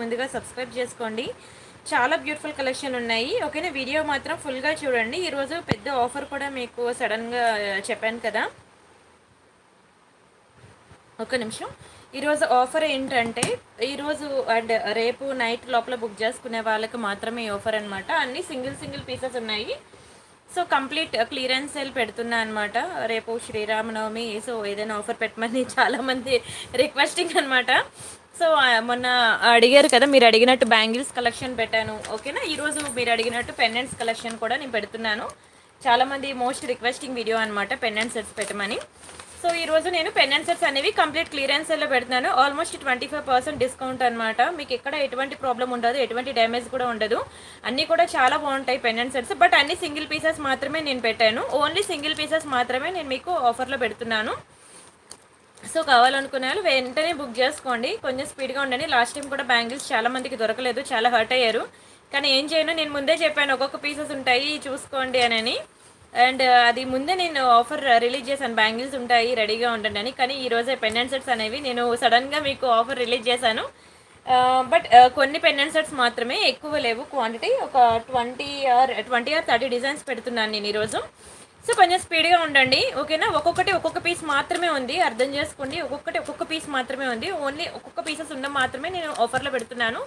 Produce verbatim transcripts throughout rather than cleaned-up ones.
ముందుగా సబ్స్క్రైబ్ చేసుకోండి. చాలా బ్యూటిఫుల్ కలెక్షన్ ఉన్నాయి. ఓకేనా, వీడియో మాత్రం ఫుల్గా చూడండి. ఈరోజు పెద్ద ఆఫర్ కూడా మీకు సడన్గా చెప్పాను కదా, ఒక నిమిషం. ఈరోజు ఆఫర్ ఏంటంటే, ఈరోజు అండ్ రేపు నైట్ లోపల బుక్ చేసుకునే వాళ్ళకి మాత్రమే ఆఫర్ అనమాట. అన్నీ సింగిల్ సింగిల్ పీసెస్ ఉన్నాయి. సో కంప్లీట్ క్లియరెన్స్ సేల్ పెడుతున్నా అనమాట. రేపు శ్రీరామనవమి, సో ఏదైనా ఆఫర్ పెట్టమని చాలామంది రిక్వెస్టింగ్ అనమాట. సో మొన్న అడిగారు కదా, మీరు అడిగినట్టు బ్యాంగిల్స్ కలెక్షన్ పెట్టాను. ఓకేనా, ఈరోజు మీరు అడిగినట్టు పెండెంట్స్ కలెక్షన్ కూడా నేను పెడుతున్నాను. చాలామంది మోస్ట్ రిక్వెస్టింగ్ వీడియో అనమాట, పెండెంట్ సెట్స్ పెట్టమని. సో ఈరోజు నేను పెండెంట్ సెట్స్ అనేవి కంప్లీట్ క్లియరెన్స్ సేల్లో పెడుతున్నాను. Almost twenty five percent discount అనమాట. మీకు ఎక్కడ ఎటువంటి ప్రాబ్లం ఉండదు, ఎటువంటి డ్యామేజ్ కూడా ఉండదు. అన్నీ కూడా చాలా బాగుంటాయి పెండెంట్ సెట్స్. బట్ అన్ని సింగిల్ పీసెస్ మాత్రమే నేను పెట్టాను. ఓన్లీ సింగిల్ పీసెస్ మాత్రమే నేను మీకు ఆఫర్లో పెడుతున్నాను. సో కావాలనుకునే వాళ్ళు వెంటనే బుక్ చేసుకోండి. కొంచెం స్పీడ్గా ఉండండి. లాస్ట్ టైం కూడా బ్యాంగిల్స్ చాలామందికి దొరకలేదు, చాలా హర్ట్ అయ్యారు. కానీ ఏం చేయను, నేను ముందే చెప్పాను ఒక్కొక్క పీసెస్ ఉంటాయి చూసుకోండి అని. అండ్ అది ముందే నేను ఆఫర్ రిలీజ్ చేశాను, బ్యాంగిల్స్ ఉంటాయి రెడీగా ఉండండి అని. కానీ ఈరోజే పెండెంట్ సెట్స్ అనేవి నేను సడన్గా మీకు ఆఫర్ రిలీజ్ చేశాను. బట్ కొన్ని పెండెంట్ సెట్స్ మాత్రమే, ఎక్కువ లేవు క్వాంటిటీ. ఒక twenty or twenty or thirty designs పెడుతున్నాను నేను ఈరోజు. సో కొంచెం స్పీడ్గా ఉండండి. ఓకేనా, ఒక్కొక్కటి ఒక్కొక్క పీస్ మాత్రమే ఉంది, అర్థం చేసుకోండి. ఒక్కొక్కటి ఒక్కొక్క పీస్ మాత్రమే ఉంది. ఓన్లీ ఒక్కొక్క పీసెస్ ఉన్న మాత్రమే నేను ఆఫర్లో పెడుతున్నాను.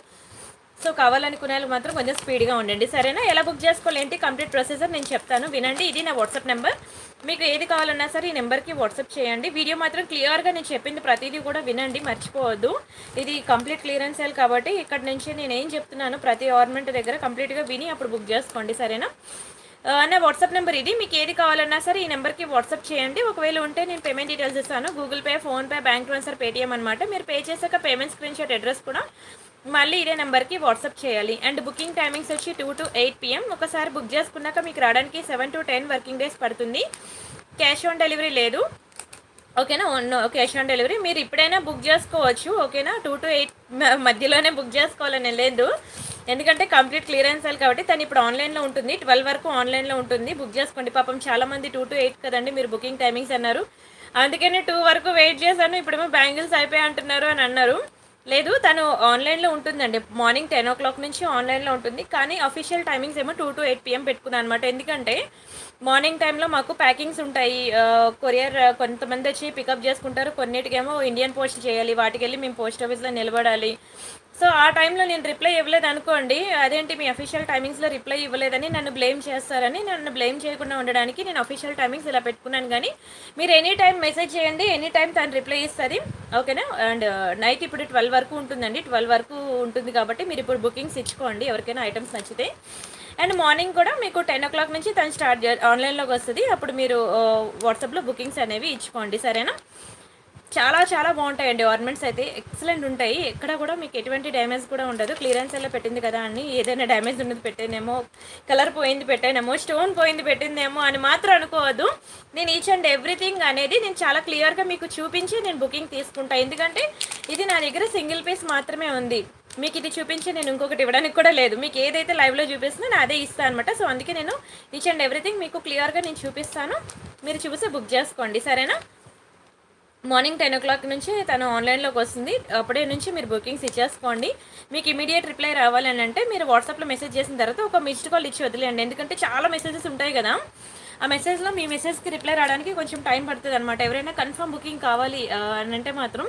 సో కావాలనుకునే వాళ్ళు మాత్రం కొంచెం స్పీడ్గా ఉండండి, సరేనా. ఎలా బుక్ చేసుకోవాలి ఏంటి కంప్లీట్ ప్రొసీజర్ నేను చెప్తాను, వినండి. ఇది నా వాట్సాప్ నెంబర్. మీకు ఏది కావాలన్నా సరే ఈ నెంబర్కి వాట్సాప్ చేయండి. వీడియో మాత్రం క్లియర్గా నేను చెప్పింది ప్రతిదీ కూడా వినండి, మర్చిపోవద్దు. ఇది కంప్లీట్ క్లియరెన్స్ సేల్ కాబట్టి ఇక్కడ నుంచి నేను ఏం చెప్తున్నాను ప్రతి ఆర్నమెంట్ దగ్గర కంప్లీట్గా విని అప్పుడు బుక్ చేసుకోండి, సరేనా. నా వాట్సాప్ నెంబర్ ఇది. మీకు ఏది కావాలన్నా సరే ఈ నెంబర్కి వాట్సాప్ చేయండి. ఒకవేళ ఉంటే నేను పేమెంట్ డీటెయిల్స్ ఇస్తాను. Google Pay, PhonePe, bank transfer, Paytm అనమాట. మీరు పే చేశాక పేమెంట్ స్క్రీన్ షాట్ అడ్రస్ కూడా మళ్ళీ ఇదే నెంబర్కి వాట్సాప్ చేయాలి. అండ్ బుకింగ్ టైమింగ్స్ వచ్చి టూ టు ఎయిట్ పిఎం. ఒకసారి బుక్ చేసుకున్నాక మీకు రావడానికి seven to ten working days పడుతుంది. క్యాష్ ఆన్ డెలివరీ లేదు, ఓకేనా. క్యాష్ ఆన్ డెలివరీ మీరు ఇప్పుడైనా బుక్ చేసుకోవచ్చు, ఓకేనా. టూ టు ఎయిట్ మధ్యలోనే బుక్ చేసుకోవాలని లేదు, ఎందుకంటే కంప్లీట్ క్లియరెన్స్ సేల్ కాబట్టి. తను ఇప్పుడు ఆన్లైన్లో ఉంటుంది, ట్వెల్వ్ వరకు ఆన్లైన్లో ఉంటుంది. బుక్ చేసుకోండి. పాపం చాలామంది టూ టు ఎయిట్ కదండి మీరు బుకింగ్ టైమింగ్స్ అన్నారు, అందుకనే టూ వరకు వెయిట్ చేశాను. ఇప్పుడేమో బ్యాంగిల్స్ అయిపోయి అంటున్నారు అని అన్నారు. లేదు, తను ఆన్లైన్లో ఉంటుందండి. మార్నింగ్ టెన్ ఓ క్లాక్ నుంచి ఆన్లైన్లో ఉంటుంది. కానీ అఫీషియల్ టైమింగ్స్ ఏమో టూ టు ఎయిట్ పిఎం పెట్టుకున్నాను అనమాట. ఎందుకంటే మార్నింగ్ టైంలో మాకు ప్యాకింగ్స్ ఉంటాయి. కొరియర్ కొంతమంది వచ్చి పికప్ చేసుకుంటారు, కొన్నిటికేమో ఇండియన్ పోస్ట్ చేయాలి, వాటికి వెళ్ళి మేము పోస్ట్ ఆఫీస్లో నిలబడాలి. సో ఆ టైంలో నేను రిప్లై ఇవ్వలేదు అనుకోండి, అదేంటి మీ అఫీషియల్ టైమింగ్స్లో రిప్లై ఇవ్వలేదని నన్ను బ్లేమ్ చేస్తారని, నన్ను బ్లేమ్ చేయకుండా ఉండడానికి నేను అఫీషియల్ టైమింగ్స్ ఇలా పెట్టుకున్నాను. కానీ మీరు ఎనీ టైం మెసేజ్ చేయండి, ఎనీ టైం తను రిప్లై ఇస్తుంది, ఓకేనా. అండ్ నైట్ ఇప్పుడు ట్వెల్వ్ వరకు ఉంటుందండి, ట్వెల్వ్ వరకు ఉంటుంది కాబట్టి మీరు ఇప్పుడు బుకింగ్స్ ఇచ్చుకోండి ఎవరికైనా ఐటమ్స్ నచ్చితే. అండ్ మార్నింగ్ కూడా మీకు టెన్ ఓ క్లాక్ నుంచి తను స్టార్ట్ ఆన్లైన్లోకి వస్తుంది. అప్పుడు మీరు వాట్సాప్లో బుకింగ్స్ అనేవి ఇచ్చుకోండి, సరేనా. చాలా చాలా బాగుంటాయండి ఆర్నమెంట్స్ అయితే, ఎక్సలెంట్ ఉంటాయి. ఎక్కడ కూడా మీకు ఎటువంటి డ్యామేజ్ కూడా ఉండదు. క్లియరెన్స్ ఎలా పెట్టింది కదా అని ఏదైనా డ్యామేజ్ ఉన్నది పెట్టేనేమో, కలర్ పోయింది పెట్టేనేమో, స్టోన్ పోయింది పెట్టిందేమో అని మాత్రం అనుకోవద్దు. నేను ఈచ్ అండ్ ఎవ్రీథింగ్ అనేది నేను చాలా క్లియర్గా మీకు చూపించి నేను బుకింగ్ తీసుకుంటాను. ఎందుకంటే ఇది నా దగ్గర సింగిల్ పీస్ మాత్రమే ఉంది. మీకు ఇది చూపించి నేను ఇంకొకటి ఇవ్వడానికి కూడా లేదు. మీకు ఏదైతే లైవ్లో చూపిస్తుందో నేను అదే ఇస్తాను అనమాట. సో అందుకే నేను ఈచ్ అండ్ ఎవ్రీథింగ్ మీకు క్లియర్గా నేను చూపిస్తాను, మీరు చూసి బుక్ చేసుకోండి, సరేనా. మార్నింగ్ టెన్ ఓ క్లాక్ నుంచి తను ఆన్లైన్లోకి వస్తుంది, అప్పుడే నుంచి మీరు బుకింగ్స్ ఇచ్చేసుకోండి. మీకు ఇమీడియట్ రిప్లై రావాలని అంటే మీరు వాట్సాప్లో మెసేజ్ చేసిన తర్వాత ఒక మిస్డ్ కాల్ ఇచ్చి వదిలేయండి. ఎందుకంటే చాలా మెసేజెస్ ఉంటాయి కదా, ఆ మెసేజ్లో మీ మెసేజ్కి రిప్లై రావడానికి కొంచెం టైం పడుతుంది అనమాట. ఎవరైనా కన్ఫర్మ్ బుకింగ్ కావాలి అని అంటే మాత్రం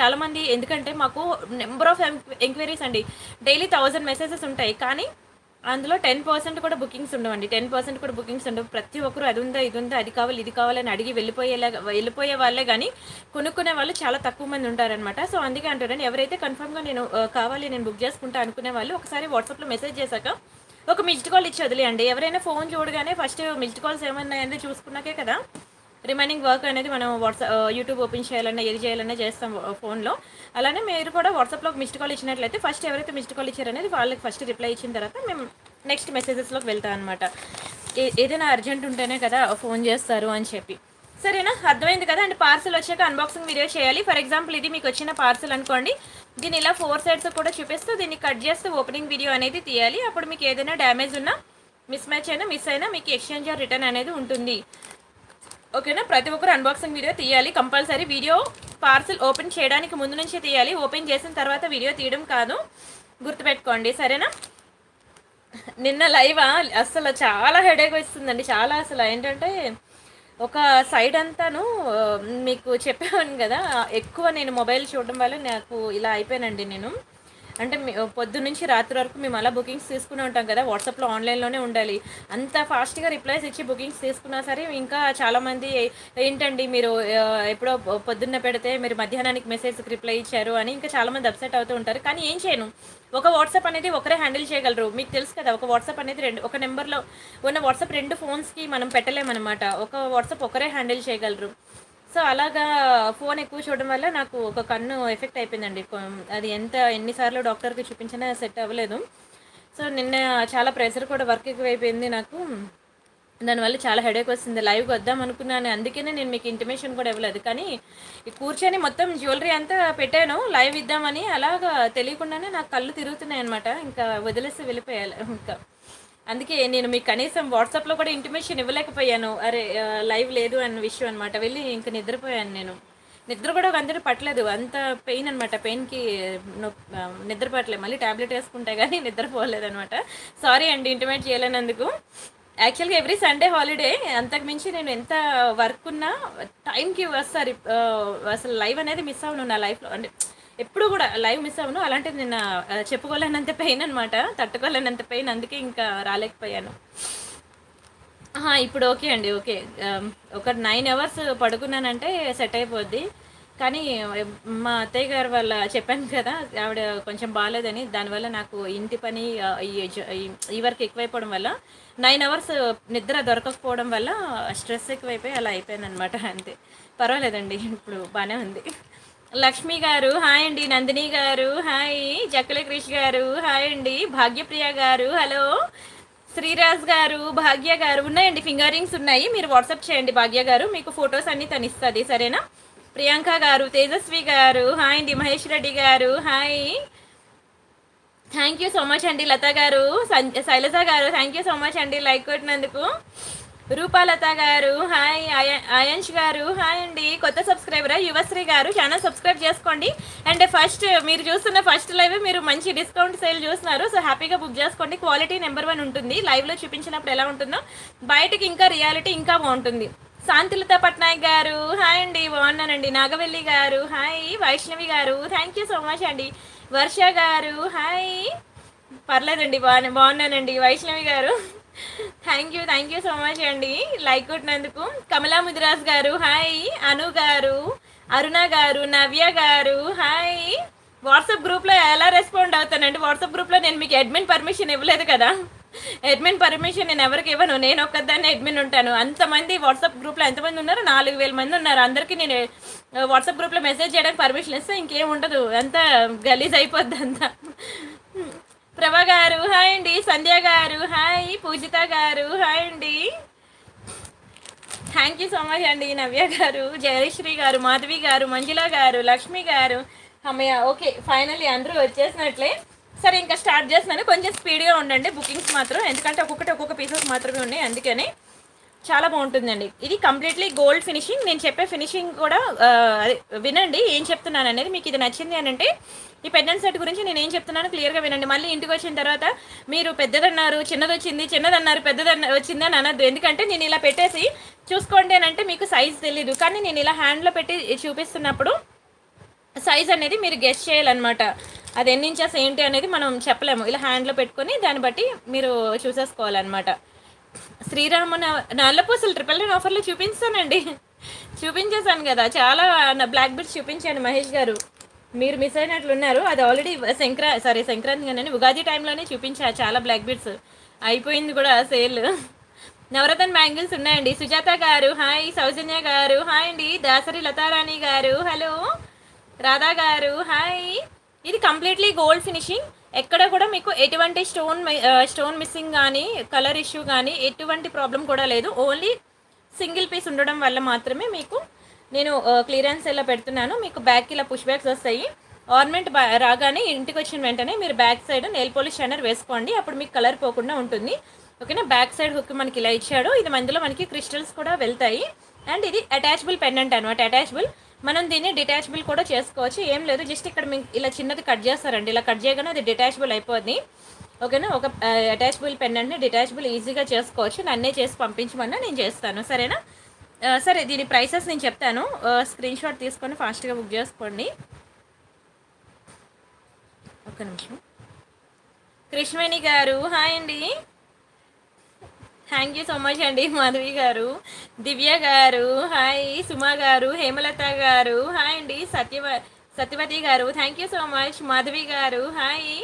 చాలామంది, ఎందుకంటే మాకు నెంబర్ ఆఫ్ ఎంక్వైరీస్ అండి, డైలీ థౌజండ్ మెసేజెస్ ఉంటాయి. కానీ అందులో టెన్ పర్సెంట్ కూడా బుకింగ్స్ ఉండవండి, టెన్ పర్సెంట్ కూడా బుకింగ్స్ ఉండవు. ప్రతి ఒక్కరు అది ఉందా ఇది ఉందా అది కావాలి ఇది కావాలని అడిగి వెళ్ళిపోయేలా వెళ్ళిపోయే వాళ్ళే కానీ కొనుక్కునే వాళ్ళు చాలా తక్కువ మంది ఉంటారనమాట. సో అందుకే అంటున్నాను, ఎవరైతే కన్ఫర్మ్గా నేను కావాలి నేను బుక్ చేసుకుంటా అనుకునే వాళ్ళు ఒకసారి వాట్సాప్లో మెసేజ్ చేశాక ఒక మిస్డ్ కాల్ ఇచ్చి వదిలేయండి. ఎవరైనా ఫోన్ చూడగానే ఫస్ట్ మిస్డ్ కాల్స్ ఏమన్నాయని చూసుకున్నాకే కదా రిమైనింగ్ వర్క్ అనేది మనం వాట్సాప్, యూట్యూబ్ ఓపెన్ చేయాలన్నా ఏది చేయాలన్నా చేస్తాం ఫోన్లో. అలానే మీరు కూడా వాట్సాప్లో మిస్డ్ కాల్ ఇచ్చినట్లయితే ఫస్ట్ ఎవరైతే మిస్డ్ కాల్ ఇచ్చారనేది వాళ్ళకి ఫస్ట్ రిప్లై ఇచ్చిన తర్వాత మేము నెక్స్ట్ మెసేజెస్లోకి వెళ్తాం అనమాట. ఏదైనా అర్జెంట్ ఉంటేనే కదా ఫోన్ చేస్తారు అని చెప్పి, సరేనా, అర్థమైంది కదా. అండ్ పార్సల్ వచ్చాక అన్బాక్సింగ్ వీడియో చేయాలి. ఫర్ ఎగ్జాంపుల్ ఇది మీకు వచ్చిన పార్సల్ అనుకోండి. దీని ఇలా ఫోర్ సైడ్స్ కూడా చూపిస్తూ దీన్ని కట్ చేస్తూ ఓపెనింగ్ వీడియో అనేది తీయాలి. అప్పుడు మీకు ఏదైనా డ్యామేజ్ ఉన్నా, మిస్ మ్యాచ్ అయినా, మిస్ అయినా మీకు ఎక్స్చేంజ్ ఆర్ రిటర్న్ అనేది ఉంటుంది, ఓకేనా. ప్రతి ఒక్కరు అన్బాక్సింగ్ వీడియో తీయాలి compulsory. Video parcel open cheyadaniki mundu nunchi tiyali open chesin tarvata video tiyadam kaadu gurtu pettukondi sarena ninna live asalu chaala headache vastundandi chaala asalu entante oka side antanu meeku cheppanu kada ekkuva nenu mobile chudam valla naaku ila ayipoyanandi nenu అంటే పొద్దు నుంచి రాత్రి వరకు మేము అలా bookings తీసుకునే ఉంటాం కదా వాట్సాప్లో ఆన్లైన్లోనే ఉండాలి అంత ఫాస్ట్గా రిప్లైస్ ఇచ్చి బుకింగ్స్ తీసుకున్నా సరే ఇంకా చాలామంది ఏంటండి మీరు ఎప్పుడో పొద్దున్న పెడితే మీరు మధ్యాహ్నానికి మెసేజ్కి రిప్లై ఇచ్చారు అని ఇంకా చాలామంది అప్సెట్ అవుతూ ఉంటారు. కానీ ఏం చేయను, ఒక వాట్సాప్ అనేది ఒకరే హ్యాండిల్ చేయగలరు. మీకు తెలుసు కదా, ఒక వాట్సాప్ అనేది రెండు ఒక నెంబర్లో ఉన్న వాట్సాప్ రెండు ఫోన్స్కి మనం పెట్టలేమన్నమాట. ఒక వాట్సాప్ ఒకరే హ్యాండిల్ చేయగలరు. సో అలాగా ఫోన్ ఎక్కువ చూడడం వల్ల నాకు ఒక కన్ను ఎఫెక్ట్ అయిపోయిందండి. అది ఎంత ఎన్నిసార్లు డాక్టర్కి చూపించినా సెట్ అవ్వలేదు. సో నిన్న చాలా ప్రెషర్ కూడా వర్క్ ఎక్కువ అయిపోయింది నాకు, దానివల్ల చాలా హెడేక్ వస్తుంది. లైవ్కి వద్దాం అనుకున్నాను, అందుకనే నేను మీకు ఇంటిమేషన్ కూడా ఇవ్వలేదు. కానీ కూర్చొని మొత్తం జ్యువెలరీ అంతా పెట్టాను లైవ్ ఇద్దామని, అలాగా తెలియకుండానే నాకు కళ్ళు తిరుగుతున్నాయి అనమాట. ఇంకా వదిలేసి వెళ్ళిపోయాలి. ఇంకా అందుకే నేను మీకు కనీసం వాట్సాప్లో కూడా ఇంటిమేషన్ ఇవ్వలేకపోయాను, అరే లైవ్ లేదు అన్న విషయం అనమాట. వెళ్ళి ఇంకా నిద్రపోయాను. నేను నిద్ర కూడా అందరూ పట్టలేదు, అంత పెయిన్ అనమాట. పెయిన్కి నిద్ర పట్టలేదు, మళ్ళీ ట్యాబ్లెట్ వేసుకుంటా కానీ నిద్రపోలేదు అనమాట. సారీ అండి ఇంటిమేట్ చేయలేనందుకు. యాక్చువల్గా ఎవ్రీ సండే హాలిడే, అంతకుమించి నేను ఎంత వర్క్ ఉన్నా టైంకి వస్తారు. అసలు లైవ్ అనేది మిస్ అవ్వను నా లైఫ్లో, అంటే ఎప్పుడు కూడా లైవ్ మిస్ అవ్వను. అలాంటిది నిన్న చెప్పుకోలేనంత పెయిన్ అనమాట, తట్టుకోలేనంత పెయిన్, అందుకే ఇంకా రాలేకపోయాను. ఇప్పుడు ఓకే అండి, ఓకే. ఒక నైన్ అవర్స్ పడుకున్నానంటే సెట్ అయిపోద్ది. కానీ మా అత్తయ్య గారు వాళ్ళ చెప్పాను కదా, ఆవిడ కొంచెం బాగాలేదని, దానివల్ల నాకు ఇంటి పని ఈ వరకు ఎక్కువైపోవడం వల్ల నైన్ అవర్స్ నిద్ర దొరకకపోవడం వల్ల స్ట్రెస్ ఎక్కువైపోయి అలా అయిపోయాను అనమాట. అంతే, పర్వాలేదండి, ఇప్పుడు బాగానే ఉంది. లక్ష్మి గారు హాయ్ అండి, నందిని గారు హాయ్, జక్కల క్రిష్ గారు హాయ్ అండి, భాగ్యప్రియ గారు హలో, శ్రీరాజ్ గారు, భాగ్య గారు ఉన్నాయండి. ఫింగరింగ్స్ ఉన్నాయి, మీరు వాట్సాప్ చేయండి భాగ్య గారు, మీకు ఫొటోస్ అన్నీ తను ఇస్తుంది సరేనా. ప్రియాంక గారు, తేజస్వి గారు హాయ్ అండి, మహేష్ రెడ్డి గారు hi, thank you so much అండి. లత గారు, శైలజ గారు థ్యాంక్ యూ సో మచ్ అండి లైక్ కొట్టినందుకు. రూపాలత గారు హాయ్, అయాంష్ గారు హాయ్ అండి. కొత్త సబ్స్క్రైబరా యువశ్రీ గారు, ఛానల్ సబ్స్క్రైబ్ చేసుకోండి. అండ్ ఫస్ట్ మీరు చూస్తున్న ఫస్ట్ లైవ్ మీరు మంచి డిస్కౌంట్ సేల్ చూస్తున్నారు, సో హ్యాపీగా బుక్ చేసుకోండి. క్వాలిటీ నెంబర్ వన్ ఉంటుంది, లైవ్లో చూపించినప్పుడు ఎలా ఉంటుందో బయటకి ఇంకా రియాలిటీ ఇంకా బాగుంటుంది. శాంతిలత పట్నాయక్ గారు హాయ్ అండి, బాగున్నానండి. నాగవెల్లి గారు హాయ్, వైష్ణవి గారు థ్యాంక్ యూ సో మచ్ అండి. వర్ష గారు హాయ్, పర్లేదండి బాగా బాగున్నానండి. వైష్ణవి గారు thank you thank you so much అండి లైక్ కొట్టినందుకు. కమలా ముదిరాజ్ గారు హాయ్, అను గారు, అరుణ గారు, నవ్య గారు హాయ్. వాట్సాప్ గ్రూప్లో ఎలా రెస్పాండ్ అవుతానండి? వాట్సాప్ గ్రూప్లో నేను మీకు అడ్మిన్ పర్మిషన్ ఇవ్వలేదు కదా, అడ్మిన్ పర్మిషన్ నేను ఎవరికి ఇవ్వను, నేను ఒక్కదాన్ని అడ్మిన్ ఉంటాను. అంతమంది వాట్సాప్ గ్రూప్లో ఎంతమంది ఉన్నారు, నాలుగు వేల మంది ఉన్నారు, అందరికీ నేను వాట్సాప్ గ్రూప్లో మెసేజ్ చేయడానికి పర్మిషన్ ఇస్తే ఇంకేం ఉండదు, అంతా గలీజ్ అయిపోద్ది అంతా. ప్రభా గారు హాయ్ అండి, సంధ్య గారు హాయ్, పూజిత గారు హాయ్ అండి, థ్యాంక్ యూ సో మచ్ అండి. నవ్య గారు, జయశ్రీ గారు, మాధవి గారు, మంజుల గారు, లక్ష్మి గారు అమ్మయ్య, ఓకే ఫైనల్లీ అందరూ వచ్చేసినట్లే. సరే ఇంకా స్టార్ట్ చేస్తున్నాను, కొంచెం స్పీడ్గా ఉండండి. బుకింగ్స్ మాత్రం ఎందుకంటే ఒక్కొక్కటి ఒక్కొక్క పీసెస్ మాత్రమే ఉన్నాయి, అందుకని చాలా బాగుంటుందండి. ఇది కంప్లీట్లీ గోల్డ్ ఫినిషింగ్. నేను చెప్పే ఫినిషింగ్ కూడా వినండి, ఏం చెప్తున్నాను అనేది. మీకు ఇది నచ్చింది అని అంటే ఈ పెండెంట్ సెట్ గురించి నేను ఏం చెప్తున్నాను క్లియర్గా వినండి. మళ్ళీ ఇంటికి వచ్చిన తర్వాత మీరు పెద్దదన్నారు, చిన్నది వచ్చింది, చిన్నదన్నారు పెద్దదన్న వచ్చిందని అనద్దు. ఎందుకంటే నేను ఇలా పెట్టేసి చూసుకోండి అని అంటే మీకు సైజ్ తెలీదు, కానీ నేను ఇలా హ్యాండ్లో పెట్టి చూపిస్తున్నప్పుడు సైజ్ అనేది మీరు గెస్ చేయాలన్నమాట. అది ఎన్ని ఇంచెస్ ఏంటి అనేది మనం చెప్పలేము, ఇలా హ్యాండ్లో పెట్టుకొని దాన్ని బట్టి మీరు చూసేసుకోవాలన్నమాట. శ్రీరామ నల్లపూసలు ట్రిపుల్ నైన్ ఆఫర్లో చూపించానండి, చూపించేశాను కదా, చాలా బ్లాక్ బిట్స్ చూపించాను. మహేష్ గారు మీరు మిస్ అయినట్లున్నారు, అది ఆల్రెడీ సంక్రా సారీ సంక్రాంతిగానే ఉగాది టైంలోనే చూపించా, చాలా బ్లాక్ బిట్స్ అయిపోయింది కూడా సేల్. నవరత్న బ్యాంగిల్స్ ఉన్నాయండి. సుజాత గారు హాయ్, సౌజన్య గారు హాయ్ అండి, దాసరి లతారాణి గారు హలో, రాధా గారు హాయ్. ఇది కంప్లీట్లీ గోల్డ్ ఫినిషింగ్, ఎక్కడ కూడా మీకు ఎటువంటి స్టోన్ స్టోన్ మిస్సింగ్ కానీ కలర్ ఇష్యూ కానీ ఎటువంటి ప్రాబ్లం కూడా లేదు. ఓన్లీ సింగిల్ పీస్ ఉండడం వల్ల మాత్రమే మీకు నేను క్లియరెన్స్ ఇలా పెడుతున్నాను. మీకు బ్యాక్ ఇలా పుష్ బ్యాగ్స్ వస్తాయి, ఆర్నమెంట్ రాగానే ఇంటికి వచ్చిన వెంటనే మీరు back side nail polish shiner వేసుకోండి, అప్పుడు మీకు కలర్ పోకుండా ఉంటుంది ఓకేనా. బ్యాక్ సైడ్ హుక్ మనకి ఇలా ఇచ్చాడు, ఇది మధ్యలో మనకి క్రిస్టల్స్ కూడా వెళ్తాయి. అండ్ ఇది అటాచబుల్ పెండెంట్ అనమాట, అటాచబుల్ మనం దీన్ని డిటాచబుల్ కూడా చేసుకోవచ్చు. ఏం లేదు, జస్ట్ ఇక్కడ ఇలా చిన్నది కట్ చేస్తారండి. ఇలా కట్ చేయగానే అది డిటాచబుల్ అయిపోద్ది. ఓకేనా, ఒక అటాచబుల్ పెన్ అంటే డిటాచబుల్ ఈజీగా చేసుకోవచ్చు. నన్నే చేసి పంపించమన్నా నేను చేస్తాను, సరేనా? సరే, దీని ప్రైసెస్ నేను చెప్తాను, స్క్రీన్ షాట్ తీసుకొని ఫాస్ట్గా బుక్ చేసుకోండి. ఒక నిమిషం. కృష్ణవేణి గారు హాయ్ అండి, థ్యాంక్ యూ సో మచ్ అండి. మాధవి గారు, దివ్య గారు హాయ్, సుమా గారు, హేమలత గారు హాయ్ అండి, సత్యవ సత్యవతి గారు thank you so much. Madhavi గారు హాయ్.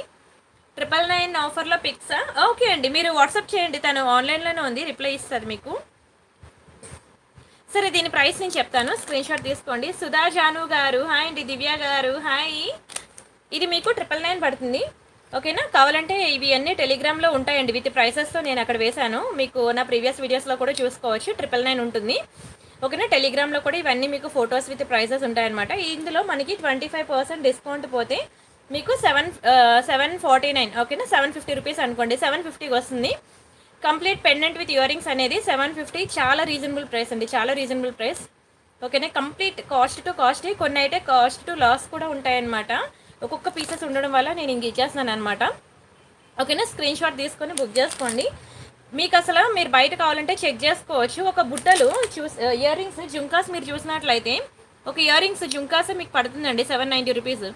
ట్రిపుల్ నైన్ ఆఫర్లో పిక్సా? ఓకే అండి, మీరు వాట్సాప్ చేయండి, తను ఆన్లైన్లోనే ఉంది, రిప్లై ఇస్తుంది మీకు. సరే, దీని ప్రైస్ నేను చెప్తాను, స్క్రీన్ షాట్ తీసుకోండి. సుధా జాను గారు హాయ్ అండి, దివ్య గారు హాయ్. ఇది మీకు ట్రిపుల్ నైన్ పడుతుంది, ఓకేనా? కావాలంటే ఇవి అన్నీ టెలిగ్రామ్లో ఉంటాయండి, విత్ ప్రైసెస్తో నేను అక్కడ వేశాను, మీకు నా ప్రీవియస్ వీడియోస్లో కూడా చూసుకోవచ్చు. ట్రిపుల్ నైన్ ఉంటుంది, ఓకేనా? టెలిగ్రామ్లో కూడా ఇవన్నీ మీకు ఫొటోస్ విత్ ప్రైసెస్ ఉంటాయన్నమాట. ఇందులో మనకి ట్వంటీ ఫైవ్ పర్సెంట్ డిస్కౌంట్ పోతే మీకు సెవెన్ సెవెన్ ఫార్టీ నైన్ ఓకేనా, సెవెన్ ఫిఫ్టీ రూపీస్ అనుకోండి, సెవెన్ ఫిఫ్టీకి వస్తుంది. కంప్లీట్ పెండెంట్ విత్ ఇయరింగ్స్ అనేది సెవెన్ ఫిఫ్టీ, చాలా రీజనబుల్ ప్రైస్ అండి, చాలా రీజనబుల్ ప్రైస్, ఓకేనా? కంప్లీట్ కాస్ట్ టు కాస్ట్, కొన్ని అయితే కాస్ట్ టు లాస్ కూడా ఉంటాయన్నమాట. ఒక్కొక్క పీసెస్ ఉండడం వల్ల నేను ఇంక ఇచ్చేస్తున్నాను అనమాట, ఓకేనా? స్క్రీన్ షాట్ తీసుకొని బుక్ చేసుకోండి. మీకు అసలు మీరు బయట కావాలంటే చెక్ చేసుకోవచ్చు. ఒక బుట్టలు చూస్ ఇయర్ రింగ్స్ జుంకాస్ మీరు చూసినట్లయితే ఒక ఇయర్ రింగ్స్ జుంకాస్ మీకు పడుతుందండి సెవెన్ నైంటీ రూపీస్.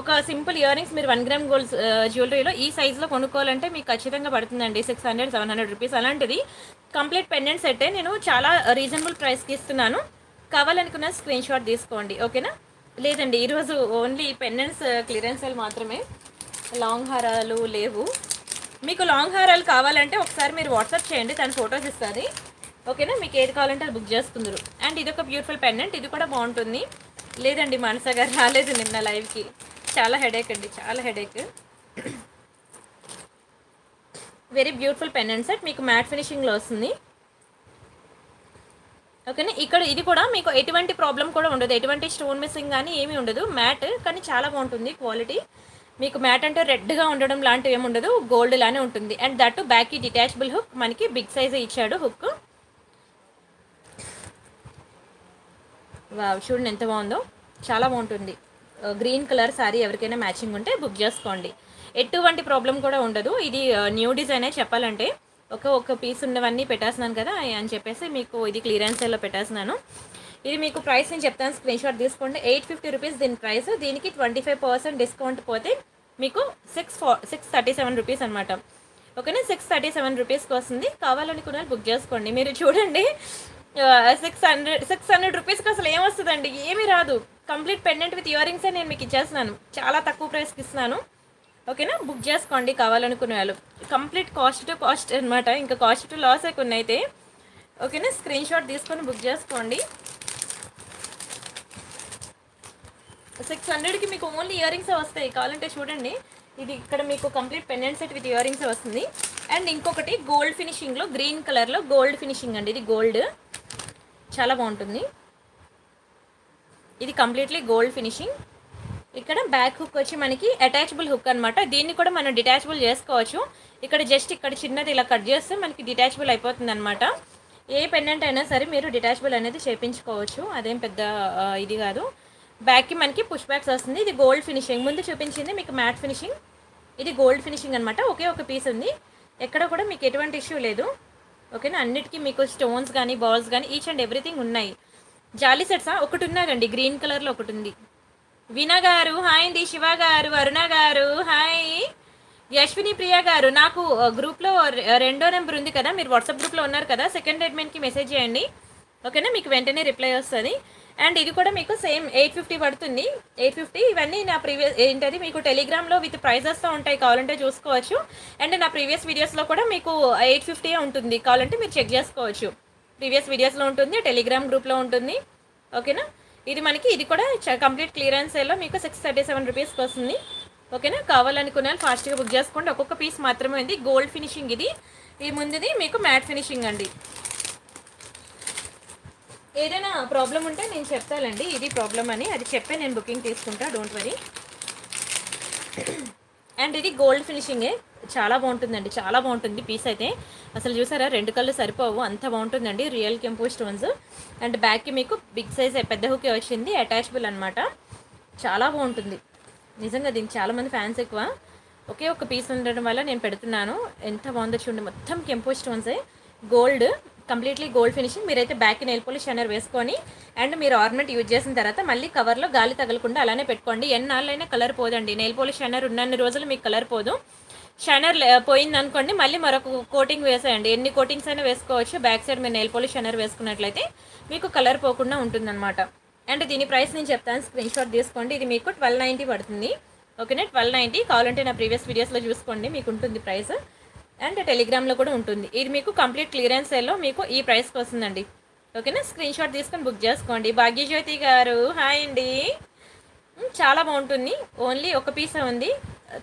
ఒక సింపుల్ ఇయర్ రింగ్స్ మీరు వన్ గ్రామ్ గోల్డ్ జ్యువెలరీలో ఈ సైజులో కొనుక్కోవాలంటే మీకు ఖచ్చితంగా పడుతుందండి six hundred seven hundred rupees. అలాంటిది కంప్లీట్ పెండెంట్ సెట్టే నేను చాలా రీజనబుల్ ప్రైస్కి ఇస్తున్నాను. కావాలనుకున్న స్క్రీన్ షాట్ తీసుకోండి, ఓకేనా? లేదండి, ఈరోజు ఓన్లీ పెండెంట్స్ క్లియరెన్స్లు మాత్రమే, లాంగ్ హారాలు లేవు. మీకు లాంగ్ హారాలు కావాలంటే ఒకసారి మీరు వాట్సాప్ చేయండి, తను ఫొటోస్ ఇస్తుంది, ఓకేనా? మీకు ఏది కావాలంటే అది బుక్ చేసుకుందరు. అండ్ ఇది ఒక బ్యూటిఫుల్ పెండెంట్, ఇది కూడా బాగుంటుంది. లేదండి, మనసా గారు రాలేదు నిన్న లైవ్కి, చాలా హెడేక్ అండి, చాలా headache. Very beautiful pendant set, మీకు మ్యాట్ ఫినిషింగ్లో వస్తుంది, ఓకేనా? ఇక్కడ ఇది కూడా మీకు ఎటువంటి ప్రాబ్లం కూడా ఉండదు, ఎటువంటి స్టోన్ మిస్సింగ్ కానీ ఏమీ ఉండదు. మ్యాట్ కానీ చాలా బాగుంటుంది క్వాలిటీ, మీకు మ్యాట్ అంటే రెడ్గా ఉండడం లాంటివి ఏమి ఉండదు, గోల్డ్ లానే ఉంటుంది. అండ్ దట్ బ్యాక్కి డిటాచబుల్ హుక్, మనకి బిగ్ సైజే ఇచ్చాడు హుక్. వావ్, చూడండి ఎంత బాగుందో, చాలా బాగుంటుంది. గ్రీన్ కలర్ శారీ ఎవరికైనా మ్యాచింగ్ ఉంటే బుక్ చేసుకోండి, ఎటువంటి ప్రాబ్లం కూడా ఉండదు. ఇది న్యూ డిజైనే చెప్పాలంటే, ఒక ఒక పీస్ ఉన్నవన్నీ పెట్టేస్తున్నాను కదా అని చెప్పేసి మీకు ఇది క్లియరెన్స్ సేల్లో పెట్టేస్తున్నాను. ఇది మీకు ప్రైస్ నేను చెప్తాను, స్క్రీన్ షాట్ తీసుకోండి. ఎయిట్ ఫిఫ్టీ రూపీస్ దీని ప్రైస్, దీనికి ట్వంటీ ఫైవ్ పర్సెంట్ డిస్కౌంట్ పోతే మీకు సిక్స్ ఫో సిక్స్ థర్టీ సెవెన్ రూపీస్ అనమాట, ఓకేనా? సిక్స్ థర్టీ సెవెన్ రూపీస్కి వస్తుంది, కావాలనుకున్న వాళ్ళు బుక్ చేసుకోండి. మీరు చూడండి, సిక్స్ హండ్రెడ్ సిక్స్ హండ్రెడ్ రూపీస్కి అసలు ఏమొస్తుందండి? ఏమీ రాదు. కంప్లీట్ పెండెంట్ విత్ ఇయర్ రింగ్సే నేను మీకు ఇచ్చేస్తున్నాను, చాలా తక్కువ ప్రైస్కి ఇస్తున్నాను, ఓకేనా? బుక్ చేసుకోండి కావాలనుకునే వాళ్ళు. కంప్లీట్ కాస్ట్ టు కాస్ట్ అనమాట, ఇంకా కాస్ట్ టు లాస్ కొన్ని అయితే, ఓకేనా? స్క్రీన్ షాట్ తీసుకొని బుక్ చేసుకోండి. సిక్స్ హండ్రెడ్కి మీకు ఓన్లీ ఇయర్ రింగ్సే వస్తాయి, కావాలంటే చూడండి. ఇది ఇక్కడ మీకు complete pendant set with year రింగ్సే వస్తుంది. అండ్ ఇంకొకటి గోల్డ్ ఫినిషింగ్లో, గ్రీన్ కలర్లో గోల్డ్ ఫినిషింగ్ అండి, ఇది గోల్డ్, చాలా బాగుంటుంది. ఇది కంప్లీట్లీ గోల్డ్ ఫినిషింగ్. ఇక్కడ బ్యాక్ హుక్ వచ్చి మనకి అటాచబుల్ హుక్ అనమాట, దీన్ని కూడా మనం డిటాచబుల్ చేసుకోవచ్చు. ఇక్కడ జస్ట్ ఇక్కడ చిన్నది ఇలా కట్ చేస్తే మనకి డిటాచబుల్ అయిపోతుంది అనమాట. ఏ పెండెంట్ అయినా సరే మీరు డిటాచబుల్ అనేది చేయించుకోవచ్చు, అదేం పెద్ద ఇది కాదు. బ్యాక్కి మనకి పుష్ బ్యాక్స్ వస్తుంది, ఇది గోల్డ్ ఫినిషింగ్. ముందు చూపించింది మీకు మ్యాట్ ఫినిషింగ్, ఇది గోల్డ్ ఫినిషింగ్ అనమాట. ఒకే ఒక పీస్ ఉంది, ఎక్కడ కూడా మీకు ఎటువంటి ఇష్యూ లేదు, ఓకేనా? అన్నిటికీ మీకు స్టోన్స్ కానీ బాల్స్ కానీ ఈచ్ అండ్ ఎవ్రీథింగ్ ఉన్నాయి. జాలీ సెట్సా? ఒకటి ఉన్నారండి, గ్రీన్ కలర్లో ఒకటి ఉంది. వీణా గారు హాయ్ అండి, శివ గారు, అరుణ గారు హాయ్, యశ్విని ప్రియ గారు. నాకు గ్రూప్లో రెండో నెంబర్ ఉంది కదా, మీరు వాట్సాప్ గ్రూప్లో ఉన్నారు కదా, సెకండ్ అడ్మిన్కి మెసేజ్ చేయండి, ఓకేనా? మీకు వెంటనే రిప్లై వస్తుంది. అండ్ ఇది కూడా మీకు సేమ్ ఎయిట్ ఫిఫ్టీ పడుతుంది, ఎయిట్ ఫిఫ్టీ ఇవన్నీ నా ప్రీవియస్ ఏంటది మీకు టెలిగ్రామ్లో విత్ ప్రైజెస్తో ఉంటాయి, కావాలంటే చూసుకోవచ్చు. అండ్ నా ప్రీవియస్ వీడియోస్లో కూడా మీకు ఎయిట్ ఫిఫ్టీయే ఉంటుంది, కావాలంటే మీరు చెక్ చేసుకోవచ్చు. ప్రీవియస్ వీడియోస్లో ఉంటుంది, టెలిగ్రామ్ గ్రూప్లో ఉంటుంది, ఓకేనా? ఇది మనకి ఇది కూడా కంప్లీట్ క్లియరెన్స్ సేల్లో మీకు సిక్స్ థర్టీ సెవెన్ రూపీస్కి వస్తుంది, ఓకేనా? కావాలనుకునే వాళ్ళు ఫాస్ట్గా బుక్ చేసుకోండి. ఒక్కొక్క పీస్ మాత్రమే ఉంది, గోల్డ్ ఫినిషింగ్ ఇది, ఈ ముందుది మీకు మ్యాట్ ఫినిషింగ్ అండి. ఏదైనా ప్రాబ్లం ఉంటే నేను చెప్తానండి, ఇది ప్రాబ్లం అని, అది చెప్పే నేను బుకింగ్ తీసుకుంటా, don't worry. And this gold finishing is chala bounded, chala bounded piece. I think as a user, rent color serpo, antha bounded, and real composed ones. And back you make a big size a pedahook in the attachable and mata chala bounded. Isn't that in chalaman fans? Okay, okay, piece under Malan in Pedanano, antha on the chundamatham composed ones. Gold, completely gold finishing. Mirate the back nail polish and waistconi and mirror ornament uses in Tarata, Mali cover, Gali Tagalkunda, Alana Petcondi, and Nalana color pod and nail polish and Runan Rosal make color podo. Shanner point Nancondi, Mali Maraco coating waist and any coatings and waistcoach, backside nail polish and waistconat late, make a color pocuna untunan mata. And the price in Japan screenshot this condi, the make twelve ninety pertini. Okay, net twelve ninety, call and in a previous videos like use condi, make the price. And Telegram lo kuda untundi. Idi meeku complete clearance sale lo meeku ee price ku vastundandi. Okay na, screenshot teeskoni book cheskondi. Bhagyajyoti garu hi andi. Chaala baaguntundi. Only oka piece undi.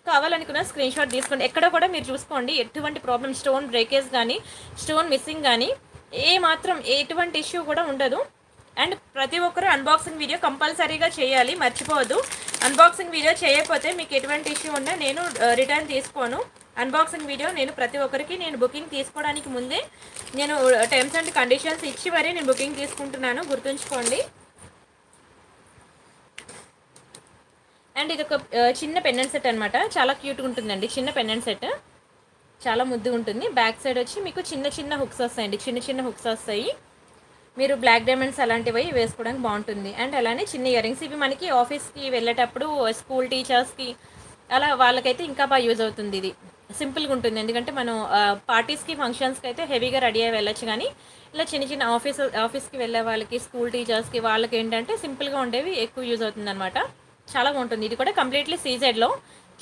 Kavalanukunna screenshot teeskoni. Ekkada kuda meer chuskondi. Ettuvanti problem stone breakage gaani, stone missing gaani, ee maatram ettuvanti issue kuda undadu. And prati okkaru unboxing video compulsory ga cheyali, marchipodu. Unboxing video cheyakapothe meeku ettuvanti issue unna nenu return teeskonu. Unboxing video nenu prati okkariki nenu booking teeskodaniki munde nenu terms and conditions ichi mari nenu booking teeskuntunnanu gurtunchukondi. And idoka chinna pendant set anamata, chaala cute ga untundandi. Chinna pendant set chaala muddu untundi. Back side vachi meeku chinna chinna hooks vastayandi, chinna chinna hooks vastayi. మీరు black diamonds అలాంటివి వేసుకోవడానికి బాగుంటుంది. And అలానే చిన్న earrings, ఇవి మనకి office కి వెళ్ళేటప్పుడు స్కూల్ టీచర్స్ కి అలా వాళ్ళకైతే ఇంకా బాగా యూజ్ అవుతుంది. ఇది సింపుల్ గా ఉంటుంది ఎందుకంటే మనం పార్టీస్ కి ఫంక్షన్స్ కి అయితే హెవీగా రెడీ అయ్యి వెళ్ళొచ్చు, కానీ ఇలా చిన్న చిన్న ఆఫీస్ ఆఫీస్ కి వెళ్ళే వాళ్ళకి స్కూల్ టీచర్స్ కి వాళ్ళకి ఏంటంటే సింపుల్ గా ఉండేవి ఎక్కువ యూజ్ అవుతుందన్నమాట. చాలా బాగుంటుంది. ఇది కూడా కంప్లీట్లీ సీజెడ్ లో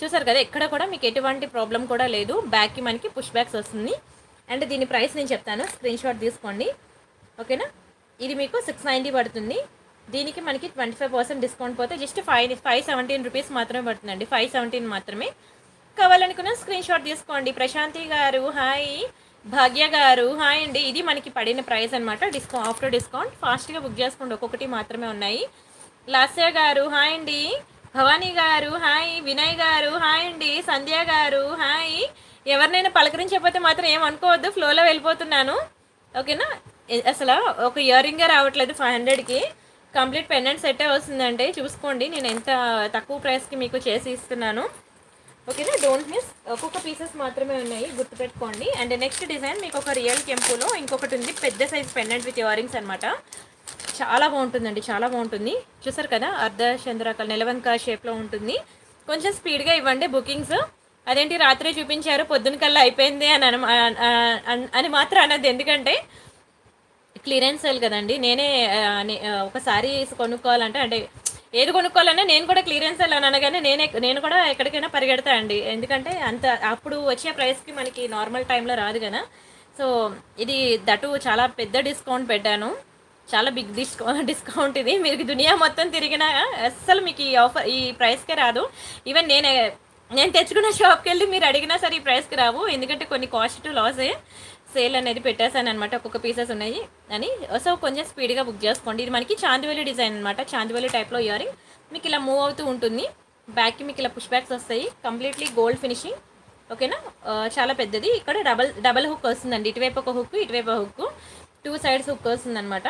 చూసారు కదా, ఎక్కడ కూడా మీకు ఎటువంటి ప్రాబ్లం కూడా లేదు. బ్యాక్ కి మనకి పుష్ బ్యాక్స్ వస్తుంది. అండ్ దీని ప్రైస్ నేను చెప్తాను, స్క్రీన్ షాట్ తీసుకోండి. Okay na, idi meeku six ninety padutundi. Deeniki maniki twenty-five percent discount pothe just five seventeen rupees maatrame padutundi, five seventeen maatrame. Kavalanukunna screen shot teeskondi. Prashanti garu hi, Bhagya garu hi andi. Idi maniki padina price anamata, discount after discount fast ga book cheskondi, okkokati maatrame unnayi. Lasya garu hi andi, Bhavani garu hi, Vinay garu hi andi, Sandhya garu hi. Evarnaina palakarinchapothe maatrame em anukovoddu, flow lo vellipotunnanu. Okay na, అసలు ఒక earring రావట్లేదు five హండ్రెడ్కి complete pendant set వస్తుందంటే చూసుకోండి. నేను ఎంత తక్కువ ప్రైస్కి మీకు చేసి ఇస్తున్నాను. ఓకేనా, డోంట్ మిస్. ఒక్కొక్క పీసెస్ మాత్రమే ఉన్నాయి, గుర్తుపెట్టుకోండి. అండ్ నెక్స్ట్ డిజైన్ మీకు ఒక రియల్ కెంపులో ఇంకొకటి ఉంది, పెద్ద size pendant with ear rings అనమాట. చాలా బాగుంటుందండి, చాలా బాగుంటుంది. చూసారు కదా, అర్ధ చంద్రాకల నెలవంక షేప్లో ఉంటుంది. కొంచెం స్పీడ్గా ఇవ్వండి బుకింగ్స్. అదేంటి రాత్రి చూపించారు పొద్దున కల్లా అయిపోయింది అని అని మాత్రం అన్నది, ఎందుకంటే క్లియరెన్స్ సేల్ కదండి. నేనే ఒకసారి కొనుక్కోవాలంటే, అంటే ఏది కొనుక్కోవాలన్నా నేను కూడా క్లియరెన్స్ సేల్ అని అనగానే నేనే నేను కూడా ఎక్కడికైనా పరిగెడతా అండి. ఎందుకంటే అంత అప్పుడు వచ్చే ప్రైస్కి మనకి నార్మల్ టైంలో రాదు కదా. సో ఇది దటు చాలా పెద్ద డిస్కౌంట్ పెట్టాను, చాలా బిగ్ డిస్కౌంట్ ఇది. మీరు దునియా మొత్తం తిరిగినా అస్సలు మీకు ఈ ఆఫర్ ఈ ప్రైస్కే రాదు. ఈవెన్ నేనే నేను తెచ్చుకున్న షాప్కి వెళ్ళి మీరు అడిగినా సరే ఈ ప్రైస్కి రావు, ఎందుకంటే కొన్ని కాస్ట్ లాసే. సేల్ అనేది పెట్టేసాను అనమాట, ఒక్కొక్క పీసెస్ ఉన్నాయి అని. సో కొంచెం స్పీడ్గా బుక్ చేసుకోండి. ఇది మనకి చాందివలి డిజైన్ అనమాట, చాందివలి టైప్లో ఇయర్ రింగ్ మీకు ఇలా మూవ్ అవుతూ ఉంటుంది. బ్యాక్కి మీకు ఇలా పుష్ బ్యాక్స్ వస్తాయి, కంప్లీట్లీ గోల్డ్ ఫినిషింగ్. ఓకేనా, చాలా పెద్దది. ఇక్కడ డబల్ డబల్ హుక్ వస్తుందండి, ఇటువైపు ఒక హుక్, ఇటువైపు హుక్, టూ సైడ్స్ హుక్ వస్తుందన్నమాట.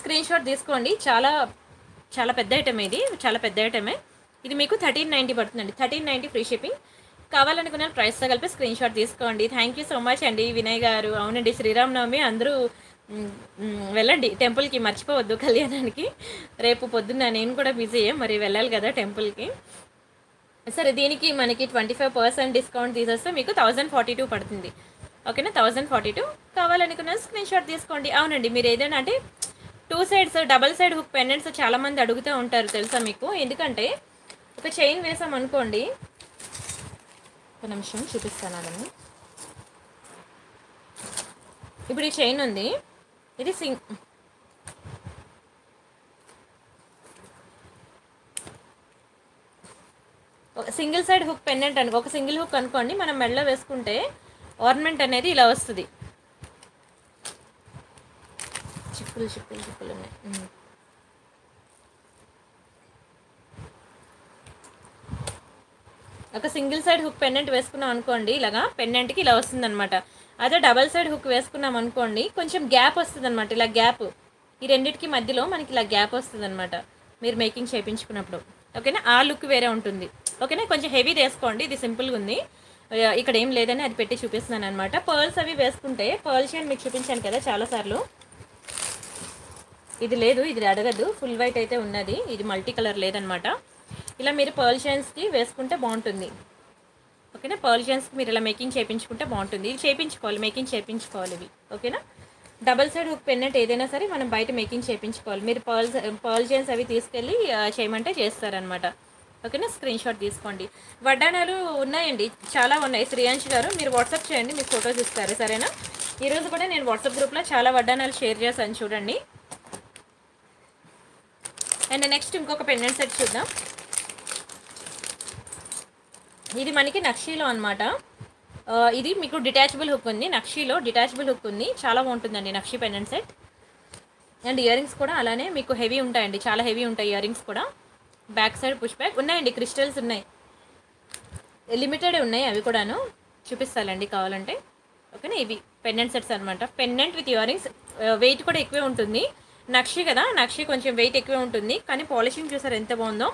స్క్రీన్ షాట్ తీసుకోండి. చాలా చాలా పెద్ద ఐటమ్ ఇది, చాలా పెద్ద ఐటమే. ఇది మీకు థర్టీన్ నైంటీ పడుతుందండి, థర్టీన్ నైంటీ ఫ్రీ షిప్పింగ్. కావాలనుకున్న ప్రైస్తో కలిపి స్క్రీన్ షాట్ తీసుకోండి. థ్యాంక్ యూ సో మచ్ అండి వినయ్ గారు. అవునండి, శ్రీరామనవమి అందరూ వెళ్ళండి టెంపుల్కి, మర్చిపోవద్దు కళ్యాణానికి. రేపు పొద్దున్న నేను కూడా బిజీ, మరి వెళ్ళాలి కదా టెంపుల్కి. సరే, దీనికి మనకి ట్వంటీ ఫైవ్ పర్సెంట్ డిస్కౌంట్ తీసేస్తే మీకు థౌజండ్ ఫార్టీ టూ పడుతుంది. ఓకేనా, థౌజండ్ ఫార్టీ టూ కావాలనుకున్న స్క్రీన్ షాట్ తీసుకోండి. అవునండి, మీరు ఏదైనా అంటే two sides double side hook pendants చాలామంది అడుగుతూ ఉంటారు తెలుసా మీకు. ఎందుకంటే ఒక చైన్ వేసాం అనుకోండి, ఒక నిమిషం చూపిస్తాను అదండి. ఇప్పుడు ఈ చైన్ ఉంది, ఇది sing single side hook pendant అనుకో, ఒక సింగిల్ హుక్ అనుకోండి. మనం మెడలో వేసుకుంటే ఆర్నమెంట్ అనేది ఇలా వస్తుంది. చిక్కులు చిక్కులు చిక్కులు ఉన్నాయి. ఒక సింగిల్ సైడ్ హుక్ పెండెంట్ వేసుకున్నాం అనుకోండి, ఇలాగా పెండెంట్కి ఇలా వస్తుందన్నమాట. అదే డబల్ సైడ్ హుక్ వేసుకున్నాం అనుకోండి కొంచెం గ్యాప్ వస్తుందన్నమాట, ఇలా గ్యాప్, ఈ రెండింటికి మధ్యలో మనకి ఇలా గ్యాప్ వస్తుందన్నమాట మీరు మేకింగ్ చేయించుకున్నప్పుడు. ఓకేనా, ఆ లుక్ వేరే ఉంటుంది. ఓకేనా, కొంచెం హెవీ వేసుకోండి, ఇది సింపుల్గా ఉంది, ఇక్కడ ఏం లేదని అది పెట్టి చూపిస్తున్నాను అనమాట. పర్ల్స్ అవి వేసుకుంటే, పర్ల్ షైన్ మీకు చూపించాను కదా చాలాసార్లు, ఇది లేదు, ఇది అడగదు, ఫుల్ వైట్ అయితే ఉన్నది, ఇది మల్టీ కలర్ లేదనమాట. ఇలా మీరు పర్ల్ షైన్స్కి వేసుకుంటే బాగుంటుంది. ఓకేనా, పర్ల్ షైన్స్కి మీరు ఇలా మేకింగ్ చేయించుకుంటే బాగుంటుంది. ఇది చేయించుకోవాలి, మేకింగ్ చేయించుకోవాలి ఇవి. ఓకేనా, డబల్ సైడ్ హుక్ పెన్నెట్ ఏదైనా సరే మనం బయట మేకింగ్ చేయించుకోవాలి. మీరు పర్ల్స్ పర్ల్ షైన్స్ అవి తీసుకెళ్ళి చేయమంటే చేస్తారనమాట. ఓకేనా, స్క్రీన్ షాట్ తీసుకోండి. వడ్డానాలు ఉన్నాయండి, చాలా ఉన్నాయి. శ్రీయాంష్ గారు మీరు వాట్సాప్ చేయండి, మీకు ఫొటోస్ ఇస్తారు, సరేనా? ఈరోజు కూడా నేను వాట్సాప్ గ్రూప్లో చాలా వడ్డానాలు షేర్ చేస్తాను, చూడండి. అండ్ నెక్స్ట్ ఇంకొక పెన్నెంట్ సెట్ చూద్దాం. ఇది మనకి నక్షీలో అనమాట. ఇది మీకు డిటాచబుల్ హుక్ ఉంది, నక్షీలో డిటాచబుల్ హుక్ ఉంది, చాలా బాగుంటుందండి నక్షీ pendant set. And ear rings కూడా అలానే మీకు హెవీ ఉంటాయండి, చాలా హెవీ ఉంటాయి ఇయర్ రింగ్స్ కూడా. బ్యాక్ సైడ్ పుష్ బ్యాక్ ఉన్నాయండి, క్రిస్టల్స్ ఉన్నాయి, లిమిటెడ్ ఉన్నాయి అవి కూడాను, చూపిస్తాలండి కావాలంటే. ఓకేనా, ఇవి పెన్నెంట్ సెట్స్ అనమాట. Pendant with ear rings, weight కూడా ఎక్కువే ఉంటుంది, నక్షీ కదా, నక్షీ కొంచెం వెయిట్ ఎక్కువే ఉంటుంది, కానీ పాలిషింగ్ చూసారు ఎంత బాగుందో,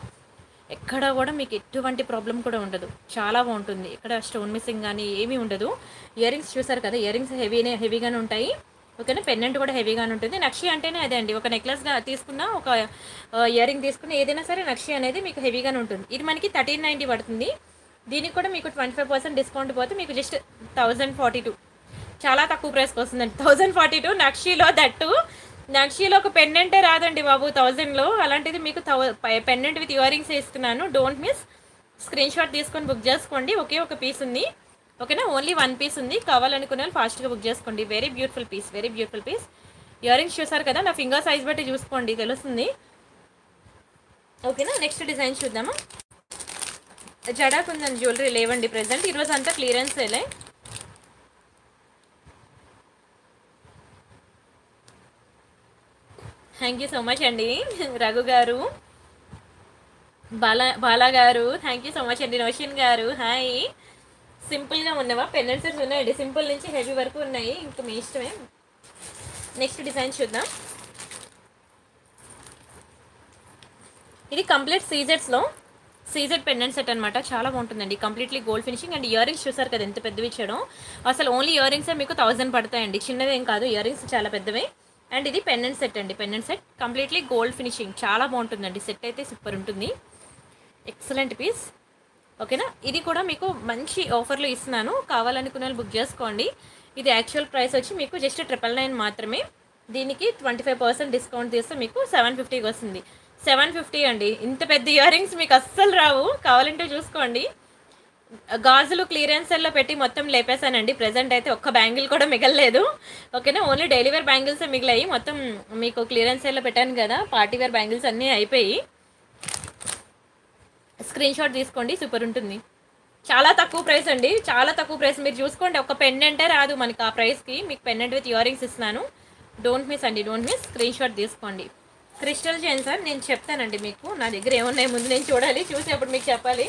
ఎక్కడ కూడా మీకు ఎటువంటి ప్రాబ్లం కూడా ఉండదు, చాలా బాగుంటుంది. ఇక్కడ స్టోన్ మిస్సింగ్ కానీ ఏమీ ఉండదు. ఇయర్ రింగ్స్ చూసారు కదా, ఇయర్ రింగ్స్ హెవీనే హెవీగానే ఉంటాయి. ఓకేనా, పెన్నెంట్ కూడా హెవీగానే ఉంటుంది. నక్షీ అంటేనే అదే అండి, ఒక నెక్లెస్గా తీసుకున్నా, ఒక ఇయర్ రింగ్ తీసుకున్నా, ఏదైనా సరే నక్షీ అనేది మీకు హెవీగానే ఉంటుంది. ఇది మనకి థర్టీన్ నైంటీ పడుతుంది. దీనికి కూడా మీకు ట్వంటీ ఫైవ్ పర్సెంట్ డిస్కౌంట్ పోతే మీకు జస్ట్ థౌజండ్ ఫార్టీ టూ చాలా తక్కువ ప్రైస్కి వస్తుందండి. థౌజండ్ ఫార్టీ టూ నక్షీలో, దట్టు నక్షీలో ఒక పెన్నెంటే రాదండి బాబు థౌజండ్లో, అలాంటిది మీకు థౌ పెన్నెంట్ విత్ ఇయర్ రింగ్స్ ఇస్తున్నాను. డోంట్ మిస్, స్క్రీన్ షాట్ తీసుకొని బుక్ చేసుకోండి. ఒకే ఒక పీస్ ఉంది, ఓకేనా, ఓన్లీ వన్ పీస్ ఉంది, కావాలనుకునే వాళ్ళు ఫాస్ట్గా బుక్ చేసుకోండి. Very beautiful piece, very beautiful piece. Earrings చూసారు కదా, నా ఫింగర్ సైజ్ బట్టి చూసుకోండి తెలుస్తుంది. ఓకేనా, నెక్స్ట్ డిజైన్ చూద్దామా. జడాకు ఉందండి, జ్యువెలరీ లేవండి ప్రజెంట్, ఈరోజు అంతా క్లియరెన్స్ వేలే. థ్యాంక్ యూ సో మచ్ అండి రఘు గారు, బాలా బాలా గారు, థ్యాంక్ యూ సో మచ్ అండి. రోషన్ గారు హాయ్. సింపుల్గా ఉన్నవా? పెన్నెంట్ సెట్స్ ఉన్నాయండి, సింపుల్ నుంచి హెవీ వరకు ఉన్నాయి, ఇంకా మీ ఇష్టమే. నెక్స్ట్ డిజైన్ చూద్దాం. ఇది కంప్లీట్ సీజెట్స్లో సీజెడ్ పెండెంట్ సెట్ అనమాట, చాలా బాగుంటుందండి, completely gold finishing. And ear rings చూసారు కదా ఎంత పెద్దవి ఇచ్చాడో, అసలు ఓన్లీ ఇయర్ రింగ్సే మీకు థౌజండ్ పడతాయండి, చిన్నవేం కాదు, ఇయర్ రింగ్స్ చాలా పెద్దవే. అండ్ ఇది పెన్నెంట్ సెట్ అండి, pendant set completely gold finishing, చాలా బాగుంటుందండి సెట్ అయితే, సూపర్ ఉంటుంది, ఎక్సలెంట్ పీస్. ఓకేనా, ఇది కూడా మీకు మంచి ఆఫర్లో ఇస్తున్నాను, కావాలనుకునే వాళ్ళు బుక్ చేసుకోండి. ఇది యాక్చువల్ ప్రైస్ వచ్చి మీకు జస్ట్ ట్రిపుల్ నైన్ మాత్రమే, దీనికి ట్వంటీ ఫైవ్ పర్సెంట్ డిస్కౌంట్ చేస్తే మీకు సెవెన్ ఫిఫ్టీకి వస్తుంది, సెవెన్ ఫిఫ్టీ అండి. ఇంత పెద్ద ఇయర్ రింగ్స్ మీకు అస్సలు రావు, కావాలంటే చూసుకోండి. గాజులు క్లియరెన్స్ సెల్లో పెట్టి మొత్తం లేపేశానండి, ప్రజెంట్ అయితే ఒక్క బ్యాంగిల్ కూడా మిగలలేదు. ఓకేనా, ఓన్లీ డైలీ వేర్ బ్యాంగిల్స్ మిగిలాయి, మొత్తం మీకు క్లియరెన్స్ సెల్లో పెట్టాను కదా, పార్టీ వేర్ బ్యాంగిల్స్ అన్నీ అయిపోయి. స్క్రీన్ షాట్ తీసుకోండి, సూపర్ ఉంటుంది, చాలా తక్కువ ప్రైస్ అండి, చాలా తక్కువ ప్రైస్, మీరు చూసుకోండి. ఒక పెన్నెంటే రాదు మనకి ఆ ప్రైస్కి, మీకు పెన్నెంట్ విత్ ఇయర్ రింగ్స్ ఇస్తున్నాను, డోంట్ మిస్ అండి, డోంట్ మిస్, స్క్రీన్ షాట్ తీసుకోండి. క్రిస్టల్ చైన్ సార్ నేను చెప్తానండి మీకు, నా దగ్గర ఏమున్నాయి ముందు నేను చూడాలి, చూసేప్పుడు మీకు చెప్పాలి.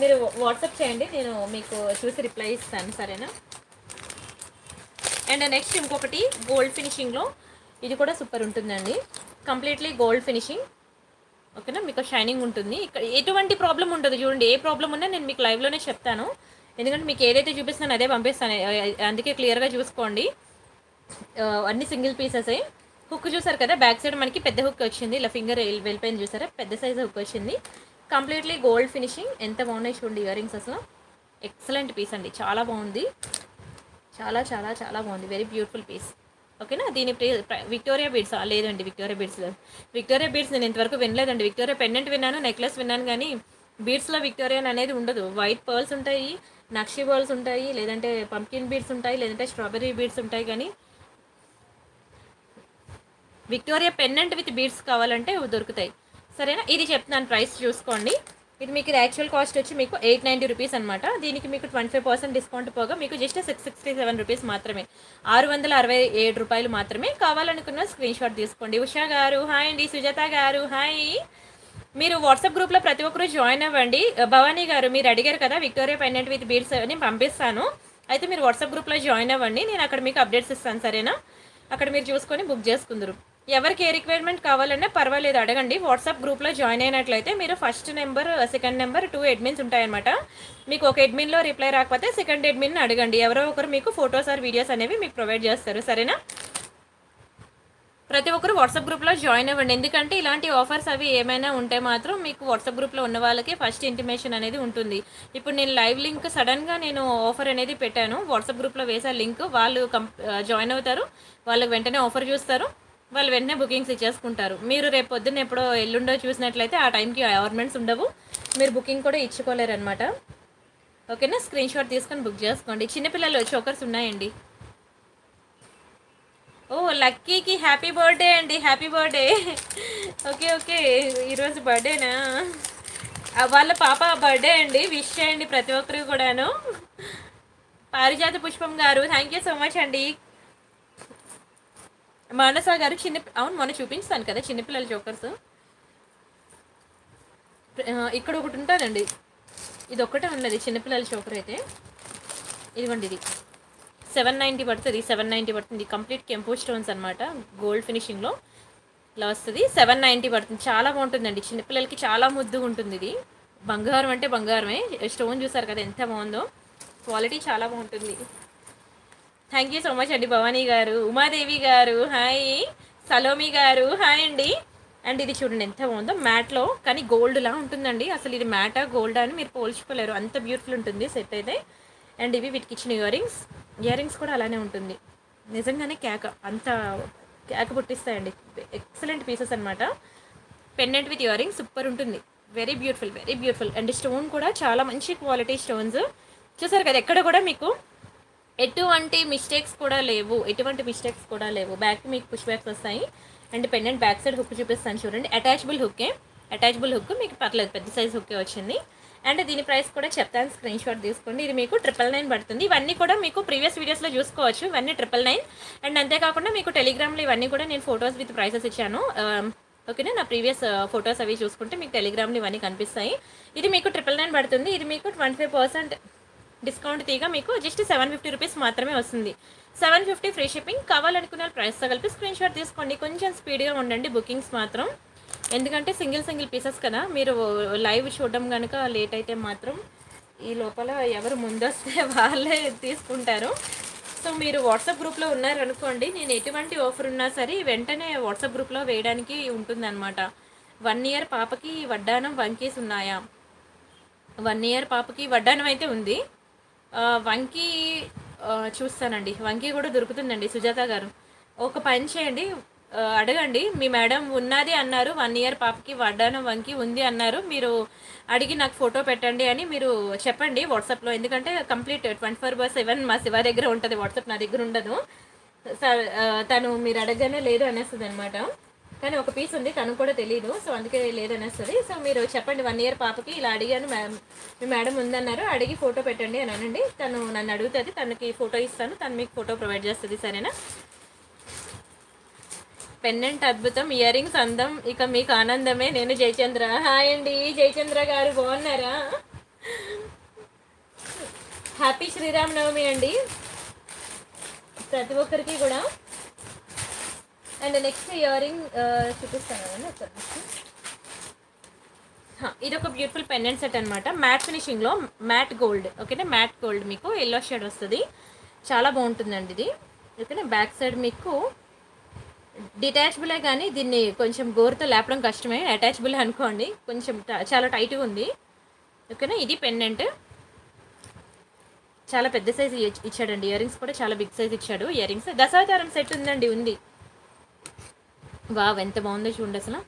మీరు వాట్సాప్ చేయండి, నేను మీకు చూసి రిప్లై ఇస్తాను, సరేనా? అండ్ నెక్స్ట్ ఇంకొకటి గోల్డ్ ఫినిషింగ్లో, ఇది కూడా సూపర్ ఉంటుందండి, కంప్లీట్లీ గోల్డ్ ఫినిషింగ్. ఓకేనా, మీకు షైనింగ్ ఉంటుంది, ఇక్కడ ఎటువంటి ప్రాబ్లం ఉండదు. చూడండి, ఏ ప్రాబ్లం ఉన్నా నేను మీకు లైవ్లోనే చెప్తాను, ఎందుకంటే మీకు ఏదైతే చూపిస్తానో అదే పంపిస్తాను, అందుకే క్లియర్గా చూసుకోండి. అన్ని సింగిల్ పీసెస్. హుక్ చూసారు కదా, బ్యాక్ సైడ్ మనకి పెద్ద హుక్ వచ్చింది, ఇలా ఫింగర్ వెళ్ళిపోయింది చూసారా, పెద్ద సైజ్ హుక్ వచ్చింది, కంప్లీట్లీ గోల్డ్ ఫినిషింగ్. ఎంత బాగున్నాయి చూడండి ఇయర్ రింగ్స్, అసలు ఎక్సలెంట్ పీస్ అండి, చాలా బాగుంది, చాలా చాలా చాలా బాగుంది, వెరీ బ్యూటిఫుల్ పీస్. ఓకేనా, దీని విక్టోరియా బీడ్స్ లేదండి, విక్టోరియా బీడ్స్ లేదు, విక్టోరియా బీడ్స్ నేను ఇంతవరకు వినలేదండి, విక్టోరియా పెండెంట్ విన్నాను, నెక్లెస్ విన్నాను, కానీ బీడ్స్లో విక్టోరియా అనేది ఉండదు. వైట్ పర్ల్స్ ఉంటాయి, నక్షి పర్ల్స్ ఉంటాయి, లేదంటే పంకిన్ బీడ్స్ ఉంటాయి, లేదంటే స్ట్రాబెర్రీ బీడ్స్ ఉంటాయి, కానీ విక్టోరియా పెండెంట్ విత్ బీడ్స్ కావాలంటే దొరుకుతాయి, సరేనా? ఇది చెప్తున్నాను ప్రైస్ చూసుకోండి. ఇది మీకు యాక్చువల్ కాస్ట్ వచ్చి మీకు ఎయిట్ నైంటీ రూపీస్ అనమాట, దీనికి మీకు ట్వంటీ ఫైవ్ పర్సెంట్ డిస్కౌంట్ పోగా మీకు just six sixty seven rupees మాత్రమే, ఆరు వందల అరవై ఏడు రూపాయలు మాత్రమే. కావాలనుకున్న స్క్రీన్ షాట్ తీసుకోండి. ఉషా గారు హాయ్ అండి, సుజాత గారు హాయ్, మీరు వాట్సాప్ గ్రూప్లో ప్రతి ఒక్కరు జాయిన్ అవ్వండి. భవానీ గారు మీరు అడిగారు కదా విక్టోరియా పెండెంట్ విత్ బీడ్స్ అని, పంపిస్తాను. అయితే మీరు వాట్సాప్ గ్రూప్లో జాయిన్ అవ్వండి, నేను అక్కడ మీకు అప్డేట్స్ ఇస్తాను సరేనా. అక్కడ మీరు చూసుకొని బుక్ చేసుకుందరు. ఎవరికి ఏ రిక్వైర్మెంట్ కావాలన్నా పర్వాలేదు అడగండి. వాట్సాప్ గ్రూప్లో జాయిన్ అయినట్లయితే మీరు first number second number two admins ఉంటాయన్నమాట. మీకు ఒక అడ్మిన్లో రిప్లై రాకపోతే సెకండ్ అడ్మిన్ అడగండి, ఎవరో ఒకరు మీకు ఫొటోస్ ఆర్ వీడియోస్ అనేవి మీకు ప్రొవైడ్ చేస్తారు సరేనా. ప్రతి ఒక్కరు వాట్సాప్ గ్రూప్లో జాయిన్ అవ్వండి, ఎందుకంటే ఇలాంటి ఆఫర్స్ అవి ఏమైనా ఉంటే మాత్రం మీకు వాట్సాప్ గ్రూప్లో ఉన్న వాళ్ళకి ఫస్ట్ ఇంటిమేషన్ అనేది ఉంటుంది. ఇప్పుడు నేను లైవ్ లింక్ సడన్గా నేను ఆఫర్ అనేది పెట్టాను, వాట్సాప్ గ్రూప్లో వేసే లింక్ వాళ్ళు జాయిన్ అవుతారు, వాళ్ళకి వెంటనే ఆఫర్ చూస్తారు, వాళ్ళు వెంటనే బుకింగ్స్ ఇచ్చేసుకుంటారు. మీరు రేపు పొద్దున్న ఎప్పుడో ఎల్లుండో చూసినట్లయితే ఆ టైంకి అపాయింట్మెంట్స్ ఉండవు, మీరు బుకింగ్ కూడా ఇచ్చుకోలేరు అనమాట. ఓకేనా, స్క్రీన్ షాట్ తీసుకొని బుక్ చేసుకోండి. చిన్నపిల్లలు చోకర్స్ ఉన్నాయండి. ఓ లక్కీకి హ్యాపీ బర్త్డే అండి, హ్యాపీ బర్త్డే. ఓకే ఓకే ఈరోజు బర్త్డేనా, వాళ్ళ పాప బర్త్డే అండి, విష్ చేయండి ప్రతి ఒక్కరికి కూడాను. పారిజాత పుష్పం గారు థ్యాంక్ యూ సో మచ్ అండి. మానస గారు చిన్న అవును మొన్న చూపించాను కదా చిన్నపిల్లల జోకర్స్. ఇక్కడ ఒకటి ఉంటుందండి, ఇది ఒక్కటే ఉన్నది చిన్నపిల్లల జోకర్ అయితే, ఇదిగోండి ఇది సెవెన్ నైంటీ పడుతుంది, సెవెన్ నైంటీ పడుతుంది. కంప్లీట్ కెంపో స్టోన్స్ అనమాట, గోల్డ్ ఫినిషింగ్లో ఇలా వస్తుంది, సెవెన్ నైంటీ పడుతుంది. చాలా బాగుంటుందండి చిన్నపిల్లలకి, చాలా ముద్దుగా ఉంటుంది ఇది. బంగారం అంటే బంగారమే, స్టోన్ చూసారు కదా ఎంత బాగుందో, క్వాలిటీ చాలా బాగుంటుంది. థ్యాంక్ యూ సో మచ్ అండి భవానీ గారు. ఉమాదేవి గారు హాయ్, సలోమి గారు హాయ్ అండి. అండ్ ఇది చూడండి ఎంత బాగుందో, మ్యాట్లో కానీ గోల్డ్లా ఉంటుందండి, అసలు ఇది మ్యాటా గోల్డా అని మీరు పోల్చుకోలేరు, అంత బ్యూటిఫుల్ ఉంటుంది సెట్ అయితే. అండ్ ఇవి వీటికి ఇచ్చిన ఇయర్ రింగ్స్, ఇయర్ రింగ్స్ కూడా అలానే ఉంటుంది, నిజంగానే కేక అంత కేక పుట్టిస్తాయండి, ఎక్సలెంట్ పీసెస్ అనమాట. Pendant with ear rings super ఉంటుంది, very beautiful very beautiful. And stone కూడా చాలా మంచి క్వాలిటీ స్టోన్స్, చూసారు కదా ఎక్కడ కూడా మీకు ఎటువంటి మిస్టేక్స్ కూడా లేవు, ఎటువంటి మిస్టేక్స్ కూడా లేవు. బ్యాక్ మీకు పుష్ బ్యాక్స్ వస్తాయి. And pendant back side hook చూపిస్తాను చూడండి, అటాచబుల్ హుక్కే, అటాచబుల్ హుక్ మీకు పర్లేదు, పెద్ద సైజ్ హుక్కే వచ్చింది. అండ్ దీని ప్రైస్ కూడా చెప్తాను, స్క్రీన్ షాట్ తీసుకోండి. ఇది మీకు ట్రిపుల్ నైన్ పడుతుంది. ఇవన్నీ కూడా మీకు ప్రీవియస్ వీడియోస్లో చూసుకోవచ్చు, ఇవన్నీ ట్రిపుల్ నైన్. అండ్ అంతేకాకుండా మీకు టెలిగ్రామ్లో ఇవన్నీ కూడా నేను ఫొటోస్ విత్ ప్రైసెస్ ఇచ్చాను, ఓకేనా. నా ప్రీవియస్ ఫొటోస్ అవి చూసుకుంటే మీకు టెలిగ్రామ్లో ఇవన్నీ కనిపిస్తాయి. ఇది మీకు ట్రిపుల్ నైన్ పడుతుంది. ఇది మీకు ట్వంటీ ఫైవ్ పర్సెంట్ డిస్కౌంట్ తీగా మీకు జస్ట్ సెవెన్ ఫిఫ్టీ రూపీస్ మాత్రమే వస్తుంది, సెవెన్ ఫిఫ్టీ ఫ్రీ షిప్పింగ్. కావాలనుకున్న ప్రైస్తో కలిపి స్క్రీన్ షాట్ తీసుకోండి. కొంచెం స్పీడ్గా ఉండండి బుకింగ్స్ మాత్రం, ఎందుకంటే సింగిల్ సింగిల్ పీసెస్ కదా, మీరు లైవ్ చూడడం కనుక లేట్ అయితే మాత్రం ఈ లోపల ఎవరు ముందొస్తే వాళ్ళే తీసుకుంటారు. సో మీరు వాట్సాప్ గ్రూప్లో ఉన్నారనుకోండి, నేను ఎటువంటి ఆఫర్ ఉన్నా సరే వెంటనే వాట్సాప్ గ్రూప్లో వేయడానికి ఉంటుందన్నమాట. వన్ ఇయర్ పాపకి వడ్డానం వంకీస్ ఉన్నాయా, వన్ ఇయర్ పాపకి వడ్డానం అయితే ఉంది, వంకీ చూస్తానండి, వంకీ కూడా దొరుకుతుందండి. సుజాత గారు ఒక పని చేయండి, అడగండి మీ మేడం ఉన్నది అన్నారు, వన్ ఇయర్ పాపకి వడ్డానం వంకి ఉంది అన్నారు, మీరు అడిగి నాకు ఫోటో పెట్టండి అని మీరు చెప్పండి వాట్సాప్లో. ఎందుకంటే complete twenty four by seven మా శివ దగ్గర ఉంటుంది వాట్సాప్, నా దగ్గర ఉండదు. తను మీరు అడగనే లేదు అనేస్తుంది అనమాట, కానీ ఒక పీస్ ఉంది తను కూడా తెలియదు, సో అందుకే లేదనేస్తుంది. సో మీరు చెప్పండి వన్ ఇయర్ పాపకి ఇలా అడిగాను మ్యామ్, మీ మేడం ఉందన్నారు, అడిగి ఫోటో పెట్టండి అని అనండి. తను నన్ను అడుగుతుంది, తనకి ఫోటో ఇస్తాను, తను మీకు ఫోటో ప్రొవైడ్ చేస్తుంది సరేనా. పెండెంట్ అద్భుతం, ఇయర్ రింగ్స్ అందం, ఇక మీకు ఆనందమే. నేను జయచంద్ర హాయ్ అండి, జయచంద్ర గారు బాగున్నారా. హ్యాపీ శ్రీరామనవమి అండి ప్రతి ఒక్కరికి కూడా. అండ్ నెక్స్ట్ ఇయర్ రింగ్ చూపిస్తాను, ఇది ఒక బ్యూటిఫుల్ పెండెంట్ సెట్ అనమాట, మ్యాట్ ఫినిషింగ్లో, మ్యాట్ గోల్డ్ ఓకేనా, మ్యాట్ గోల్డ్ మీకు ఎల్లో షేడ్ వస్తుంది, చాలా బాగుంటుందండి ఇది ఓకేనా. బ్యాక్ సైడ్ మీకు డిటాచబులే, కానీ దీన్ని కొంచెం గోరుతో లేపడం కష్టమే, అటాచబుల్ అనుకోండి, కొంచెం చాలా టైట్గా ఉంది ఓకేనా. ఇది పెండెంట్ చాలా పెద్ద సైజు ఇచ్చాడండి, ఇయర్ రింగ్స్ కూడా చాలా బిగ్ సైజ్ ఇచ్చాడు. ఇయర్ రింగ్స్ దశావతారం సెట్ ఉందండి, ఉంది. వావ్ ఎంత బాగుందో చూడండి, అసలు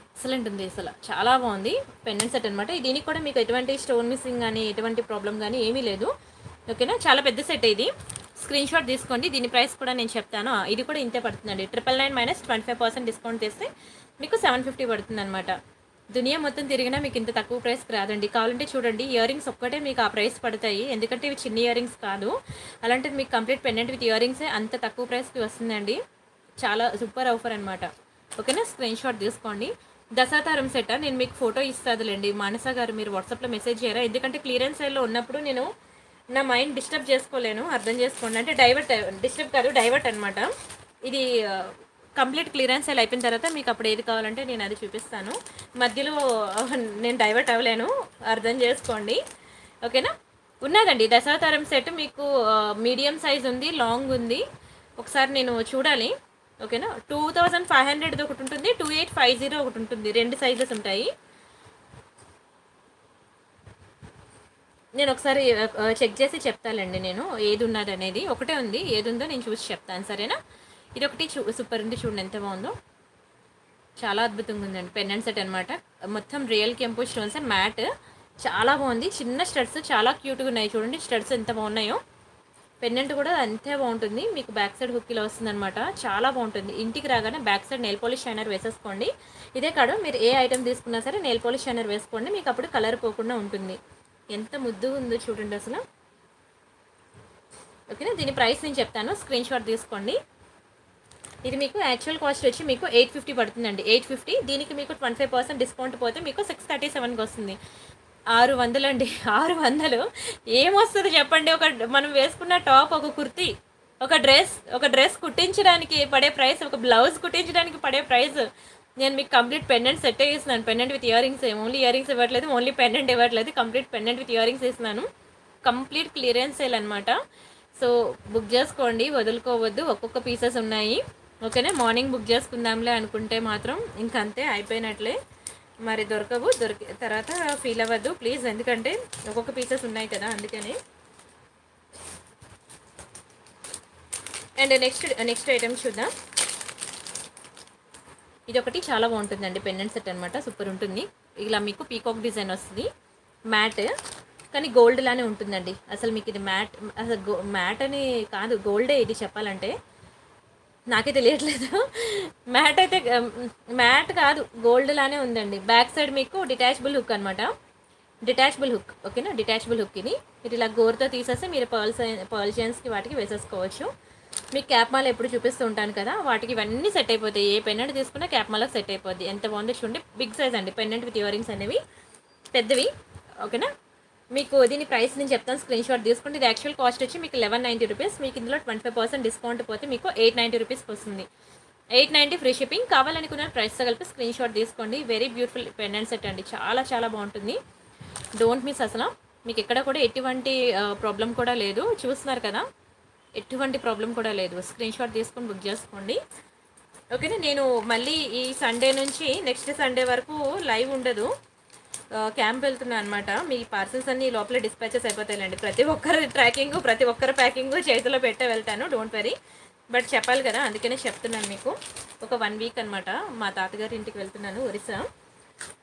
ఎక్సలెంట్ ఉంది, అసలు చాలా బాగుంది పెండెంట్ సెట్ అనమాట. దీనికి కూడా మీకు ఎటువంటి స్టోన్ మిస్సింగ్ కానీ ఎటువంటి ప్రాబ్లం కానీ ఏమీ లేదు ఓకేనా, చాలా పెద్ద సెట్ ఇది. స్క్రీన్ షాట్ తీసుకోండి, దీని ప్రైస్ కూడా నేను చెప్తాను. ఇది కూడా ఇంతే పడుతుందండి, triple nine minus twenty five percent discount చేస్తే మీకు సెవెన్ ఫిఫ్టీ పడుతుంది అనమాట. దునియా మొత్తం తిరిగినా మీకు ఇంత తక్కువ ప్రైస్కి రాదండి. కావాలంటే చూడండి, ఇయర్ రింగ్స్ ఒక్కటే మీకు ఆ ప్రైస్ పడతాయి, ఎందుకంటే ఇవి చిన్న ఇయర్ రింగ్స్ కాదు, అలాంటిది మీకు కంప్లీట్ పెండెంట్ విత్ ఇయర్ రింగ్సే అంత తక్కువ ప్రైస్కి వస్తుందండి, చాలా సూపర్ ఆఫర్ అనమాట. ఓకేనా స్క్రీన్ షాట్ తీసుకోండి. దశాతారం సెట్ నేను మీకు ఫోటో ఇస్తాదులేండి. మానస గారు మీరు వాట్సాప్లో మెసేజ్ చేయరా, ఎందుకంటే క్లియరెన్స్ సైడ్లో ఉన్నప్పుడు నేను నా మైండ్ డిస్టర్బ్ చేసుకోలేను, అర్థం చేసుకోండి. అంటే డైవర్ట్ డిస్టర్బ్ కాదు డైవర్ట్ అనమాట. ఇది కంప్లీట్ క్లియరెన్స్ సేల్ అయిపోయిన తర్వాత మీకు అప్పుడు ఏది కావాలంటే నేను అది చూపిస్తాను, మధ్యలో నేను డైవర్ట్ అవ్వలేను, అర్థం చేసుకోండి. ఓకేనా ఉన్నదండి దశావతారం సెట్ మీకు మీడియం సైజ్ ఉంది, లాంగ్ ఉంది, ఒకసారి నేను చూడాలి. ఓకేనా టూ థౌజండ్ ఫైవ్ హండ్రెడ్ది ఒకటి ఉంటుంది, టూ ఎయిట్ ఫైవ్ జీరో ఒకటి ఉంటుంది, రెండు సైజెస్ ఉంటాయి. నేను ఒకసారి చెక్ చేసి చెప్తానండి నేను ఏది ఉన్నది అనేది, ఒకటే ఉంది ఏది ఉందో నేను చూసి చెప్తాను సరేనా. ఇది ఒకటి చూ సూపర్ ఉంది చూడండి ఎంత బాగుందో, చాలా అద్భుతంగా ఉందండి. పెండెంట్ సెట్ అనమాట, మొత్తం రియల్ కెంపు స్టోన్స్ మ్యాట్, చాలా బాగుంది. చిన్న స్టడ్స్ చాలా క్యూట్గా ఉన్నాయి చూడండి, స్టడ్స్ ఎంత బాగున్నాయో. పెండెంట్ కూడా అంతే బాగుంటుంది, మీకు బ్యాక్ సైడ్ హుక్కిలో వస్తుందనమాట, చాలా బాగుంటుంది. ఇంటికి రాగానే back side nail polish shiner వేసేసుకోండి. ఇదే కాదు మీరు ఏ ఐటమ్ తీసుకున్నా సరే నెయిల్ పాలిష్ షైనర్ వేసుకోండి, మీకు అప్పుడు కలర్ పోకుండా ఉంటుంది. ఎంత ముద్దుగా ఉందో చూడండి అసలు. ఓకేనా దీని ప్రైస్ నేను చెప్తాను, స్క్రీన్ షాట్ తీసుకోండి. ఇది మీకు యాక్చువల్ కాస్ట్ వచ్చి మీకు ఎయిట్ ఫిఫ్టీ పడుతుందండి, ఎయిట్ ఫిఫ్టీ దీనికి మీకు ట్వంటీ ఫైవ్ పర్సెంట్ డిస్కౌంట్ పోతే మీకు సిక్స్ థర్టీ సెవెన్కి వస్తుంది. ఆరు వందలు అండి, ఆరు వందలు ఏమొస్తుంది చెప్పండి. ఒక మనం వేసుకున్న టాప్, ఒక కుర్తీ, ఒక డ్రెస్, ఒక డ్రెస్ కుట్టించడానికి పడే ప్రైస్, ఒక బ్లౌజ్ కుట్టించడానికి పడే ప్రైస్. నేను మీకు కంప్లీట్ పెండెంట్ సెట్ ఇస్తున్నాను, pendant with ear rings, only earrings ఇవ్వట్లేదు, ఓన్లీ పెండెంట్ ఇవ్వట్లేదు, complete pendant with ear rings ఇస్తున్నాను. కంప్లీట్ క్లియరెన్స్ సేల్ అనమాట, సో బుక్ చేసుకోండి, వదులుకోవద్దు. ఒక్కొక్క పీసెస్ ఉన్నాయి ఓకేనా. మార్నింగ్ బుక్ చేసుకుందాంలే అనుకుంటే మాత్రం ఇంకంతే అయిపోయినట్లే, మరి దొరకవు, దొరికి తర్వాత ఫీల్ అవ్వద్దు ప్లీజ్, ఎందుకంటే ఒక్కొక్క పీసెస్ ఉన్నాయి కదా అందుకని. అండ్ నెక్స్ట్ నెక్స్ట్ ఐటమ్ చూద్దాం. ఇది ఒకటి చాలా బాగుంటుందండి, పెండెంట్ సెట్ అనమాట, సూపర్ ఉంటుంది. ఇలా మీకు పీకాక్ డిజైన్ వస్తుంది, మ్యాట్ కానీ గోల్డ్ లానే ఉంటుందండి. అసలు మీకు ఇది మ్యాట్, అసలు గో మ్యాట్ అని కాదు గోల్డే ఇది చెప్పాలంటే, నాకే తెలియట్లేదు. మ్యాట్ అయితే మ్యాట్ కాదు గోల్డ్ లానే ఉందండి. బ్యాక్ సైడ్ మీకు డిటాచబుల్ హుక్ అనమాట, డిటాచబుల్ హుక్ ఓకేనా. డిటాచబుల్ హుక్ ఇది మీరు ఇలా గోర్తో తీసేసి మీరు పర్ల్స్ పర్ల్ చైన్స్కి వాటికి వేసేసుకోవచ్చు. మీకు క్యాప్ మాల ఎప్పుడు చూపిస్తూ ఉంటాను కదా, వాటికి ఇవన్నీ సెట్ అయిపోతాయి. ఏ పెన్నెంట్ తీసుకున్నా క్యాప్ మాలకు సెట్ అయిపోద్ది. ఎంత బాగుందో చూడండి, బిగ్ సైజ్ అండి పెన్నెంట్ విత్ ఇయర్ రింగ్స్ అనేవి, పెద్దవి ఓకేనా. మీకు దీని ప్రైస్ నేను చెప్తాను, స్క్రీన్ షాట్ తీసుకుంటే. ఇది యాక్చువల్ కాస్ట్ వచ్చి మీకు లెవెన్ నైంటీ రూపీస్, మీకు ఇందులో ట్వంటీ ఫైవ్ పర్సెంట్ డిస్కౌంట్ పోతే మీకు ఎయిట్ నైంటీ రూపీస్కి వస్తుంది, ఎయిట్ నైంటీ ఫ్రీ షిప్పింగ్. కావాలనుకున్న ప్రైస్ కలిపి స్క్రీన్ షాట్ తీసుకోండి. వెరీ బ్యూటిఫుల్ పెండెంట్ సెట్ అండి, చాలా చాలా బాగుంటుంది. డోంట్ మిస్, అసలు మీకు ఎక్కడ కూడా ఎటువంటి ప్రాబ్లం కూడా లేదు, చూస్తున్నారు కదా ఎటువంటి ప్రాబ్లం కూడా లేదు. స్క్రీన్ షాట్ తీసుకొని బుక్ చేసుకోండి ఓకేనా. నేను మళ్ళీ ఈ సండే నుంచి నెక్స్ట్ సండే వరకు లైవ్ ఉండదు, క్యాంప్ వెళ్తున్నాను అనమాట. మీ పార్సల్స్ అన్నీ లోపల డిస్పాచెస్ అయిపోతాయిలేండి, ప్రతి ఒక్కరి ట్రాకింగ్ ప్రతి ఒక్కరి ప్యాకింగ్ చేతిలో పెట్టే వెళ్తాను, డోంట్ వరీ. బట్ చెప్పాలి కదా అందుకనే చెప్తున్నాను మీకు. ఒక వన్ వీక్ అనమాట మా తాతగారి ఇంటికి వెళ్తున్నాను ఒరిస్సా,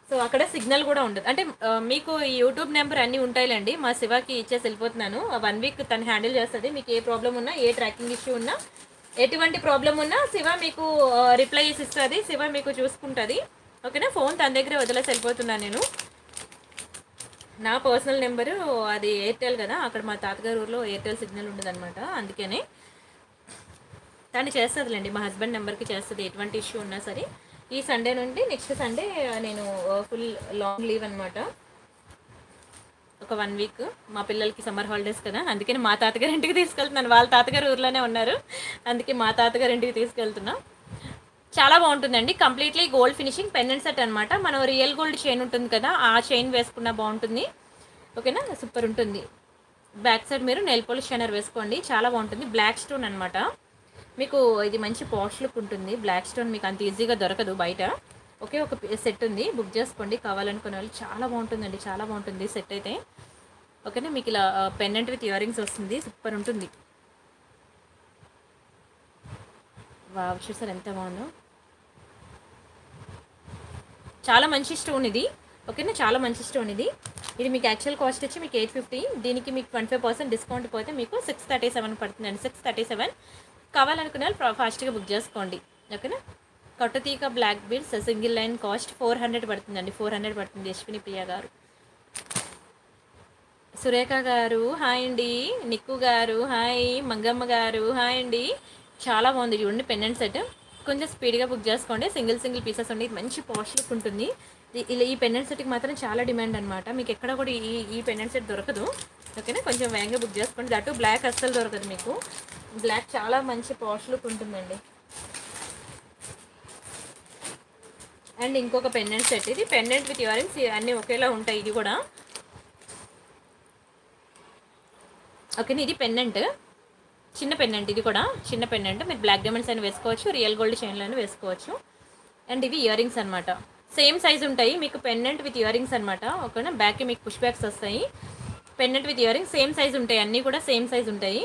సో అక్కడ సిగ్నల్ కూడా ఉండదు. అంటే మీకు ఈ యూట్యూబ్ నెంబర్ అన్నీ ఉంటాయిలేండి, మా శివాకి ఇచ్చేసి వెళ్ళిపోతున్నాను. వన్ వీక్ తను హ్యాండిల్ చేస్తుంది, మీకు ఏ ప్రాబ్లం ఉన్నా ఏ ట్రాకింగ్ ఇష్యూ ఉన్నా ఎటువంటి ప్రాబ్లం ఉన్నా శివ మీకు రిప్లై చేసి ఇస్తుంది, శివ మీకు చూసుకుంటుంది ఓకేనా. ఫోన్ తన దగ్గరే వదిలేసి వెళ్ళిపోతున్నాను నేను. నా పర్సనల్ నెంబరు అది ఎయిర్టెల్ కదా, అక్కడ మా తాతగారు ఊరిలో ఎయిర్టెల్ సిగ్నల్ ఉండదన్నమాట, అందుకనే తను చేస్తుందిలేండి, మా హస్బెండ్ నెంబర్కి చేస్తుంది ఎటువంటి ఇష్యూ ఉన్నా సరే. ఈ సండే నుండి నెక్స్ట్ సండే నేను ఫుల్ లాంగ్ లీవ్ అనమాట, ఒక వన్ వీక్. మా పిల్లలకి సమ్మర్ హాలిడేస్ కదా అందుకని మా తాతగారి ఇంటికి తీసుకెళ్తున్నాను, వాళ్ళ తాతగారు ఊర్లోనే ఉన్నారు అందుకే మా తాతగారి ఇంటికి తీసుకెళ్తున్నాం. చాలా బాగుంటుందండి, completely gold finishing pendant set అనమాట. మనం రియల్ గోల్డ్ చైన్ ఉంటుంది కదా ఆ చైన్ వేసుకున్నా బాగుంటుంది ఓకేనా, సూపర్ ఉంటుంది. బ్యాక్ సైడ్ మీరు నెయిల్ పాలిష్ షైనర్ వేసుకోండి, చాలా బాగుంటుంది. బ్లాక్ స్టోన్ అనమాట, మీకు ఇది మంచి పాష్ లుక్ ఉంటుంది. బ్లాక్ స్టోన్ మీకు అంత ఈజీగా దొరకదు బయట. ఒకే ఒక సెట్ ఉంది, బుక్ చేసుకోండి కావాలనుకునే వాళ్ళు. చాలా బాగుంటుందండి, చాలా బాగుంటుంది సెట్ అయితే ఓకేనా. మీకు ఇలా పెండెంట్ విత్ ఇయర్ రింగ్స్ వస్తుంది, సూపర్ ఉంటుంది. వావ్ చూసారు ఎంత బాగుందో, చాలా మంచి స్టోన్ ఇది ఓకేనా, చాలా మంచి స్టోన్ ఇది. ఇది మీకు యాక్చువల్ కాస్ట్ వచ్చి మీకు ఎయిట్ ఫిఫ్టీ, దీనికి మీకు ట్వంటీ ఫైవ్ పర్సెంట్ డిస్కౌంట్ పోతే మీకు సిక్స్ థర్టీ సెవెన్ పడుతుందండి, సిక్స్ థర్టీ సెవెన్ కావాలనుకునే వాళ్ళు ఫాస్ట్గా బుక్ చేసుకోండి ఓకేనా. కట్టుతీక black beads single line cost four hundred పడుతుందండి, ఫోర్ హండ్రెడ్ పడుతుంది. యశ్విని ప్రియ గారు, సురేఖ గారు హాయ్ అండి, నిక్కు గారు హాయ్, మంగమ్మ గారు హాయ్ అండి. చాలా బాగుంది చూడండి పెండెంట్ సెట్, కొంచెం స్పీడ్గా బుక్ చేసుకోండి. సింగిల్ సింగిల్ పీసెస్ ఉండి మంచి పాష్ లుక్ ఉంటుంది. ఇలా ఈ పెండెంట్ సెట్కి మాత్రం చాలా డిమాండ్ అనమాట. మీకు ఎక్కడ కూడా ఈ ఈ పెండెంట్ సెట్ దొరకదు. ఓకేనా, కొంచెం వేగంగా బుక్ చేసుకోండి. దట్టు బ్లాక్ అస్సలు దొరకదు మీకు. బ్లాక్ చాలా మంచి పాష్ లుక్ ఉంటుందండి. అండ్ ఇంకొక పెండెంట్ సెట్, ఇది పెండెంట్ విత్ ఇయరింగ్స్ అన్నీ ఒకేలా ఉంటాయి. ఇది కూడా ఓకేనా, ఇది పెండెంట్, చిన్న పెండెంట్, ఇది కూడా చిన్న పెండెంట్. మీరు బ్లాక్ డైమండ్స్ అయినా వేసుకోవచ్చు, రియల్ గోల్డ్ చైన్లు అయినా వేసుకోవచ్చు. అండ్ ఇవి ఇయర్ రింగ్స్ అనమాట, సేమ్ సైజ్ ఉంటాయి మీకు. పెండెంట్ విత్ ఇయర్ రింగ్స్ అనమాట. ఓకేనా, బ్యాక్కి మీకు పుష్ బ్యాక్స్ వస్తాయి. Pendant with ear rings same size ఉంటాయి, అన్నీ కూడా సేమ్ సైజ్ ఉంటాయి.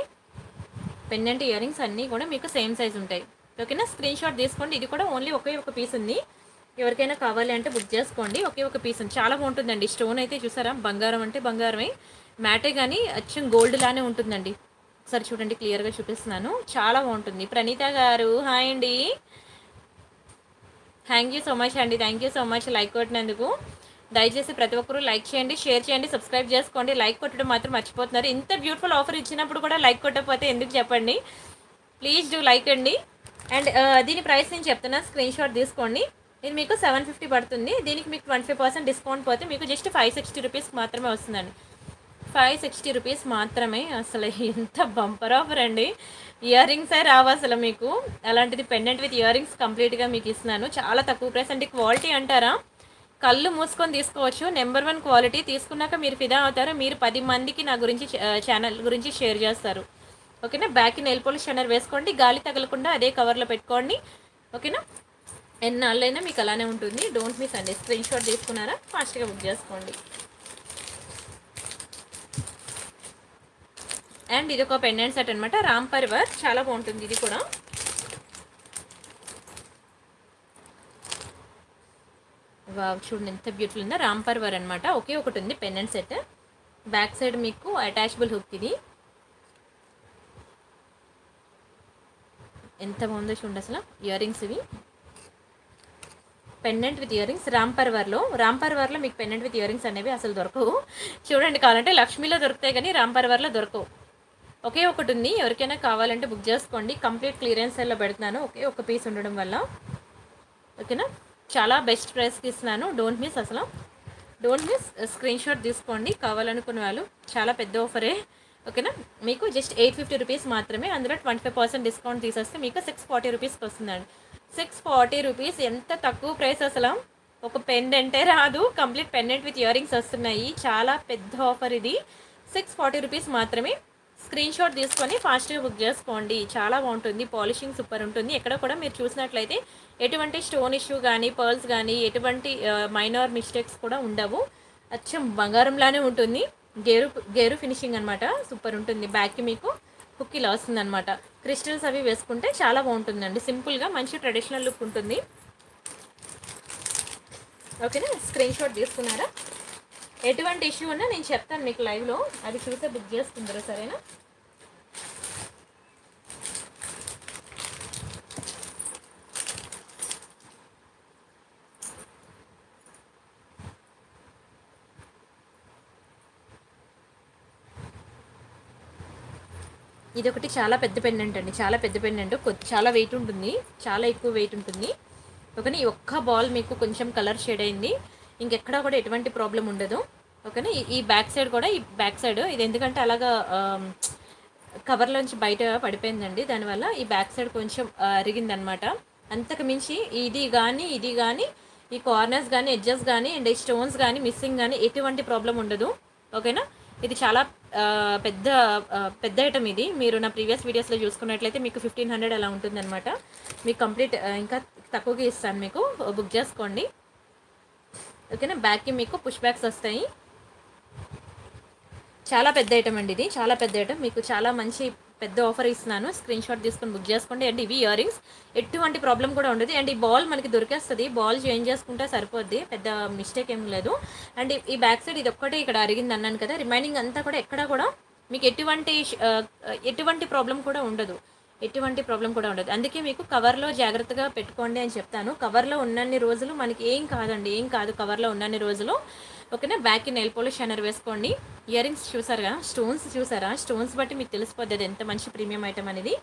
పెండెంట్ ఇయర్ రింగ్స్ అన్నీ కూడా మీకు సేమ్ సైజ్ ఉంటాయి. ఓకేనా, స్క్రీన్ షాట్ తీసుకోండి. ఇది కూడా ఓన్లీ ఒకే ఒక పీస్ ఉంది. ఎవరికైనా కావాలి అంటే బుక్ చేసుకోండి. ఒకే ఒక పీస్ ఉంది, చాలా బాగుంటుందండి. స్టోన్ అయితే చూసారా, బంగారం అంటే బంగారమే, మ్యాటే కానీ అచ్చం గోల్డ్ లానే ఉంటుందండి. ఒకసారి చూడండి, క్లియర్గా చూపిస్తున్నాను, చాలా బాగుంటుంది. ప్రణీత గారు హాయ్ అండి, థ్యాంక్ యూ సో మచ్ అండి, thank you so much like కొట్టినందుకు. దయచేసి ప్రతి ఒక్కరూ లైక్ చేయండి, షేర్ చేయండి, సబ్స్క్రైబ్ చేసుకోండి. లైక్ కొట్టడం మాత్రం మర్చిపోతున్నారు. ఇంత బ్యూటిఫుల్ ఆఫర్ ఇచ్చినప్పుడు కూడా లైక్ కొట్టకపోతే ఎందుకు చెప్పండి. ప్లీజ్ డూ లైక్ అండి. అండ్ దీని ప్రైస్ నేను చెప్తున్నా, స్క్రీన్ షాట్ తీసుకోండి. ఇది మీకు సెవెన్ ఫిఫ్టీ పడుతుంది. దీనికి మీకు ట్వంటీ ఫైవ్ పర్సెంట్ డిస్కౌంట్ పోతే మీకు జస్ట్ ఫైవ్ సిక్స్టీ రూపీస్కి మాత్రమే వస్తుందండి. ఫైవ్ సిక్స్టీ రూపీస్ మాత్రమే. అసలు ఎంత బంపర్ ఆఫర్ అండి. ఇయర్ రింగ్సే రావు అసలు మీకు, అలాంటిది పెండెంట్ విత్ ఇయర్ రింగ్స్ కంప్లీట్గా మీకు ఇస్తున్నాను. చాలా తక్కువ ప్రైస్ అండి. క్వాలిటీ అంటారా, కళ్ళు మూసుకొని తీసుకోవచ్చు. Number one quality. తీసుకున్నాక మీరు ఫిదా అవుతారు. మీరు పది మందికి నా గురించి, ఛానల్ గురించి షేర్ చేస్తారు. ఓకేనా, బ్యాక్ నెయిల్ పాలిష్ షైనర్ వేసుకోండి, గాలి తగలకుండా అదే కవర్లో పెట్టుకోండి. ఓకేనా, ఎన్నాళ్ళైనా మీకు అలానే ఉంటుంది. డోంట్ మిస్ అండి. స్క్రీన్ షాట్ తీసుకున్నారా, ఫాస్ట్గా బుక్ చేసుకోండి. అండ్ ఇది ఒక పెండెంట్ సెట్ అనమాట, రామ్ పరివార్, చాలా బాగుంటుంది ఇది కూడా. వావ్, చూడండి ఎంత బ్యూటిఫుల్ ఉందో. రామ్ పరివార్ అనమాట, ఒకే ఒకటి ఉంది పెండెంట్ సెట్. బ్యాక్ సైడ్ మీకు అటాచబుల్ హుక్ ఇది. ఎంత బాగుందో చూడండి అసలు. ఇయర్ రింగ్స్ ఇవి పెండెంట్ విత్ ఇయర్ రింగ్స్ రామ్ పర్వర్లో. రామ్ పర్వర్లో మీకు పెండెంట్ విత్ ఇయర్ రింగ్స్ అనేవి అసలు దొరకవు. చూడండి, కావాలంటే లక్ష్మీలో దొరుకుతాయి కానీ రామ్ పర్వర్లో దొరకవు. ఒకే ఒకటి ఉంది, ఎవరికైనా కావాలంటే బుక్ చేసుకోండి. కంప్లీట్ క్లియరెన్స్ సెల్లో పెడుతున్నాను, ఒకే ఒక పీస్ ఉండడం వల్ల. ఓకేనా, చాలా బెస్ట్ ప్రైస్కి ఇస్తున్నాను. డోంట్ మిస్ అసలు, డోంట్ మిస్. స్క్రీన్ షాట్ తీసుకోండి కావాలనుకునే వాళ్ళు. చాలా పెద్ద ఆఫరే. ఓకేనా, మీకు జస్ట్ ఎయిట్ ఫిఫ్టీ రూపీస్ మాత్రమే. అందులో ట్వంటీ ఫైవ్ పర్సెంట్ డిస్కౌంట్ తీసేస్తే మీకు సిక్స్ ఫార్టీ రూపీస్కి వస్తుందండి. సిక్స్ ఫార్టీ రూపీస్ ఎంత తక్కువ ప్రైస్ అసలు. ఒక పెండెంటే రాదు, complete pendant with ear rings వస్తున్నాయి. చాలా పెద్ద ఆఫర్ ఇది. సిక్స్ ఫార్టీ రూపీస్ మాత్రమే. స్క్రీన్ షాట్ తీసుకొని ఫాస్ట్గా బుక్ చేసుకోండి. చాలా బాగుంటుంది, పాలిషింగ్ సూపర్ ఉంటుంది. ఎక్కడ కూడా మీరు చూసినట్లయితే ఎటువంటి స్టోన్ ఇష్యూ కానీ, పర్ల్స్ కానీ, ఎటువంటి మైనర్ మిస్టేక్స్ కూడా ఉండవు. అచ్చం బంగారంలానే ఉంటుంది. గేరు గేరు ఫినిషింగ్ అనమాట, సూపర్ ఉంటుంది. బ్యాక్కి మీకు హుక్ ఇలా వస్తుంది అనమాట. క్రిస్టల్స్ అవి వేసుకుంటే చాలా బాగుంటుందండి. సింపుల్గా మంచి ట్రెడిషనల్ లుక్ ఉంటుంది. ఓకేనా, స్క్రీన్ షాట్ తీసుకున్నారా. ఎటువంటి ఇష్యూ ఉన్నా నేను చెప్తాను మీకు లైవ్లో, అది చూసే బుక్ చేసుకుంటారు. సరేనా, ఇదొకటి చాలా పెద్ద పెండెంట్ అండి, చాలా పెద్ద పెండెంట్. చాలా వెయిట్ ఉంటుంది, చాలా ఎక్కువ వెయిట్ ఉంటుంది. ఓకేనా, ఈ ఒక్క బాల్ మీకు కొంచెం కలర్ షేడ్ అయింది, ఇంకెక్కడా కూడా ఎటువంటి ప్రాబ్లం ఉండదు. ఓకేనా, ఈ బ్యాక్ సైడ్ కూడా, ఈ బ్యాక్ సైడ్ ఇది ఎందుకంటే అలాగా కవర్లోంచి బయట పడిపోయిందండి, దానివల్ల ఈ బ్యాక్ సైడ్ కొంచెం అరిగిందనమాట. అంతకు మించి ఇది కానీ, ఇది కానీ, ఈ కార్నర్స్ కానీ, ఎడ్జెస్ కానీ, అండ్ ఈ స్టోన్స్ కానీ మిస్సింగ్ కానీ ఎటువంటి ప్రాబ్లం ఉండదు. ఓకేనా, ఇది చాలా పెద్ద పెద్ద ఐటమ్. ఇది మీరు నా ప్రీవియస్ వీడియోస్లో చూసుకున్నట్లయితే మీకు ఫిఫ్టీన్ హండ్రెడ్ అలా ఉంటుందన్నమాట. మీకు కంప్లీట్ ఇంకా తక్కువగా ఇస్తాను, మీకు బుక్ చేసుకోండి. ఓకేనా, బ్యాక్కి మీకు పుష్ బ్యాక్స్ వస్తాయి. చాలా పెద్ద ఐటమ్ అండి, ఇది చాలా పెద్ద ఐటమ్. మీకు చాలా మంచి పెద్ద ఆఫర్ ఇస్తున్నాను. స్క్రీన్ షాట్ తీసుకొని బుక్ చేసుకోండి. అండ్ ఇవి ఇయర్ రింగ్స్ ఎటువంటి ప్రాబ్లం కూడా ఉండదు. అండ్ ఈ బాల్ మనకి దొరికేస్తుంది, బాల్ చేంజ్ చేసుకుంటే సరిపోద్ది, పెద్ద మిస్టేక్ ఏం లేదు. అండ్ ఈ బ్యాక్ సైడ్ ఇది ఒక్కటే ఇక్కడ అరిగింది అన్నాను కదా, రిమైనింగ్ అంతా కూడా ఎక్కడ కూడా మీకు ఎటువంటి ఎటువంటి ప్రాబ్లం కూడా ఉండదు, ఎటువంటి ప్రాబ్లం కూడా ఉండదు. అందుకే మీకు కవర్లో జాగ్రత్తగా పెట్టుకోండి అని చెప్తాను. కవర్లో ఉన్నన్ని రోజులు మనకి ఏం కాదండి, ఏం కాదు కవర్లో ఉన్నన్ని రోజులు. ఓకేనా, బ్యాక్కి నెయిల్ పాలిష్ షైనర్ వేసుకోండి. ఇయర్ రింగ్స్ చూసారా, స్టోన్స్ చూసారా, స్టోన్స్ బట్టి మీకు తెలిసిపోద్ది ఎంత మంచి ప్రీమియం ఐటమ్ అనేది.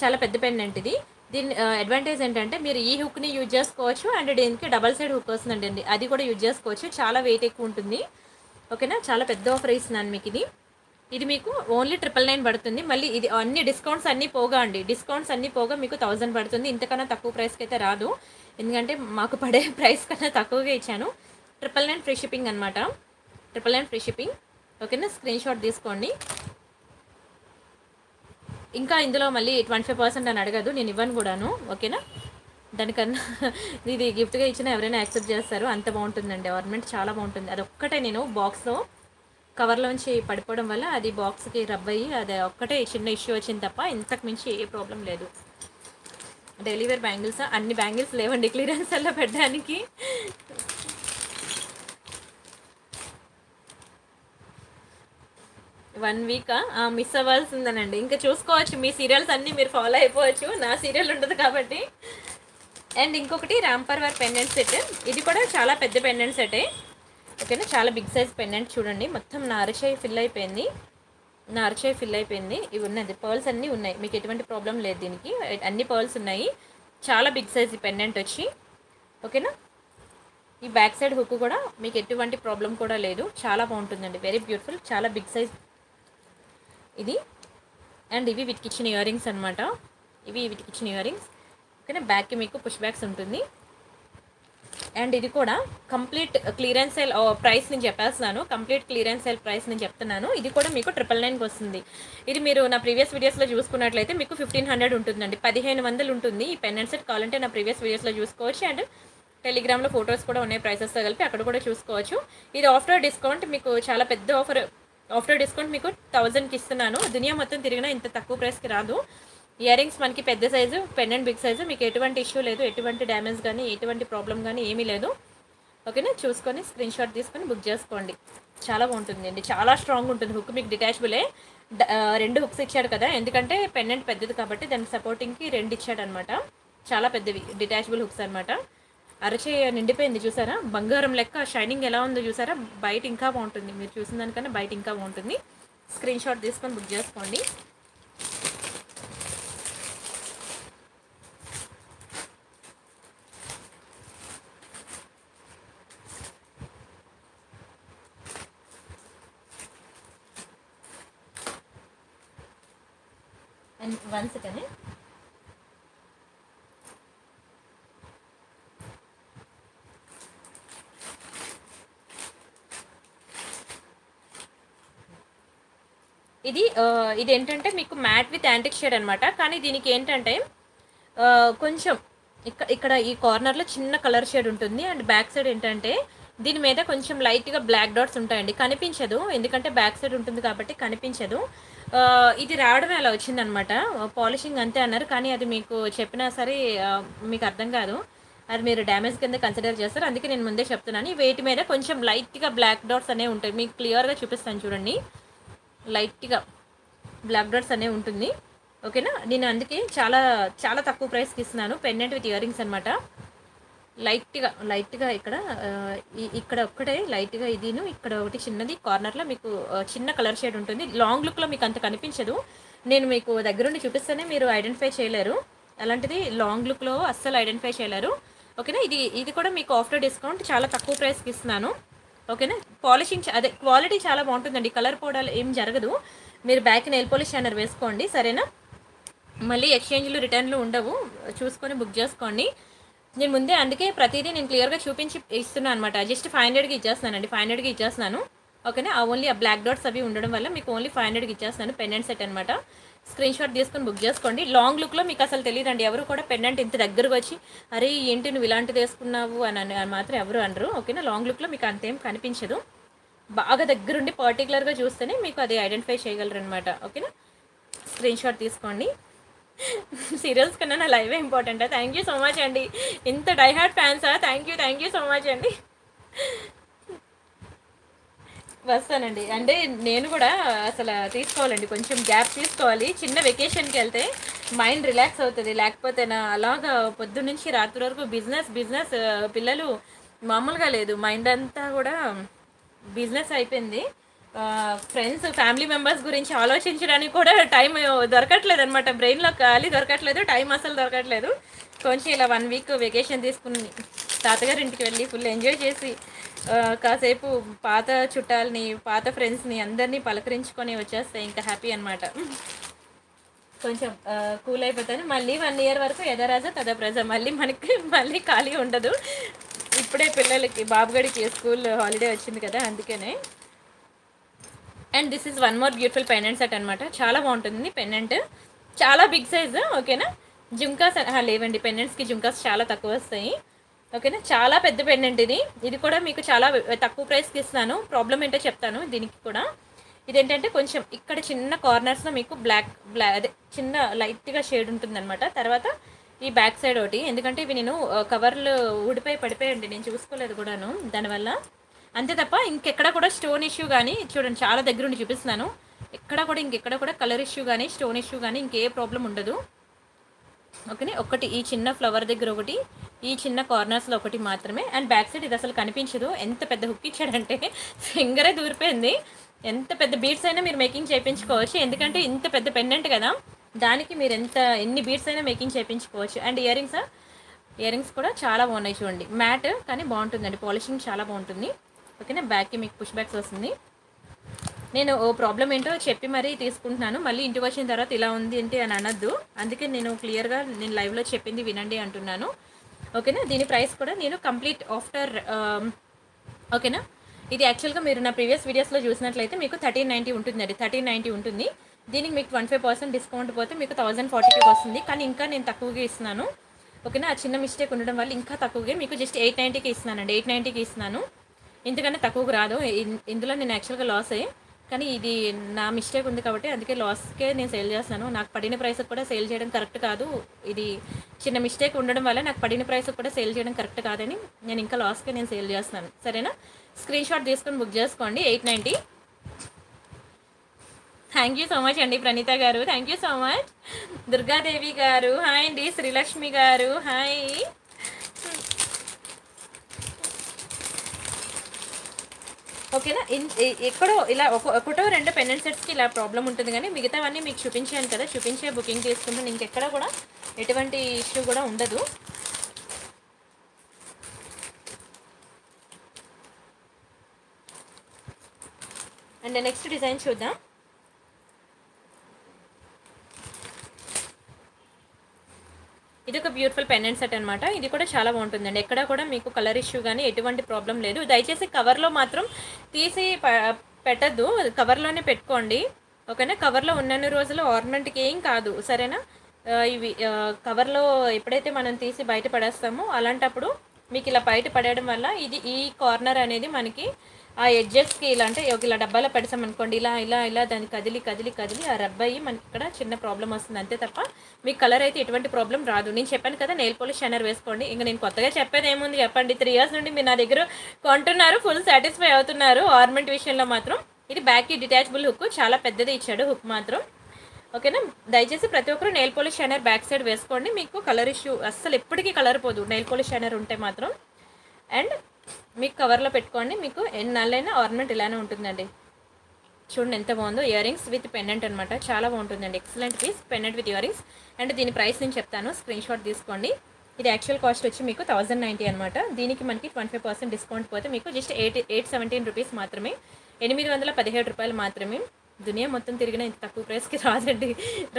చాలా పెద్ద పెండెంట్ ఇది. దీని అడ్వాంటేజ్ ఏంటంటే మీరు ఈ హుక్ని యూజ్ చేసుకోవచ్చు అండ్ దీనికి డబల్ సైడ్ హుక్ వస్తుందండి, అది కూడా యూజ్ చేసుకోవచ్చు. చాలా వెయిట్ ఎక్కువ ఉంటుంది. ఓకేనా, చాలా పెద్ద ఆఫర్ ఇస్తున్నాను మీకు. ఇది ఇది మీకు ఓన్లీ ట్రిపుల్ నైన్ పడుతుంది. మళ్ళీ ఇది అన్ని డిస్కౌంట్స్ అన్నీ పోగా అండి, డిస్కౌంట్స్ అన్నీ పోగా మీకు థౌజండ్ పడుతుంది. ఇంతకన్నా తక్కువ ప్రైస్కి అయితే రాదు, ఎందుకంటే మాకు పడే ప్రైస్ కన్నా తక్కువగా ఇచ్చాను. ట్రిపుల్ నైన్ ఫ్రీ షిప్పింగ్ అనమాట, ట్రిపుల్ నైన్ ఫ్రీ షిప్పింగ్. ఓకేనా, స్క్రీన్ షాట్ తీసుకోండి. ఇంకా ఇందులో మళ్ళీ ట్వంటీ ఫైవ్ పర్సెంట్ అని అడగదు, నేను ఇవ్వను కూడాను. ఓకేనా, దానికన్నా ఇది గిఫ్ట్గా ఇచ్చినా ఎవరైనా యాక్సెప్ట్ చేస్తారు, అంత బాగుంటుందండి ఆర్నమెంట్, చాలా బాగుంటుంది. అది ఒక్కటే నేను బాక్స్లో కవర్లోంచి పడిపోవడం వల్ల అది బాక్స్కి రబ్ అయ్యి అది ఒక్కటే చిన్న ఇష్యూ వచ్చింది తప్ప ఇంతకు మించి ఏ ప్రాబ్లం లేదు. డెలివరీ బ్యాంగిల్స్ అన్ని బ్యాంగిల్స్ లేవండి క్లియరెన్స్ అలా పెట్టడానికి. వన్ వీక్ మిస్ అవ్వాల్సిందేనండి. ఇంకా చూసుకోవచ్చు, మీ సీరియల్స్ అన్నీ మీరు ఫాలో అయిపోవచ్చు, నా సీరియల్ ఉండదు కాబట్టి. అండ్ ఇంకొకటి రాంపర్ వారి పెండెంట్ సెట్, ఇది కూడా చాలా పెద్ద పెండెంట్ సెటే. ఓకేనా, చాలా బిగ్ సైజ్ పెండెంట్ చూడండి, మొత్తం నా అరచేయి ఫిల్ అయిపోయింది, నా అరచేయి ఫిల్ అయిపోయింది. ఇవి ఉన్నది పర్ల్స్ అన్నీ ఉన్నాయి, మీకు ఎటువంటి ప్రాబ్లం లేదు, దీనికి అన్ని పర్ల్స్ ఉన్నాయి. చాలా బిగ్ సైజ్ పెండెంట్ వచ్చి. ఓకేనా, ఈ బ్యాక్ సైడ్ హుక్ కూడా మీకు ఎటువంటి ప్రాబ్లం కూడా లేదు, చాలా బాగుంటుందండి, వెరీ బ్యూటిఫుల్, చాలా బిగ్ సైజ్ ఇది. అండ్ ఇవి వీటికి ఇచ్చిన ఇయర్ రింగ్స్ అనమాట, ఇవి వీటికి ఇచ్చిన ఇయర్ రింగ్స్. ఓకేనా, బ్యాక్కి మీకు పుష్ బ్యాగ్స్ ఉంటుంది. అండ్ ఇది కూడా కంప్లీట్ క్లియరెన్స్ సేల్ ప్రైస్ నేను చెప్పేస్తున్నాను, కంప్లీట్ క్లియరెన్స్ సేల్ ప్రైస్ నేను చెప్తున్నాను. ఇది కూడా మీకు ట్రిపుల్ నైన్కి వస్తుంది. ఇది మీరు నా ప్రీవియస్ వీడియోస్లో చూసుకున్నట్లయితే మీకు ఫిఫ్టీన్ హండ్రెడ్ ఉంటుందండి, పదిహేను వందలు ఉంటుంది ఈ పెండెంట్ సెట్. కావాలంటే నా ప్రీవియస్ వీడియోస్లో చూసుకోవచ్చు, అండ్ టెలిగ్రామ్లో ఫొటోస్ కూడా ఉన్నాయి ప్రైసెస్తో కలిపి, అక్కడ కూడా చూసుకోవచ్చు. ఇది ఆఫ్టర్ డిస్కౌంట్ మీకు చాలా పెద్ద ఆఫర్, ఆఫ్టర్ డిస్కౌంట్ మీకు థౌజండ్కి ఇస్తున్నాను. దునియా మొత్తం తిరిగినా ఇంత తక్కువ ప్రైస్కి రాదు. ఇయర్ రింగ్స్ మనకి పెద్ద సైజు, పెండెంట్ బిగ్ సైజు, మీకు ఎటువంటి ఇష్యూ లేదు, ఎటువంటి డ్యామేజ్ కానీ ఎటువంటి ప్రాబ్లం కానీ ఏమీ లేదు. ఓకేనా, చూసుకొని స్క్రీన్ షాట్ తీసుకొని బుక్ చేసుకోండి. చాలా బాగుంటుంది అండి, చాలా స్ట్రాంగ్ ఉంటుంది హుక్, మీకు డిటాచబులే. రెండు హుక్స్ ఇచ్చాడు కదా, ఎందుకంటే పెండెంట్ పెద్దది కాబట్టి దానికి సపోర్టింగ్కి రెండు ఇచ్చాడు అనమాట. చాలా పెద్దవి డిటాచబుల్ హుక్స్ అనమాట. అరచే నిండిపోయింది చూసారా, బంగారం లెక్క షైనింగ్ ఎలా ఉందో చూసారా. బయట ఇంకా బాగుంటుంది, మీరు చూసిన దానికన్నా బయట ఇంకా బాగుంటుంది. స్క్రీన్ షాట్ తీసుకొని బుక్ చేసుకోండి. And once again, ఇది ఇది ఏంటంటే మీకు మ్యాట్ విత్ యాంటిక్ షేడ్ అనమాట. కానీ దీనికి ఏంటంటే కొంచెం ఇక్కడ ఇక్కడ ఈ కార్నర్లో చిన్న కలర్ షేడ్ ఉంటుంది. అండ్ బ్యాక్ సైడ్ ఏంటంటే దీని మీద కొంచెం లైట్గా బ్లాక్ డాట్స్ ఉంటాయండి, కనిపించదు ఎందుకంటే బ్యాక్ సైడ్ ఉంటుంది కాబట్టి కనిపించదు. ఇది రావడమే అలా వచ్చిందనమాట, పాలిషింగ్ అంతే అన్నారు. కానీ అది మీకు చెప్పినా సరే మీకు అర్థం కాదు, అది మీరు డ్యామేజ్ కింద కన్సిడర్ చేస్తారు. అందుకే నేను ముందే చెప్తున్నాను, వేటి మీద కొంచెం లైట్గా బ్లాక్ డాట్స్ అనేవి ఉంటాయి. మీకు క్లియర్గా చూపిస్తాను చూడండి, లైట్గా బ్లాక్ డాట్స్ అనేవి ఉంటుంది. ఓకేనా, నేను అందుకే చాలా చాలా తక్కువ ప్రైస్కి ఇస్తున్నాను. పెండెంట్ విత్ ఇయర్ రింగ్స్ అనమాట. లైట్గా లైట్గా ఇక్కడ ఇక్కడ ఒక్కటే లైట్గా ఇదిను, ఇక్కడ ఒకటి చిన్నది కార్నర్లో మీకు చిన్న కలర్ షేడ్ ఉంటుంది. లాంగ్ లుక్లో మీకు అంత కనిపించదు, నేను మీకు దగ్గరుండి చూపిస్తేనే మీరు ఐడెంటిఫై చేయలేరు, అలాంటిది లాంగ్ లుక్లో అస్సలు ఐడెంటిఫై చేయలేరు. ఓకేనా, ఇది ఇది కూడా మీకు ఆఫ్టర్ డిస్కౌంట్ చాలా తక్కువ ప్రైస్కి ఇస్తున్నాను. ఓకేనా, పాలిషింగ్ అదే క్వాలిటీ చాలా బాగుంటుందండి, కలర్ పోడాలు ఏం జరగదు. మీరు బ్యాక్ నెయిల్ పాలిష్ షైనర్ వేసుకోండి, సరేనా. మళ్ళీ ఎక్స్చేంజ్లు రిటర్న్లు ఉండవు, చూసుకొని బుక్ చేసుకోండి. నేను ముందే అందుకే ప్రతిదీ నేను క్లియర్గా చూపించి ఇస్తున్నాను అనమాట. జస్ట్ ఫైవ్ హండ్రెడ్కి ఇచ్చేస్తున్నానండి, ఫైవ్ హండ్రెడ్కి ఇచ్చేస్తున్నాను. ఓకేనా, ఆ ఓన్లీ ఆ బ్లాక్ డాట్స్ అవి ఉండడం వల్ల మీకు ఓన్లీ ఫైవ్ హండ్రెడ్కి ఇచ్చేస్తున్నాను. పెండెంట్ సెట్ అనమాట, స్క్రీన్ షాట్ తీసుకొని బుక్ చేసుకోండి. లాంగ్ లుక్లో మీకు అసలు తెలియదండి, ఎవరు కూడా పెండెంట్ ఇంత దగ్గరకు వచ్చి అరే ఏంటి నువ్వు ఇలాంటిది వేసుకున్నావు అని మాత్రం ఎవరు అనరు. ఓకేనా, లాంగ్ లుక్లో మీకు అంతేం కనిపించదు, బాగా దగ్గరుండి పర్టికులర్గా చూస్తేనే మీకు అది ఐడెంటిఫై చేయగలరు అనమాట. ఓకేనా, స్క్రీన్ షాట్ తీసుకోండి. సీరియల్స్ కన్నా నా లైవే ఇంపార్టెంటా? థ్యాంక్ యూ సో మచ్ అండి, ఇంత డైహార్ట్ ఫ్యాన్సా? Thank you thank you so much అండి, వస్తానండి. అంటే నేను కూడా అసలు తీసుకోవాలండి, కొంచెం గ్యాప్ తీసుకోవాలి. చిన్న వెకేషన్కి వెళ్తే మైండ్ రిలాక్స్ అవుతుంది, లేకపోతే నా అలాగా పొద్దు నుంచి రాత్రి వరకు బిజినెస్ బిజినెస్ పిల్లలు మామూలుగా లేదు, మైండ్ అంతా కూడా బిజినెస్ అయిపోయింది. ఫ్రెండ్స్ ఫ్యామిలీ మెంబర్స్ గురించి ఆలోచించడానికి కూడా టైం దొరకట్లేదు అనమాట. బ్రెయిన్లో ఖాళీ దొరకట్లేదు, టైం అసలు దొరకట్లేదు. కొంచెం ఇలా వన్ వీక్ వెకేషన్ తీసుకుని తాతగారి ఇంటికి వెళ్ళి ఫుల్ ఎంజాయ్ చేసి కాసేపు పాత చుట్టాలని పాత ఫ్రెండ్స్ని అందరినీ పలకరించుకొని వచ్చేస్తే ఇంకా హ్యాపీ అనమాట. కొంచెం కూల్ అయిపోతాను. మళ్ళీ వన్ ఇయర్ వరకు ఎదరాజా తద ప్రజ, మళ్ళీ మనకి మళ్ళీ ఖాళీ ఉండదు. ఇప్పుడే పిల్లలకి బాబుగడికి స్కూల్ హాలిడే వచ్చింది కదా అందుకనే. And this is one more beautiful pendant set అనమాట. చాలా బాగుంటుంది పెండెంట్, చాలా బిగ్ సైజు. ఓకేనా, జుంకాస్ లేవండి, పెండెంట్స్కి జుంకాస్ చాలా తక్కువ వస్తాయి. ఓకేనా, చాలా పెద్ద పెండెంట్ ఇది. ఇది కూడా మీకు చాలా తక్కువ ప్రైస్కి ఇస్తాను. ప్రాబ్లం ఏంటో చెప్తాను దీనికి కూడా. ఇదేంటంటే కొంచెం ఇక్కడ చిన్న కార్నర్స్లో మీకు బ్లాక్ బ్లాక్ అదే చిన్న లైట్గా షేడ్ ఉంటుందన్నమాట. తర్వాత ఈ బ్యాక్ సైడ్ ఒకటి, ఎందుకంటే ఇవి నేను కవర్లు ఊడిపోయి పడిపోయండి, నేను చూసుకోలేదు కూడాను. దానివల్ల అంతే తప్ప ఇంకెక్కడ కూడా స్టోన్ ఇష్యూ కానీ, చూడండి చాలా దగ్గర ఉండి చూపిస్తున్నాను, ఎక్కడ కూడా ఇంకెక్కడ కూడా కలర్ ఇష్యూ కానీ స్టోన్ ఇష్యూ కానీ ఇంకే ప్రాబ్లం ఉండదు. ఓకేనే, ఒకటి ఈ చిన్న ఫ్లవర్ దగ్గర ఒకటి, ఈ చిన్న కార్నర్స్లో ఒకటి మాత్రమే. అండ్ బ్యాక్ సైడ్ ఇది అసలు కనిపించదు. ఎంత పెద్ద హుక్ ఇచ్చాడంటే ఫింగరే దూరిపోయింది. ఎంత పెద్ద బీడ్స్ అయినా మీరు మేకింగ్ చేయించుకోవచ్చు, ఎందుకంటే ఇంత పెద్ద పెండెంట్ కదా, దానికి మీరు ఎంత ఎన్ని బీడ్స్ అయినా మేకింగ్ చేయించుకోవచ్చు. And ear rings, ear rings కూడా చాలా బాగున్నాయి చూడండి. మ్యాట్ కానీ బాగుంటుందండి, పాలిషింగ్ చాలా బాగుంటుంది. ఓకేనా, బ్యాక్కి మీకు పుష్ బ్యాక్స్ వస్తుంది. నేను ఓ ప్రాబ్లం ఏంటో చెప్పి మరీ తీసుకుంటున్నాను, మళ్ళీ ఇంటికి వచ్చిన తర్వాత ఇలా ఉంది ఏంటి అని అనద్దు. అందుకే నేను క్లియర్గా నేను లైవ్లో చెప్పింది వినండి అంటున్నాను. ఓకేనా, దీని ప్రైస్ కూడా నేను కంప్లీట్ ఆఫ్టర్. ఓకేనా, ఇది యాక్చువల్గా మీరు నా ప్రీవియస్ వీడియోస్లో చూసినట్లయితే మీకు థర్టీన్ నైంటీ ఉంటుందండి, థర్టీన్ నైంటీ ఉంటుంది. దీనికి మీకు ట్వంటీ ఫైవ్ పర్సెంట్ డిస్కౌంట్ పోతే మీకు థౌజండ్ ఫార్టీ టూకి వస్తుంది. కానీ ఇంకా నేను తక్కువగా ఇస్తున్నాను. ఓకేనా, ఆ చిన్న మిస్టేక్ ఉండడం వల్ల ఇంకా తక్కువగా మీకు జస్ట్ ఎయిట్ నైంటీకి ఇస్తున్నానండి, ఎయిట్ నైంటీకి ఇస్తున్నాను. ఇంతకన్నా తక్కువకు రాదు. ఇందులో నేను యాక్చువల్గా లాస్ అయ్యి, కానీ ఇది నా మిస్టేక్ ఉంది కాబట్టి అందుకే లాస్కే నేను సేల్ చేస్తాను. నాకు పడిన ప్రైస్కి కూడా సేల్ చేయడం కరెక్ట్ కాదు. ఇది చిన్న మిస్టేక్ ఉండడం వల్ల నాకు పడిన ప్రైస్కి కూడా సేల్ చేయడం కరెక్ట్ కాదని నేను ఇంకా లాస్కే నేను సేల్ చేస్తాను. సరేనా, స్క్రీన్ షాట్ తీసుకొని బుక్ చేసుకోండి, eight ninety. Thank you so much అండి ప్రణీత గారు, thank you so much. Durgadevi గారు హాయ్ అండి, శ్రీలక్ష్మి గారు హాయ్. ఓకేనా, ఎక్కడో ఇలా ఒకటో రెండో పెండెంట్ సెట్స్కి ఇలా ప్రాబ్లం ఉంటుంది, కానీ మిగతావన్నీ మీకు చూపించాను కదా, చూపించే బుకింగ్ చేసుకుంటాను. ఇంకెక్కడ కూడా ఎటువంటి ఇష్యూ కూడా ఉండదు. అండ్ నెక్స్ట్ డిజైన్ చూద్దాం. ఇది ఒక బ్యూటిఫుల్ పెండెంట్ సెట్ అనమాట. ఇది కూడా చాలా బాగుంటుందండి. ఎక్కడ కూడా మీకు కలర్ ఇష్యూ కానీ ఎటువంటి ప్రాబ్లం లేదు. దయచేసి కవర్లో మాత్రం తీసి పెట్టద్దు, కవర్లోనే పెట్టుకోండి. ఓకేనా, కవర్లో ఉన్న రోజులు ఆర్నమెంట్కి ఏం కాదు. సరేనా, ఇవి కవర్లో ఎప్పుడైతే మనం తీసి బయట పడేస్తామో అలాంటప్పుడు మీకు ఇలా బయట పడేయడం వల్ల ఇది ఈ కార్నర్ అనేది మనకి ఆ ఎడ్జెస్కి ఇలా అంటే ఇలా డబ్బాలో పెడతామనుకోండి, ఇలా ఇలా ఇలా దాన్ని కదిలి కదిలి కదిలి ఆ రబ్బయి మనకి ఇక్కడ చిన్న ప్రాబ్లం వస్తుంది. అంతే తప్ప మీకు కలర్ అయితే ఎటువంటి ప్రాబ్లం రాదు. నేను చెప్పాను కదా నెయిల్ పోలిష్ షైనర్ వేసుకోండి. ఇంకా నేను కొత్తగా చెప్పేది ఏముంది చెప్పండి. త్రీ ఇయర్స్ నుండి మీరు నా దగ్గర కొంటున్నారు, ఫుల్ సాటిస్ఫై అవుతున్నారు. ఆర్నమెంట్ విషయంలో మాత్రం ఇది బ్యాక్కి డిటాచబుల్ హుక్ చాలా పెద్దది ఇచ్చాడు హుక్ మాత్రం. ఓకేనా, దయచేసి ప్రతి ఒక్కరు nail polish shiner back side వేసుకోండి. మీకు కలర్ ఇష్యూ అస్సలు ఎప్పటికీ కలర్ పోదు నెయిల్ పోలిష్ షైనర్ ఉంటే మాత్రం. అండ్ మీకు కవర్లో పెట్టుకోండి, మీకు ఎన్నాళ్ళైనా ఆర్నమెంట్ ఇలానే ఉంటుందండి. చూడండి ఎంత బాగుందో, ఇయర్ రింగ్స్ విత్ పెండెంట్ అనమాట, చాలా బాగుంటుందండి. Excellent piece, pendant with ear rings. And దీని ప్రైస్ నేను చెప్తాను, స్క్రీన్ షాట్ తీసుకోండి. ఇది యాక్చువల్ కాస్ట్ వచ్చి మీకు థౌజండ్ నైంటీ అనమాట. దీనికి మనకి ట్వంటీ ఫైవ్ పర్సెంట్ డిస్కౌంట్ పోతే మీకు just eight eight seventeen rupees మాత్రమే, ఎనిమిది వందల పదిహేడు రూపాయలు మాత్రమే. దునియా మొత్తం తిరిగినా ఇంత తక్కువ ప్రైస్కి రాదండి,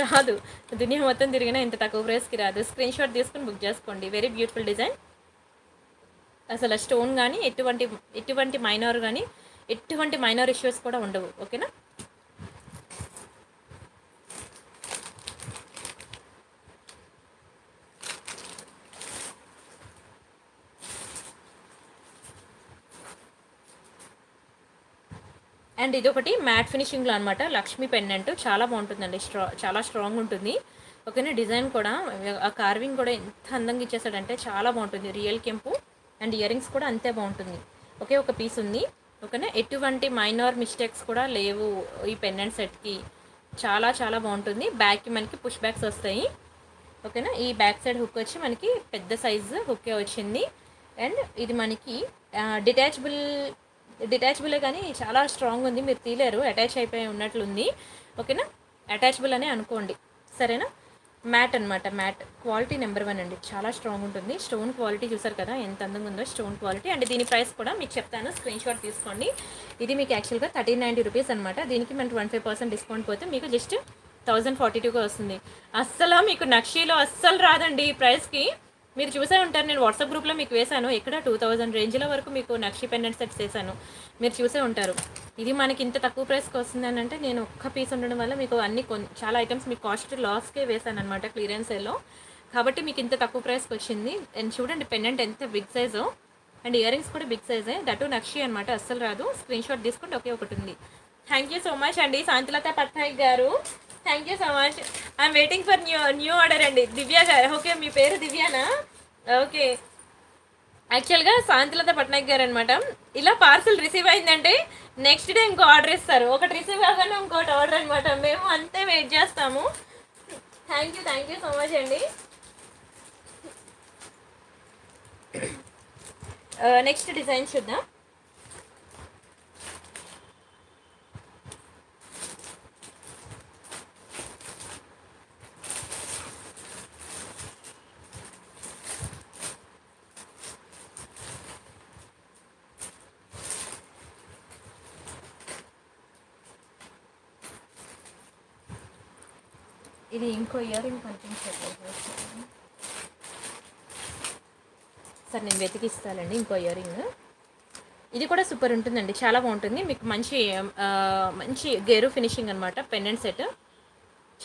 రాదు. దునియా మొత్తం తిరిగినా ఇంత తక్కువ ప్రైస్కి రాదు. స్క్రీన్ షాట్ తీసుకుని బుక్ చేసుకోండి. వెరీ బ్యూటిఫుల్ డిజైన్, అసలు స్టోన్ కానీ ఎటువంటి ఎటువంటి మైనర్ కానీ ఎటువంటి మైనర్ ఇష్యూస్ కూడా ఉండవు. ఓకేనా, అండ్ ఇదొకటి మ్యాట్ ఫినిషింగ్లో అనమాట, లక్ష్మీ పెండెంట్ చాలా బాగుంటుందండి. స్ట్రా చాలా స్ట్రాంగ్ ఉంటుంది. ఓకేనా, డిజైన్ కూడా ఆ కార్వింగ్ కూడా ఎంత అందంగా ఇచ్చేసాడంటే చాలా బాగుంటుంది. రియల్ కెంపు అండ్ ఇయర్ రింగ్స్ కూడా అంతే బాగుంటుంది. ఓకే, ఒక పీస్ ఉంది. ఓకేనా, ఎటువంటి మైనర్ మిస్టేక్స్ కూడా లేవు ఈ పెండెంట్ సెట్కి. చాలా చాలా బాగుంటుంది. బ్యాక్కి మనకి పుష్ బ్యాక్స్ వస్తాయి. ఓకేనా, ఈ బ్యాక్ సైడ్ హుక్ వచ్చి మనకి పెద్ద సైజు హుక్కే వచ్చింది. అండ్ ఇది మనకి డిటాచబుల్ detachable కానీ చాలా స్ట్రాంగ్ ఉంది, మీరు తీలేరు, అటాచ్ అయిపోయి ఉన్నట్లుంది. ఓకేనా, అటాచబుల్ అనే అనుకోండి, సరేనా. మ్యాట్ అనమాట, మ్యాట్ క్వాలిటీ నెంబర్ వన్ అండి, చాలా స్ట్రాంగ్ ఉంటుంది. స్టోన్ క్వాలిటీ చూసారు కదా ఎంత అందంగా ఉందో స్టోన్ క్వాలిటీ. అండ్ దీని ప్రైస్ కూడా మీకు చెప్తాను, స్క్రీన్ షాట్ తీసుకోండి. ఇది మీకు యాక్చువల్గా థర్టీన్ నైంటీ రూపీస్ అనమాట. దీనికి మన ట్వంటీ ఫైవ్ పర్సెంట్ డిస్కౌంట్ పోతే మీకు జస్ట్ థౌజండ్ ఫార్టీ టూగా వస్తుంది. అస్సలు మీకు నక్షీలో అస్సలు రాదండి ఈ ప్రైస్కి. మీరు చూసే ఉంటారు, నేను వాట్సాప్ గ్రూప్లో మీకు వేశాను, ఇక్కడ టూ థౌజండ్ రేంజ్ల వరకు మీకు నక్షి పెండెంట్ సెట్స్ వేసాను, మీరు చూసే ఉంటారు. ఇది మనకి ఇంత తక్కువ ప్రైస్కి వస్తుంది అని అంటే నేను ఒక్క పీస్ ఉండడం వల్ల మీకు అన్ని చాలా ఐటమ్స్ మీకు కాస్ట్ లాస్కే వేసాను అనమాట క్లియరెన్స్లో, కాబట్టి మీకు ఇంత తక్కువ ప్రైస్కి వచ్చింది. అండ్ చూడండి పెండెంట్ ఎంత బిగ్ సైజో, అండ్ ఇయర్ రింగ్స్ కూడా బిగ్ సైజే, దట్ నక్షి అనమాట, అస్సలు రాదు. స్క్రీన్ షాట్ తీసుకుంటే ఒకే ఒకటి ఉంది. థ్యాంక్ యూ సో మచ్ అండి శాంతిలత పట్నాయక్ గారు, thank you so much. I'm waiting for new new order అండి. దివ్య గారు, ఓకే మీ పేరు దివ్యానా, ఓకే. యాక్చువల్గా శాంతిలత పట్నాయక్ గారు అనమాట. ఇలా పార్సల్ రిసీవ్ అయిందంటే నెక్స్ట్ డే ఇంకో ఆర్డర్ ఇస్తారు, ఒకటి రిసీవ్ కాగానే ఇంకోటి ఆర్డర్ అనమాట, మేము అంతే వెయిట్ చేస్తాము. Thank you, thank you so much అండి. నెక్స్ట్ డిజైన్ చూద్దాం. ఇది ఇంకో ఇయర్ రింగ్ కనిపించట్లేదు సార్, నేను వెతికిస్తానండి ఇంకో ఇయర్ రింగ్. ఇది కూడా సూపర్ ఉంటుందండి, చాలా బాగుంటుంది మీకు, మంచి మంచి గేరు ఫినిషింగ్ అనమాట పెండెంట్ సెట్,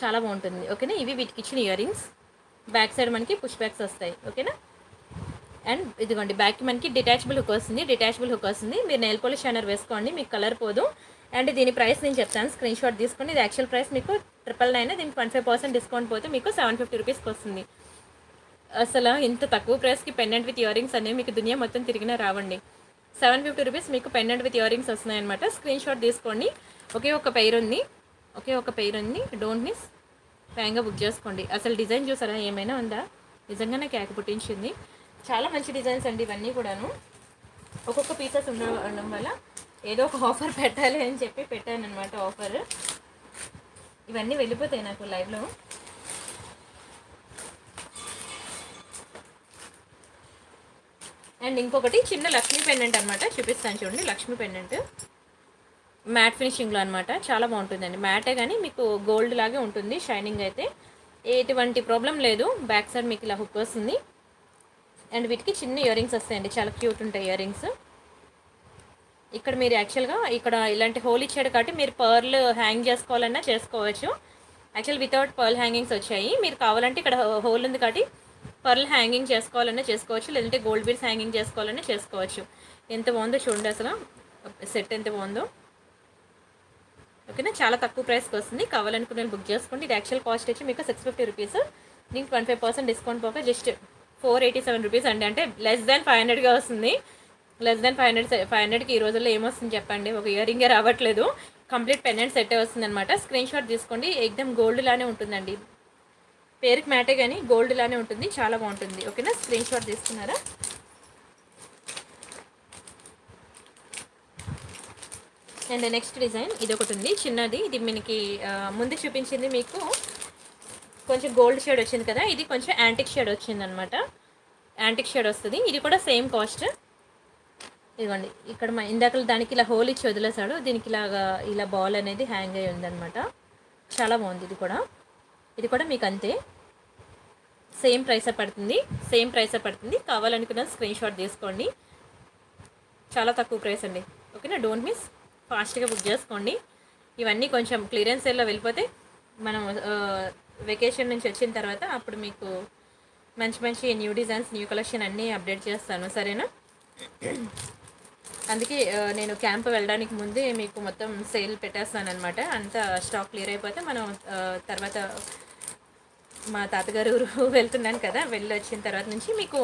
చాలా బాగుంటుంది. ఓకేనా, ఇవి వీటికి ఇచ్చిన ఇయర్ రింగ్స్. బ్యాక్ సైడ్ మనకి పుష్ బ్యాక్స్ వస్తాయి, ఓకేనా. అండ్ ఇదిగోండి బ్యాక్కి మనకి డిటాచబుల్ హుక్ వస్తుంది, డిటాచబుల్ హుక్ వస్తుంది, మీరు నెయిల్ పాలిష్ షైనర్ వేసుకోండి, మీకు కలర్ పోదు. అండ్ దీని ప్రైస్ నేను చెప్తాను, స్క్రీన్ షాట్ తీసుకోండి. ఇది యాక్చువల్ ప్రైస్ మీకు ట్రిపుల్ నైన్, దీనికి ట్వంటీ ఫైవ్ పర్సెంట్ డిస్కౌంట్ పోతే మీకు సెవెన్ ఫిఫ్టీ రూపీస్కి వస్తుంది. అసలు ఇంత తక్కువ ప్రైస్కి పెండెంట్ విత్ ఇయర్ రింగ్స్ అనేవి మీకు దునియా మొత్తం తిరిగినా రావండి. సెవెన్ ఫిఫ్టీ రూపీస్ మీకు పెండెంట్ విత్ ఇయర్ రింగ్స్ వస్తున్నాయి అనమాట. స్క్రీన్ షాట్ తీసుకోండి, ఒకే ఒక పెయిర్ ఉంది, ఒకే ఒక పెయిర్ ఉంది, డోంట్ మిస్, వేగంగా బుక్ చేసుకోండి. అసలు డిజైన్ చూసారా, ఏమైనా ఉందా, నిజంగానే కేక పుట్టించింది. చాలా మంచి డిజైన్స్ అండి ఇవన్నీ కూడాను. ఒక్కొక్క పీసెస్ ఉండడం వల్ల ఏదో ఒక ఆఫర్ పెట్టాలి అని చెప్పి పెట్టాను అనమాట ఆఫర్. ఇవన్నీ వెళ్ళిపోతాయి నాకు లైవ్లో. అండ్ ఇంకొకటి చిన్న లక్ష్మీ పెండెంట్ అనమాట, చూపిస్తాను చూడండి. లక్ష్మీ పెండెంట్ మ్యాట్ ఫినిషింగ్లో అనమాట, చాలా బాగుంటుందండి. మ్యాటే కానీ మీకు గోల్డ్ లాగే ఉంటుంది, షైనింగ్ అయితే ఎటువంటి ప్రాబ్లం లేదు. బ్యాక్ సైడ్ మీకు ఇలా హుక్ వస్తుంది. అండ్ వీటికి చిన్న ఇయర్ రింగ్స్ వస్తాయండి, చాలా క్యూట్ ఉంటాయి ఇయర్ రింగ్స్. ఇక్కడ మీరు యాక్చువల్గా ఇక్కడ ఇలాంటి హోల్ ఇచ్చాడు కాబట్టి మీరు పర్ల్ హ్యాంగ్ చేసుకోవాలన్నా చేసుకోవచ్చు. యాక్చువల్ వితౌట్ పర్ల్ హ్యాంగింగ్స్ వచ్చాయి, మీరు కావాలంటే ఇక్కడ హోల్ ఉంది కాబట్టి పర్ల్ హ్యాంగింగ్ చేసుకోవాలన్నా చేసుకోవచ్చు, లేదంటే గోల్డ్ బీడ్స్ హ్యాంగింగ్ చేసుకోవాలన్నా చేసుకోవచ్చు. ఎంత బాగుందో చూడండి అసలు సెట్ ఎంత బాగుందో. ఓకేనా, చాలా తక్కువ ప్రైస్కి వస్తుంది, కావాలనుకునే బుక్ చేసుకోండి. ఇది యాక్చువల్ కాస్ట్ వచ్చి మీకు సిక్స్ ఫిఫ్టీ రూపీస్, దీనికి ట్వంటీ ఫైవ్ పర్సెంట్ డిస్కౌంట్ పోక just four eighty seven rupees అండి, అంటే లెస్ దాన్ ఫైవ్ హండ్రెడ్గా వస్తుంది. Less than five hundred five హండ్రెడ్కి ఈ రోజుల్లో ఏమొస్తుంది చెప్పండి, ఒక ఇయర్ రింగే రావట్లేదు, కంప్లీట్ పెండెంట్ సెట్ వస్తుంది అనమాట. స్క్రీన్ షాట్ తీసుకోండి, ఎగ్దమ్ గోల్డ్ లానే ఉంటుందండి, పేరుకి మ్యాటే కానీ గోల్డ్ లానే ఉంటుంది, చాలా బాగుంటుంది. ఓకేనా, స్క్రీన్ షాట్ తీసుకున్నారా. అండ్ నెక్స్ట్ డిజైన్ ఇది ఒకటి ఉంది చిన్నది, ఇది మనకి ముందు చూపించింది మీకు కొంచెం గోల్డ్ షేడ్ వచ్చింది కదా, ఇది కొంచెం యాంటిక్ షేడ్ వచ్చింది అనమాట, యాంటిక్ షేడ్ వస్తుంది. ఇది కూడా సేమ్ కాస్ట్. ఇదిగోండి ఇక్కడ మా ఇందాక దానికి ఇలా హోల్ ఇచ్చి వదిలేసాడు, దీనికి ఇలాగా ఇలా బాల్ అనేది హ్యాంగ్ అయ్యి ఉందనమాట, చాలా బాగుంది. ఇది కూడా ఇది కూడా మీకు అంతే సేమ్ ప్రైసే పడుతుంది, సేమ్ ప్రైసే పడుతుంది, కావాలనుకున్న స్క్రీన్ షాట్ తీసుకోండి. చాలా తక్కువ ప్రైస్ అండి, ఓకేనా. డోంట్ మిస్, ఫాస్ట్గా బుక్ చేసుకోండి. ఇవన్నీ కొంచెం క్లియరెన్స్ సేల్లో వెళ్ళిపోతే మనం వెకేషన్ నుంచి వచ్చిన తర్వాత అప్పుడు మీకు మంచి మంచి న్యూ డిజైన్స్, న్యూ కలెక్షన్ అన్నీ అప్డేట్ చేస్తాను, సరేనా. అందుకే నేను క్యాంప్ వెళ్ళడానికి ముందే మీకు మొత్తం సేల్ పెట్టేస్తాను అనమాట, అంతా స్టాక్ క్లియర్ అయిపోతే మనం తర్వాత మా తాతగారు వెళ్తున్నాను కదా, వెళ్ళి వచ్చిన తర్వాత నుంచి మీకు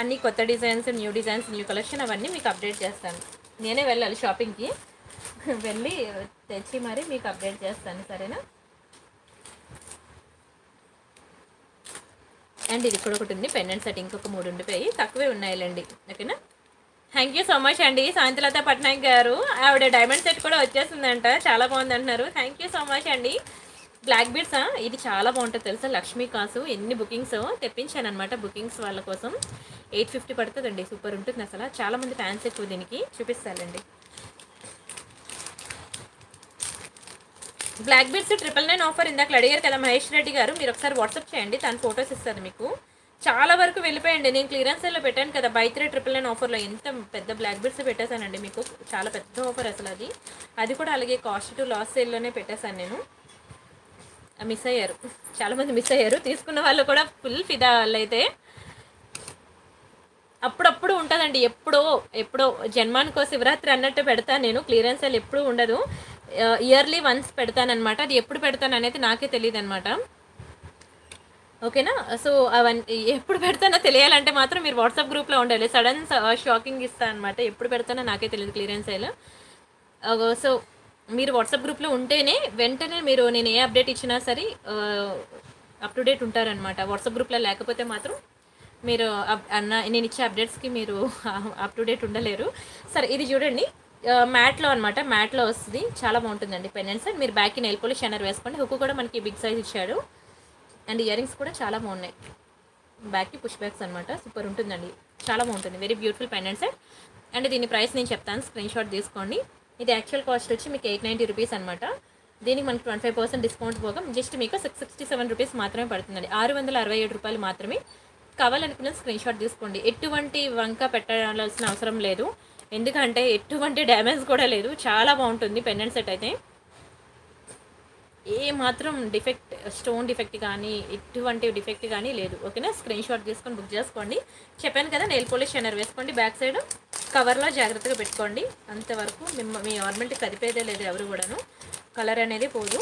అన్ని కొత్త designs, new designs, new collection అవన్నీ మీకు అప్డేట్ చేస్తాను. నేనే వెళ్ళాలి షాపింగ్కి, వెళ్ళి తెచ్చి మరి మీకు అప్డేట్ చేస్తాను, సరేనా. అండ్ ఇది కూడా ఒకటి ఉంది పెండెంట్ సెట్, ఇంకొక మూడు ఉండిపోయి తక్కువే ఉన్నాయిలేండి, ఓకేనా. Thank you so much, Andy. Sayantalata Patnaik garu. I have a diamond set kuda vachesundanta. Chaala bagundi antaru. Thank you so much, Andy. Black beads ah idi chaala baguntundi telusa Lakshmi Kasu enni bookings teppinchanu anamata bookings valla kosam eight fifty padutadandi super untundi asala chaala mandi fans ekku diniki chupistalandi black beads triple nine offer indaka adigaru kada Mahesh Reddy garu meer okkar WhatsApp cheyandi tan photos istaru meeku chaala varaku vellipoyandi nenu clearance lo pettanu kada buy three triple nine offer lo enta pedda black beads pettasanandi meeku chaala pedda offer asala adi adi kuda alage cost to loss sale lone pettasanu nenu miss అయ్యారు చాలా మంది miss అయ్యారు తీసుకున్న వాళ్ళు కూడా full ఫిదా వాళ్ళైతే అప్పుడప్పుడు ఉంటదండి ఎప్పుడో ఎప్పుడో జన్మానికో శివరాత్రి అన్నట్టు పెడతా నేను క్లియరెన్స్ సేల్ ఎప్పుడు ఉండదు ఇయర్లీ వన్స్ పెడతాను అన్నమాట అది ఎప్పుడు పెడతాను అనేది నాకే తెలియదు అన్నమాట ఓకేనా సో ఎప్పుడు పెడతానో తెలియాలంటే మాత్రం మీరు వాట్సాప్ గ్రూప్ లో ఉండాలి సడన్ షాకింగ్ ఇస్తా అన్నమాట ఎప్పుడు పెడతానో నాకే తెలియదు క్లియరెన్స్ సేల్ సో మీరు వాట్సాప్ గ్రూప్లో ఉంటేనే వెంటనే మీరు నేను ఏ అప్డేట్ ఇచ్చినా సరే అప్ టు డేట్ ఉంటారనమాట వాట్సాప్ గ్రూప్లో లేకపోతే మాత్రం మీరు అన్న నేను ఇచ్చే అప్డేట్స్కి మీరు అప్ టు డేట్ ఉండలేరు సరే ఇది చూడండి మ్యాట్లో అనమాట మ్యాట్లో వస్తుంది చాలా బాగుంటుందండి పెండెంట్స్ మీరు బ్యాక్కి నెయిల్ పాలిష్ షైనర్ వేసుకోండి హుక్ కూడా మనకి బిగ్ సైజ్ ఇచ్చాడు అండ్ ఇయర్ రింగ్స్ కూడా చాలా బాగున్నాయి బ్యాక్కి పుష్ బ్యాగ్స్ అనమాట సూపర్ ఉంటుందండి చాలా బాగుంటుంది వెరీ బ్యూటిఫుల్ పెండెంట్స్ అండ్ దీని ప్రైస్ నేను చెప్తాను స్క్రీన్ షాట్ తీసుకోండి ఇది యాక్చువల్ కాస్ట్ వచ్చి మీకు ఎయిట్ నైంటీ రూపీస్ అనమాట దీనికి మనకి ట్వంటీ ఫైవ్ పర్సెంట్ డిస్కౌంట్ పోగా జస్ట్ మీకు సిక్స్ సిక్స్టీ సెవెన్ రూపీస్ మాత్రమే పడుతుందండి ఆరు వందల అరవై ఏడు రూపాయలు మాత్రమే కావాలనుకున్న స్క్రీన్ షాట్ తీసుకోండి ఎటువంటి వంక పెట్టాల్సిన అవసరం లేదు ఎందుకంటే ఎటువంటి డ్యామేజ్ కూడా లేదు చాలా బాగుంటుంది పెండెంట్ సెట్ అయితే ఏ మాత్రం డిఫెక్ట్ స్టోన్ డిఫెక్ట్ కానీ ఎటువంటి డిఫెక్ట్ కానీ లేదు ఓకేనా స్క్రీన్ షాట్ తీసుకొని బుక్ చేసుకోండి చెప్పాను కదా నెయిల్ పోలిష్ షైనర్ వేసుకోండి బ్యాక్ సైడ్ కవర్లో జాగ్రత్తగా పెట్టుకోండి అంతవరకు మిమ్మ మీ ఆర్నమెంట్ కదిపేదే లేదు ఎవరు కూడాను కలర్ అనేది పోదు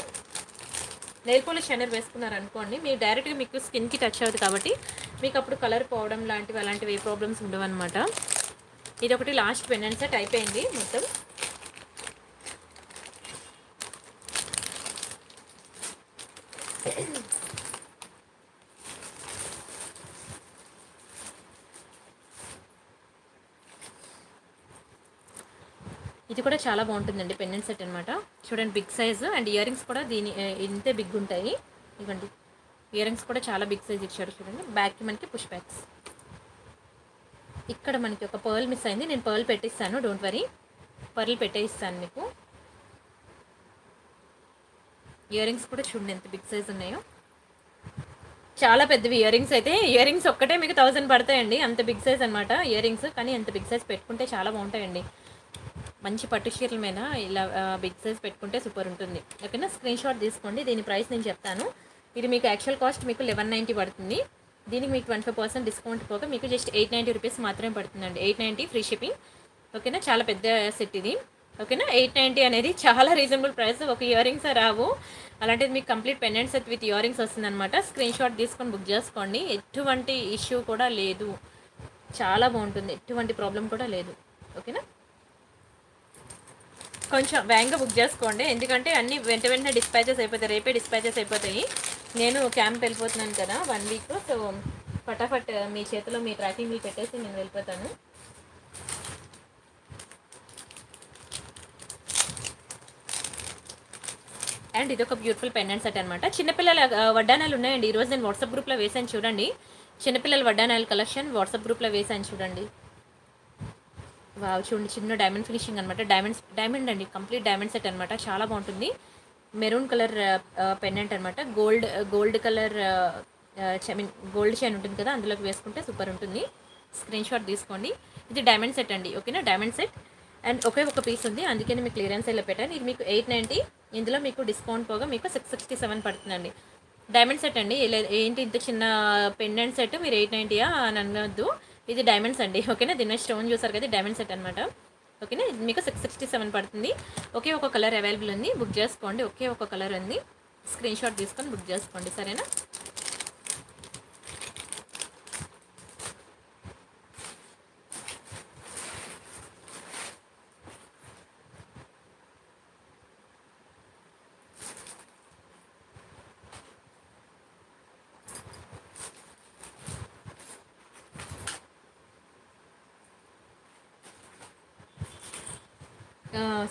నెయిల్ పోలిష్ షైనర్ వేసుకున్నారనుకోండి మీ డైరెక్ట్గా మీకు స్కిన్కి టచ్ అవుతుంది కాబట్టి మీకు అప్పుడు కలర్ పోవడం లాంటివి అలాంటివి ఏ ప్రాబ్లమ్స్ ఉండవన్నమాట ఇది ఒకటి లాస్ట్ పెండెంట్ సెట్ అయిపోయింది మొత్తం ఇది కూడా చాలా బాగుంటుందండి పెండెంట్ సెట్ అనమాట చూడండి big size and ear rings కూడా దీని ఇంతే బిగ్ ఉంటాయి ఇదిగోండి ఇయర్ రింగ్స్ కూడా చాలా బిగ్ సైజ్ ఇచ్చారు చూడండి బ్యాక్కి మనకి పుష్ బ్యాగ్స్ ఇక్కడ మనకి ఒక పర్ల్ మిస్ అయింది నేను పర్ల్ పెట్టిస్తాను డోంట్ వరీ పర్ల్ పెట్టేస్తాను మీకు ఇయర్ రింగ్స్ కూడా చూడండి ఎంత బిగ్ సైజ్ ఉన్నాయో చాలా పెద్దవి ఇయర్ రింగ్స్ అయితే ఇయర్ రింగ్స్ ఒక్కటే మీకు థౌజండ్ పడతాయండి అంత బిగ్ సైజ్ అనమాట ఇయర్ రింగ్స్ కానీ ఎంత బిగ్ సైజ్ పెట్టుకుంటే చాలా బాగుంటాయండి మంచి పట్టు చీరల మీద ఇలా బిగ్ సైజ్ పెట్టుకుంటే సూపర్ ఉంటుంది ఓకేనా స్క్రీన్ షాట్ తీసుకోండి దీని ప్రైస్ నేను చెప్తాను ఇది మీకు యాక్చువల్ కాస్ట్ మీకు లెవెన్ నైంటీ పడుతుంది దీనికి మీకు ట్వంటీ ఫైవ్ పర్సెంట్ డిస్కౌంట్ పోగా మీకు జస్ట్ ఎయిట్ నైంటీ రూపీస్ మాత్రమే పడుతుందండి ఎయిట్ నైంటీ ఫ్రీ షిప్పింగ్ ఓకేనా చాలా పెద్ద సెట్ ఇది ఓకేనా ఎయిట్ నైంటీ అనేది చాలా రీజనబుల్ ప్రైస్ ఒక ఇయర్ రింగ్స్ రావు అలాంటిది మీకు complete pendant set with ear rings వస్తుందన్నమాట స్క్రీన్ షాట్ తీసుకొని బుక్ చేసుకోండి ఎటువంటి ఇష్యూ కూడా లేదు చాలా బాగుంటుంది ఎటువంటి ప్రాబ్లం కూడా లేదు ఓకేనా కొంచెం వేగంగా బుక్ చేసుకోండి ఎందుకంటే అన్నీ వెంట వెంటనే డిస్పాచెస్ అయిపోతాయి రేపే డిస్పాచెస్ అయిపోతాయి నేను క్యాంప్ వెళ్ళిపోతున్నాను కదా వన్ వీక్ సో ఫటాఫట్ మీ చేతిలో మీ ట్రాకింగ్ పెట్టేసి నేను వెళ్ళిపోతాను అండ్ ఇది ఒక బ్యూటిఫుల్ పెండెంట్ సెట్ అనమాట చిన్నపిల్లల వడ్డానాలు ఉన్నాయండి ఈరోజు నేను వాట్సాప్ గ్రూప్లో వేసాను చూడండి చిన్నపిల్లల వడ్డానాల కలెక్షన్ వాట్సాప్ గ్రూప్లో వేసాను చూడండి వావ్ చూడండి చిన్న డైమండ్ ఫినిషింగ్ అనమాట డైమండ్స్ డైమండ్ అండి కంప్లీట్ డైమండ్ సెట్ అనమాట చాలా బాగుంటుంది మెరూన్ కలర్ పెండెంట్ అనమాట gold gold colour I mean gold chain ఉంటుంది కదా అందులోకి వేసుకుంటే సూపర్ ఉంటుంది స్క్రీన్ షాట్ తీసుకోండి ఇది డైమండ్ సెట్ అండి ఓకేనా డైమండ్ సెట్ అండ్ ఒకే ఒక పీస్ ఉంది అందుకని మీకు క్లియరెన్స్ ఇలా పెట్టాను ఇది మీకు ఎయిట్ నైంటీ ఇందులో మీకు డిస్కౌంట్ పోగా మీకు సిక్స్ సిక్స్టీ సెవెన్ పడుతుందండి డైమండ్ సెట్ అండి ఏంటి ఇంత చిన్న పెండెంట్ సెట్ మీరు ఎయిట్ నైంటీయా అని అనొద్దు ఇది డైమండ్స్ అండి ఓకేనా దీని స్టోన్ చూసారు కదా డైమండ్ సెట్ అనమాట ఓకేనా ఇది మీకు సిక్స్ సిక్స్టీ సెవెన్ పడుతుంది ఒకే ఒక కలర్ అవైలబుల్ ఉంది బుక్ చేసుకోండి ఒకే ఒక కలర్ ఉంది స్క్రీన్ షాట్ తీసుకొని బుక్ చేసుకోండి సరేనా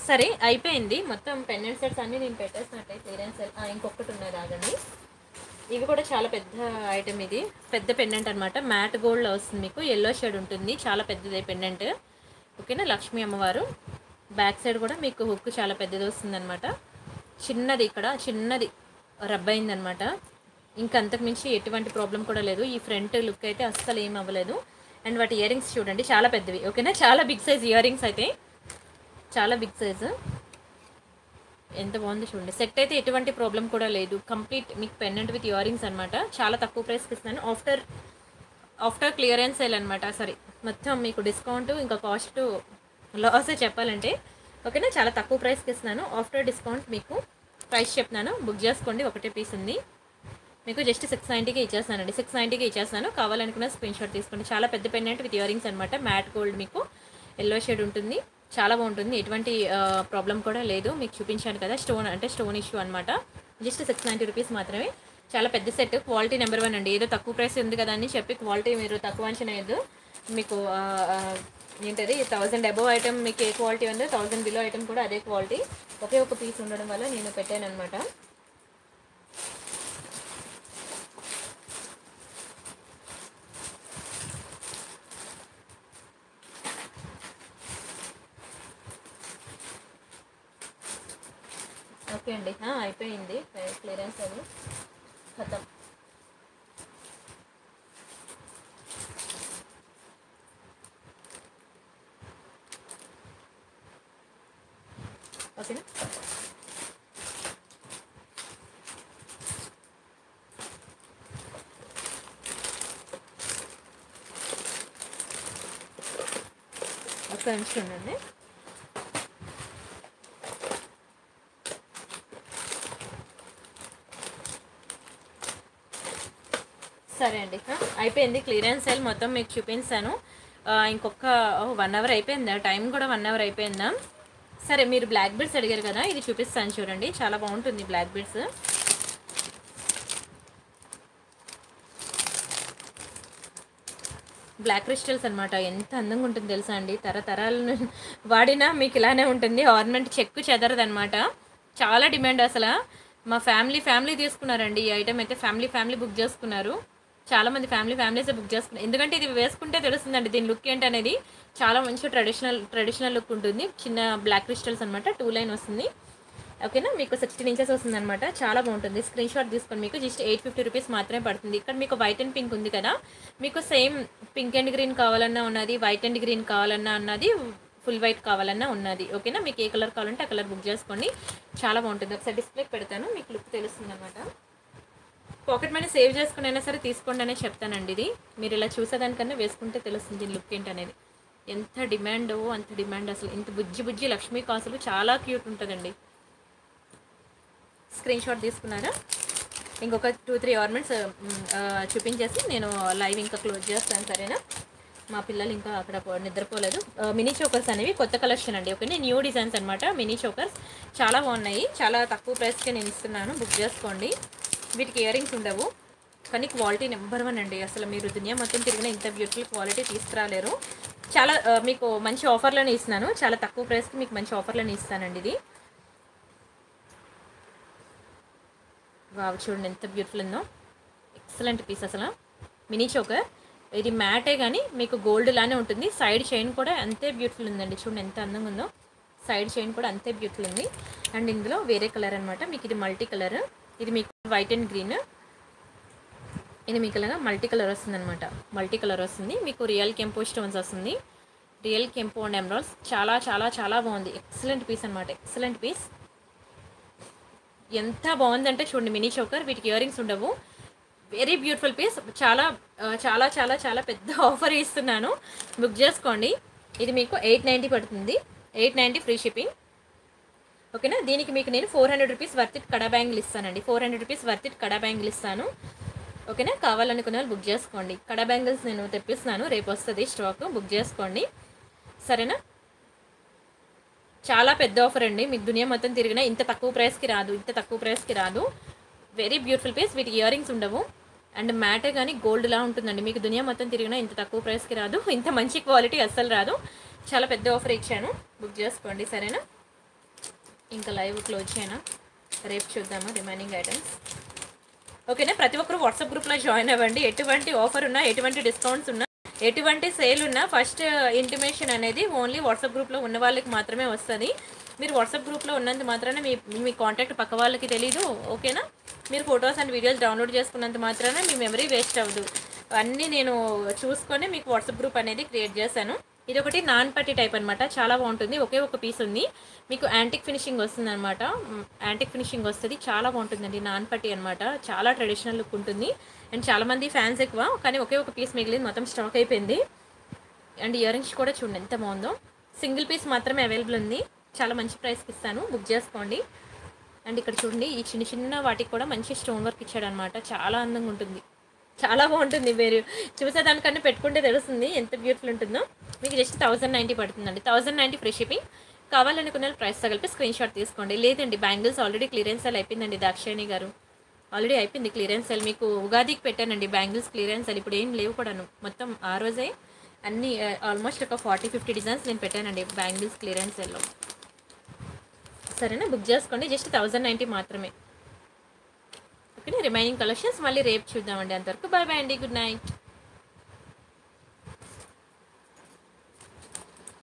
సరే అయిపోయింది మొత్తం పెన్నెంట్ సెట్స్ అన్నీ నేను పెట్టేసినట్టే క్లియరెన్స్ సెల్. ఇంకొకటి ఉన్నది ఆగండి, ఇవి కూడా చాలా పెద్ద ఐటమ్, ఇది పెద్ద పెండెంట్ అనమాట. మ్యాట్ గోల్డ్ వస్తుంది మీకు, ఎల్లో షేడ్ ఉంటుంది, చాలా పెద్దది పెండెంట్. ఓకేనా, లక్ష్మీ అమ్మవారు. బ్యాక్ సైడ్ కూడా మీకు హుక్ చాలా పెద్దది వస్తుంది అనమాట. చిన్నది ఇక్కడ చిన్నది రబ్ అయిందనమాట, ఇంకంతకు మించి ఎటువంటి ప్రాబ్లం కూడా లేదు. ఈ ఫ్రంట్ లుక్ అయితే అస్సలు ఏం అవ్వలేదు. అండ్ వాటి ఇయర్ రింగ్స్ చూడండి చాలా పెద్దవి. ఓకేనా, చాలా బిగ్ సైజ్ ఇయర్ రింగ్స్ అయితే, చాలా బిగ్ సైజు. ఎంత బాగుంది చూడండి, సెట్ అయితే ఎటువంటి ప్రాబ్లం కూడా లేదు. కంప్లీట్ మీకు పెండెంట్ విత్ ఇయర్ రింగ్స్ అనమాట. చాలా తక్కువ ప్రైస్కి ఇస్తున్నాను, ఆఫ్టర్ ఆఫ్టర్ క్లియరెన్స్ సేల్ అనమాట. సారీ, మొత్తం మీకు డిస్కౌంట్ ఇంకా కాస్ట్ లాసే చెప్పాలంటే. ఓకేనా, చాలా తక్కువ ప్రైస్కి ఇస్తున్నాను, ఆఫ్టర్ డిస్కౌంట్ మీకు ప్రైస్ చెప్తున్నాను. బుక్ చేసుకోండి, ఒకటే పీస్ ఉంది మీకు, జస్ట్ సిక్స్ నైంటీకి ఇచ్చేస్తానండి, సిక్స్ నైంటీకి ఇచ్చేస్తాను. కావాలనుకున్న స్క్రీన్ షాట్ తీసుకోండి. చాలా పెద్ద పెండెంట్ విత్ ఇయర్ రింగ్స్ అనమాట, మ్యాట్ గోల్డ్ మీకు ఎల్లో షేడ్ ఉంటుంది, చాలా బాగుంటుంది, ఎటువంటి ప్రాబ్లం కూడా లేదు. మీకు చూపించాను కదా స్టోన్ అంటే స్టోన్ ఇష్యూ అనమాట. జస్ట్ సిక్స్ నైంటీ రూపీస్ మాత్రమే, చాలా పెద్ద సెట్, క్వాలిటీ నెంబర్ వన్ అండి. ఏదో తక్కువ ప్రైస్ ఉంది కదా అని చెప్పి క్వాలిటీ మీరు తక్కువ అంచనా వేయద్దు. మీకు ఏంటది థౌజండ్ అబోవ్ ఐటమ్ మీకు ఏ క్వాలిటీ ఉందో థౌజండ్ బిలో ఐటమ్ కూడా అదే క్వాలిటీ. ఒకే ఒక పీస్ ఉండడం వల్ల నేను పెట్టాను అనమాట. ఓకే అండి, అయిపోయింది క్లియరెన్స్ అది ఖతం. ఓకేనా, ఒక నిమిషం ఉండండి. సరే అండి, అయిపోయింది క్లియరెన్స్ సేల్, మొత్తం మీకు చూపించాను. ఇంకొక వన్ అవర్ అయిపోయిందా, టైం కూడా వన్ అవర్ అయిపోయిందా. సరే, మీరు బ్లాక్ బీడ్స్ అడిగారు కదా, ఇది చూపిస్తాను చూడండి, చాలా బాగుంటుంది బ్లాక్ బీడ్స్. బ్లాక్ క్రిస్టల్స్ అనమాట, ఎంత అందంగా ఉంటుంది తెలుసా అండి. తరతరాలను వాడినా మీకు ఇలానే ఉంటుంది, ఆర్నమెంట్ చెక్కు చెదరదనమాట. చాలా డిమాండ్ అసలు, మా ఫ్యామిలీ ఫ్యామిలీ తీసుకున్నారండి ఈ ఐటమ్ అయితే, ఫ్యామిలీ ఫ్యామిలీ బుక్ చేసుకున్నారు. చాలామంది ఫ్యామిలీ ఫ్యామిలీసే బుక్ చేసుకున్నారు, ఎందుకంటే ఇది వేసుకుంటే తెలుస్తుందండి దీని లుక్ ఏంటనేది. చాలా మంచి ట్రెడిషనల్ ట్రెడిషనల్ లుక్ ఉంటుంది. చిన్న బ్లాక్ క్రిస్టల్స్ అనమాట, టూ లైన్ వస్తుంది. ఓకేనా, మీకు సిక్స్టీన్ ఇంచెస్ వస్తుంది అనమాట, చాలా బాగుంటుంది. స్క్రీన్ షాట్ తీసుకొని మీకు జస్ట్ ఎయిట్ ఫిఫ్టీ రూపీస్ మాత్రమే పడుతుంది. ఇక్కడ మీకు వైట్ అండ్ పింక్ ఉంది కదా, మీకు సేమ్ పింక్ అండ్ గ్రీన్ కావాలన్నా ఉన్నది, వైట్ అండ్ గ్రీన్ కావాలన్నా ఉన్నది, ఫుల్ వైట్ కావాలన్నా ఉన్నది. ఓకేనా, మీకు ఏ కలర్ కావాలంటే ఆ కలర్ బుక్ చేసుకోండి, చాలా బాగుంటుంది. ఒకసారి డిస్ప్లేకి పెడతాను, మీకు లుక్ తెలుస్తుంది అనమాట. పాకెట్ మనీ సేవ్ చేసుకుని అయినా సరే తీసుకోండి అనే చెప్తానండి ఇది. మీరు ఇలా చూసేదానికన్నా వేసుకుంటే తెలుస్తుంది దీని లుక్ ఏంటనేది. ఎంత డిమాండ్, అంత డిమాండ్ అసలు. ఇంత బుజ్జి బుజ్జి లక్ష్మీ కాసులు చాలా క్యూట్ ఉంటుందండి. స్క్రీన్ షాట్ తీసుకున్నారా, ఇంకొక టూ త్రీ ఆర్నమెంట్స్ చూపించేసి నేను లైవ్ ఇంకా క్లోజ్ చేస్తాను. సరేనా, మా పిల్లలు ఇంకా అక్కడ నిద్రపోలేదు. మినీ చోకర్స్ అనేవి కొత్త కలెక్షన్ అండి. ఓకే, న్యూ డిజైన్స్ అనమాట మినీ చోకర్స్, చాలా బాగున్నాయి, చాలా తక్కువ ప్రైస్కే నేను ఇస్తున్నాను, బుక్ చేసుకోండి. వీటికి ఇయర్ రింగ్స్ ఉండవు, కానీ క్వాలిటీ నెంబర్ వన్ అండి. అసలు మీరు దునియా మొత్తం తిరిగిన ఇంత బ్యూటిఫుల్ క్వాలిటీ తీసుకురాలేరు. చాలా మీకు మంచి ఆఫర్లోనే ఇస్తున్నాను, చాలా తక్కువ ప్రైస్కి మీకు మంచి ఆఫర్లోనే ఇస్తానండి ఇది. వావ్, చూడండి ఎంత బ్యూటిఫుల్ ఉందో, ఎక్సలెంట్ పీస్ అసలు. మినీ చోకర్ ఇది మ్యాటే కానీ మీకు గోల్డ్ లానే ఉంటుంది. సైడ్ చైన్ కూడా అంతే బ్యూటిఫుల్ ఉందండి, చూడండి ఎంత అందంగా ఉందో. సైడ్ చైన్ కూడా అంతే బ్యూటిఫుల్ ఉంది. అండ్ ఇందులో వేరే కలర్ అనమాట మీకు, ఇది మల్టీ కలర్, ఇది మీకు వైట్ అండ్ గ్రీన్, ఇది మీకు ఇలాగా మల్టీ కలర్ వస్తుంది అనమాట. మల్టీ కలర్ వస్తుంది మీకు, రియల్ కెంపో స్టోన్స్ వస్తుంది, రియల్ కెంపో అండ్ ఎమరాల్డ్స్. చాలా చాలా చాలా బాగుంది, ఎక్సలెంట్ పీస్ అనమాట, ఎక్సలెంట్ పీస్. ఎంత బాగుందంటే చూడండి మినీ చోకర్, వీటికి ఇయర్ రింగ్స్ ఉండవు. వెరీ బ్యూటిఫుల్ పీస్, చాలా చాలా చాలా చాలా పెద్ద ఆఫర్ ఇస్తున్నాను, బుక్ చేసుకోండి. ఇది మీకు ఎయిట్ నైంటీ పడుతుంది, ఎయిట్ నైంటీ ఫ్రీ షిప్పింగ్. ఓకేనా, దీనికి మీకు నేను four hundred rupees worth it kada bangle ఇస్తానండి, four hundred rupees worth it kada bangle ఇస్తాను. ఓకేనా, కావాలనుకునే వాళ్ళు బుక్ చేసుకోండి. కడా బ్యాంగిల్స్ నేను తెప్పిస్తున్నాను, రేపు వస్తుంది స్టాక్, బుక్ చేసుకోండి. సరేనా, చాలా పెద్ద ఆఫర్ అండి, మీకు దునియా మొత్తం తిరిగినా ఇంత తక్కువ ప్రైస్కి రాదు, ఇంత తక్కువ ప్రైస్కి రాదు. వెరీ బ్యూటిఫుల్ పీస్, వీటికి ఇయర్ రింగ్స్ ఉండవు అండ్ మ్యాటే కానీ గోల్డ్లా ఉంటుందండి. మీకు దునియా మొత్తం తిరిగినా ఇంత తక్కువ ప్రైస్కి రాదు, ఇంత మంచి క్వాలిటీ అస్సలు రాదు. చాలా పెద్ద ఆఫర్ ఇచ్చాను, బుక్ చేసుకోండి. సరేనా. ఇంకా లైవ్ క్లోజ్ చేయనా, రేపు చూద్దాము రిమైనింగ్ ఐటమ్స్. ఓకేనా, ప్రతి ఒక్కరు వాట్సాప్ గ్రూప్లో జాయిన్ అవ్వండి. ఎటువంటి ఆఫర్ ఉన్నా, ఎటువంటి డిస్కౌంట్స్ ఉన్నా, ఎటువంటి సేల్ ఉన్నా ఫస్ట్ ఇంటిమేషన్ అనేది ఓన్లీ వాట్సాప్ గ్రూప్లో ఉన్న వాళ్ళకి మాత్రమే వస్తుంది. మీరు వాట్సాప్ గ్రూప్లో ఉన్నంత మాత్రాన మీ మీ కాంటాక్ట్ పక్క వాళ్ళకి తెలీదు. ఓకేనా, మీరు ఫొటోస్ అండ్ వీడియోస్ డౌన్లోడ్ చేసుకున్నంత మాత్రాన మీ మెమరీ వేస్ట్ అవ్వదు. అన్నీ నేను చూసుకొని మీకు వాట్సాప్ గ్రూప్ అనేది క్రియేట్ చేశాను. ఇది ఒకటి నాన్ పట్టి టైప్ అనమాట, చాలా బాగుంటుంది. ఒకే ఒక పీస్ ఉంది, మీకు యాంటిక్ ఫినిషింగ్ వస్తుంది అనమాట. యాంటిక్ ఫినిషింగ్ వస్తుంది, చాలా బాగుంటుందండి. నాన్ పట్టి అనమాట, చాలా ట్రెడిషనల్ లుక్ ఉంటుంది. అండ్ చాలామంది ఫ్యాన్స్ ఎక్కువ, కానీ ఒకే ఒక పీస్ మిగిలింది, మొత్తం స్టాక్ అయిపోయింది. అండ్ ఇయర్ రింగ్స్ కూడా చూడండి ఎంత బాగుందో. సింగిల్ పీస్ మాత్రమే అవైలబుల్ ఉంది, చాలా మంచి ప్రైస్కి ఇస్తాను, బుక్ చేసుకోండి. అండ్ ఇక్కడ చూడండి, ఈ చిన్న చిన్న వాటికి కూడా మంచి స్టోన్ వర్క్ ఇచ్చాడనమాట, చాలా అందంగా ఉంటుంది, చాలా బాగుంటుంది. మీరు చూసేదానికన్నా పెట్టుకుంటే తెలుస్తుంది ఎంత బ్యూటిఫుల్ ఉంటుందో. మీకు జస్ట్ థౌజండ్ నైంటీ పడుతుందండి, థౌజండ్ నైంటీ ఫ్రీ షిప్పింగ్. కావాలనుకున్న ప్రైస్ తగిలిపి స్క్రీన్ షాట్ తీసుకోండి. లేదండి, బ్యాంగిల్స్ ఆల్రెడీ క్లియరెన్స్ సెల్ అయిపోయిందండి. దాక్షాయణి గారు ఆల్రెడీ అయిపోయింది క్లియరెన్స్ సెల్, మీకు ఉగాదికి పెట్టానండి బ్యాంగిల్స్ క్లియరెన్స్ సెల్. ఇప్పుడు ఏం లేవు కూడాను, మొత్తం ఆ రోజే అన్ని ఆల్మోస్ట్ ఒక ఫార్టీ ఫిఫ్టీ డిజైన్స్ నేను పెట్టానండి బ్యాంగిల్స్ క్లియరెన్స్ సెల్లో. సరేనా, బుక్ చేసుకోండి, జస్ట్ థౌజండ్ నైంటీ మాత్రమే. ఓకే, రిమైనింగ్ కలెక్షన్స్ మళ్ళీ రేపు చూద్దామండి. అంతవరకు బాయ్ బాయ్ అండి, గుడ్ నైట్.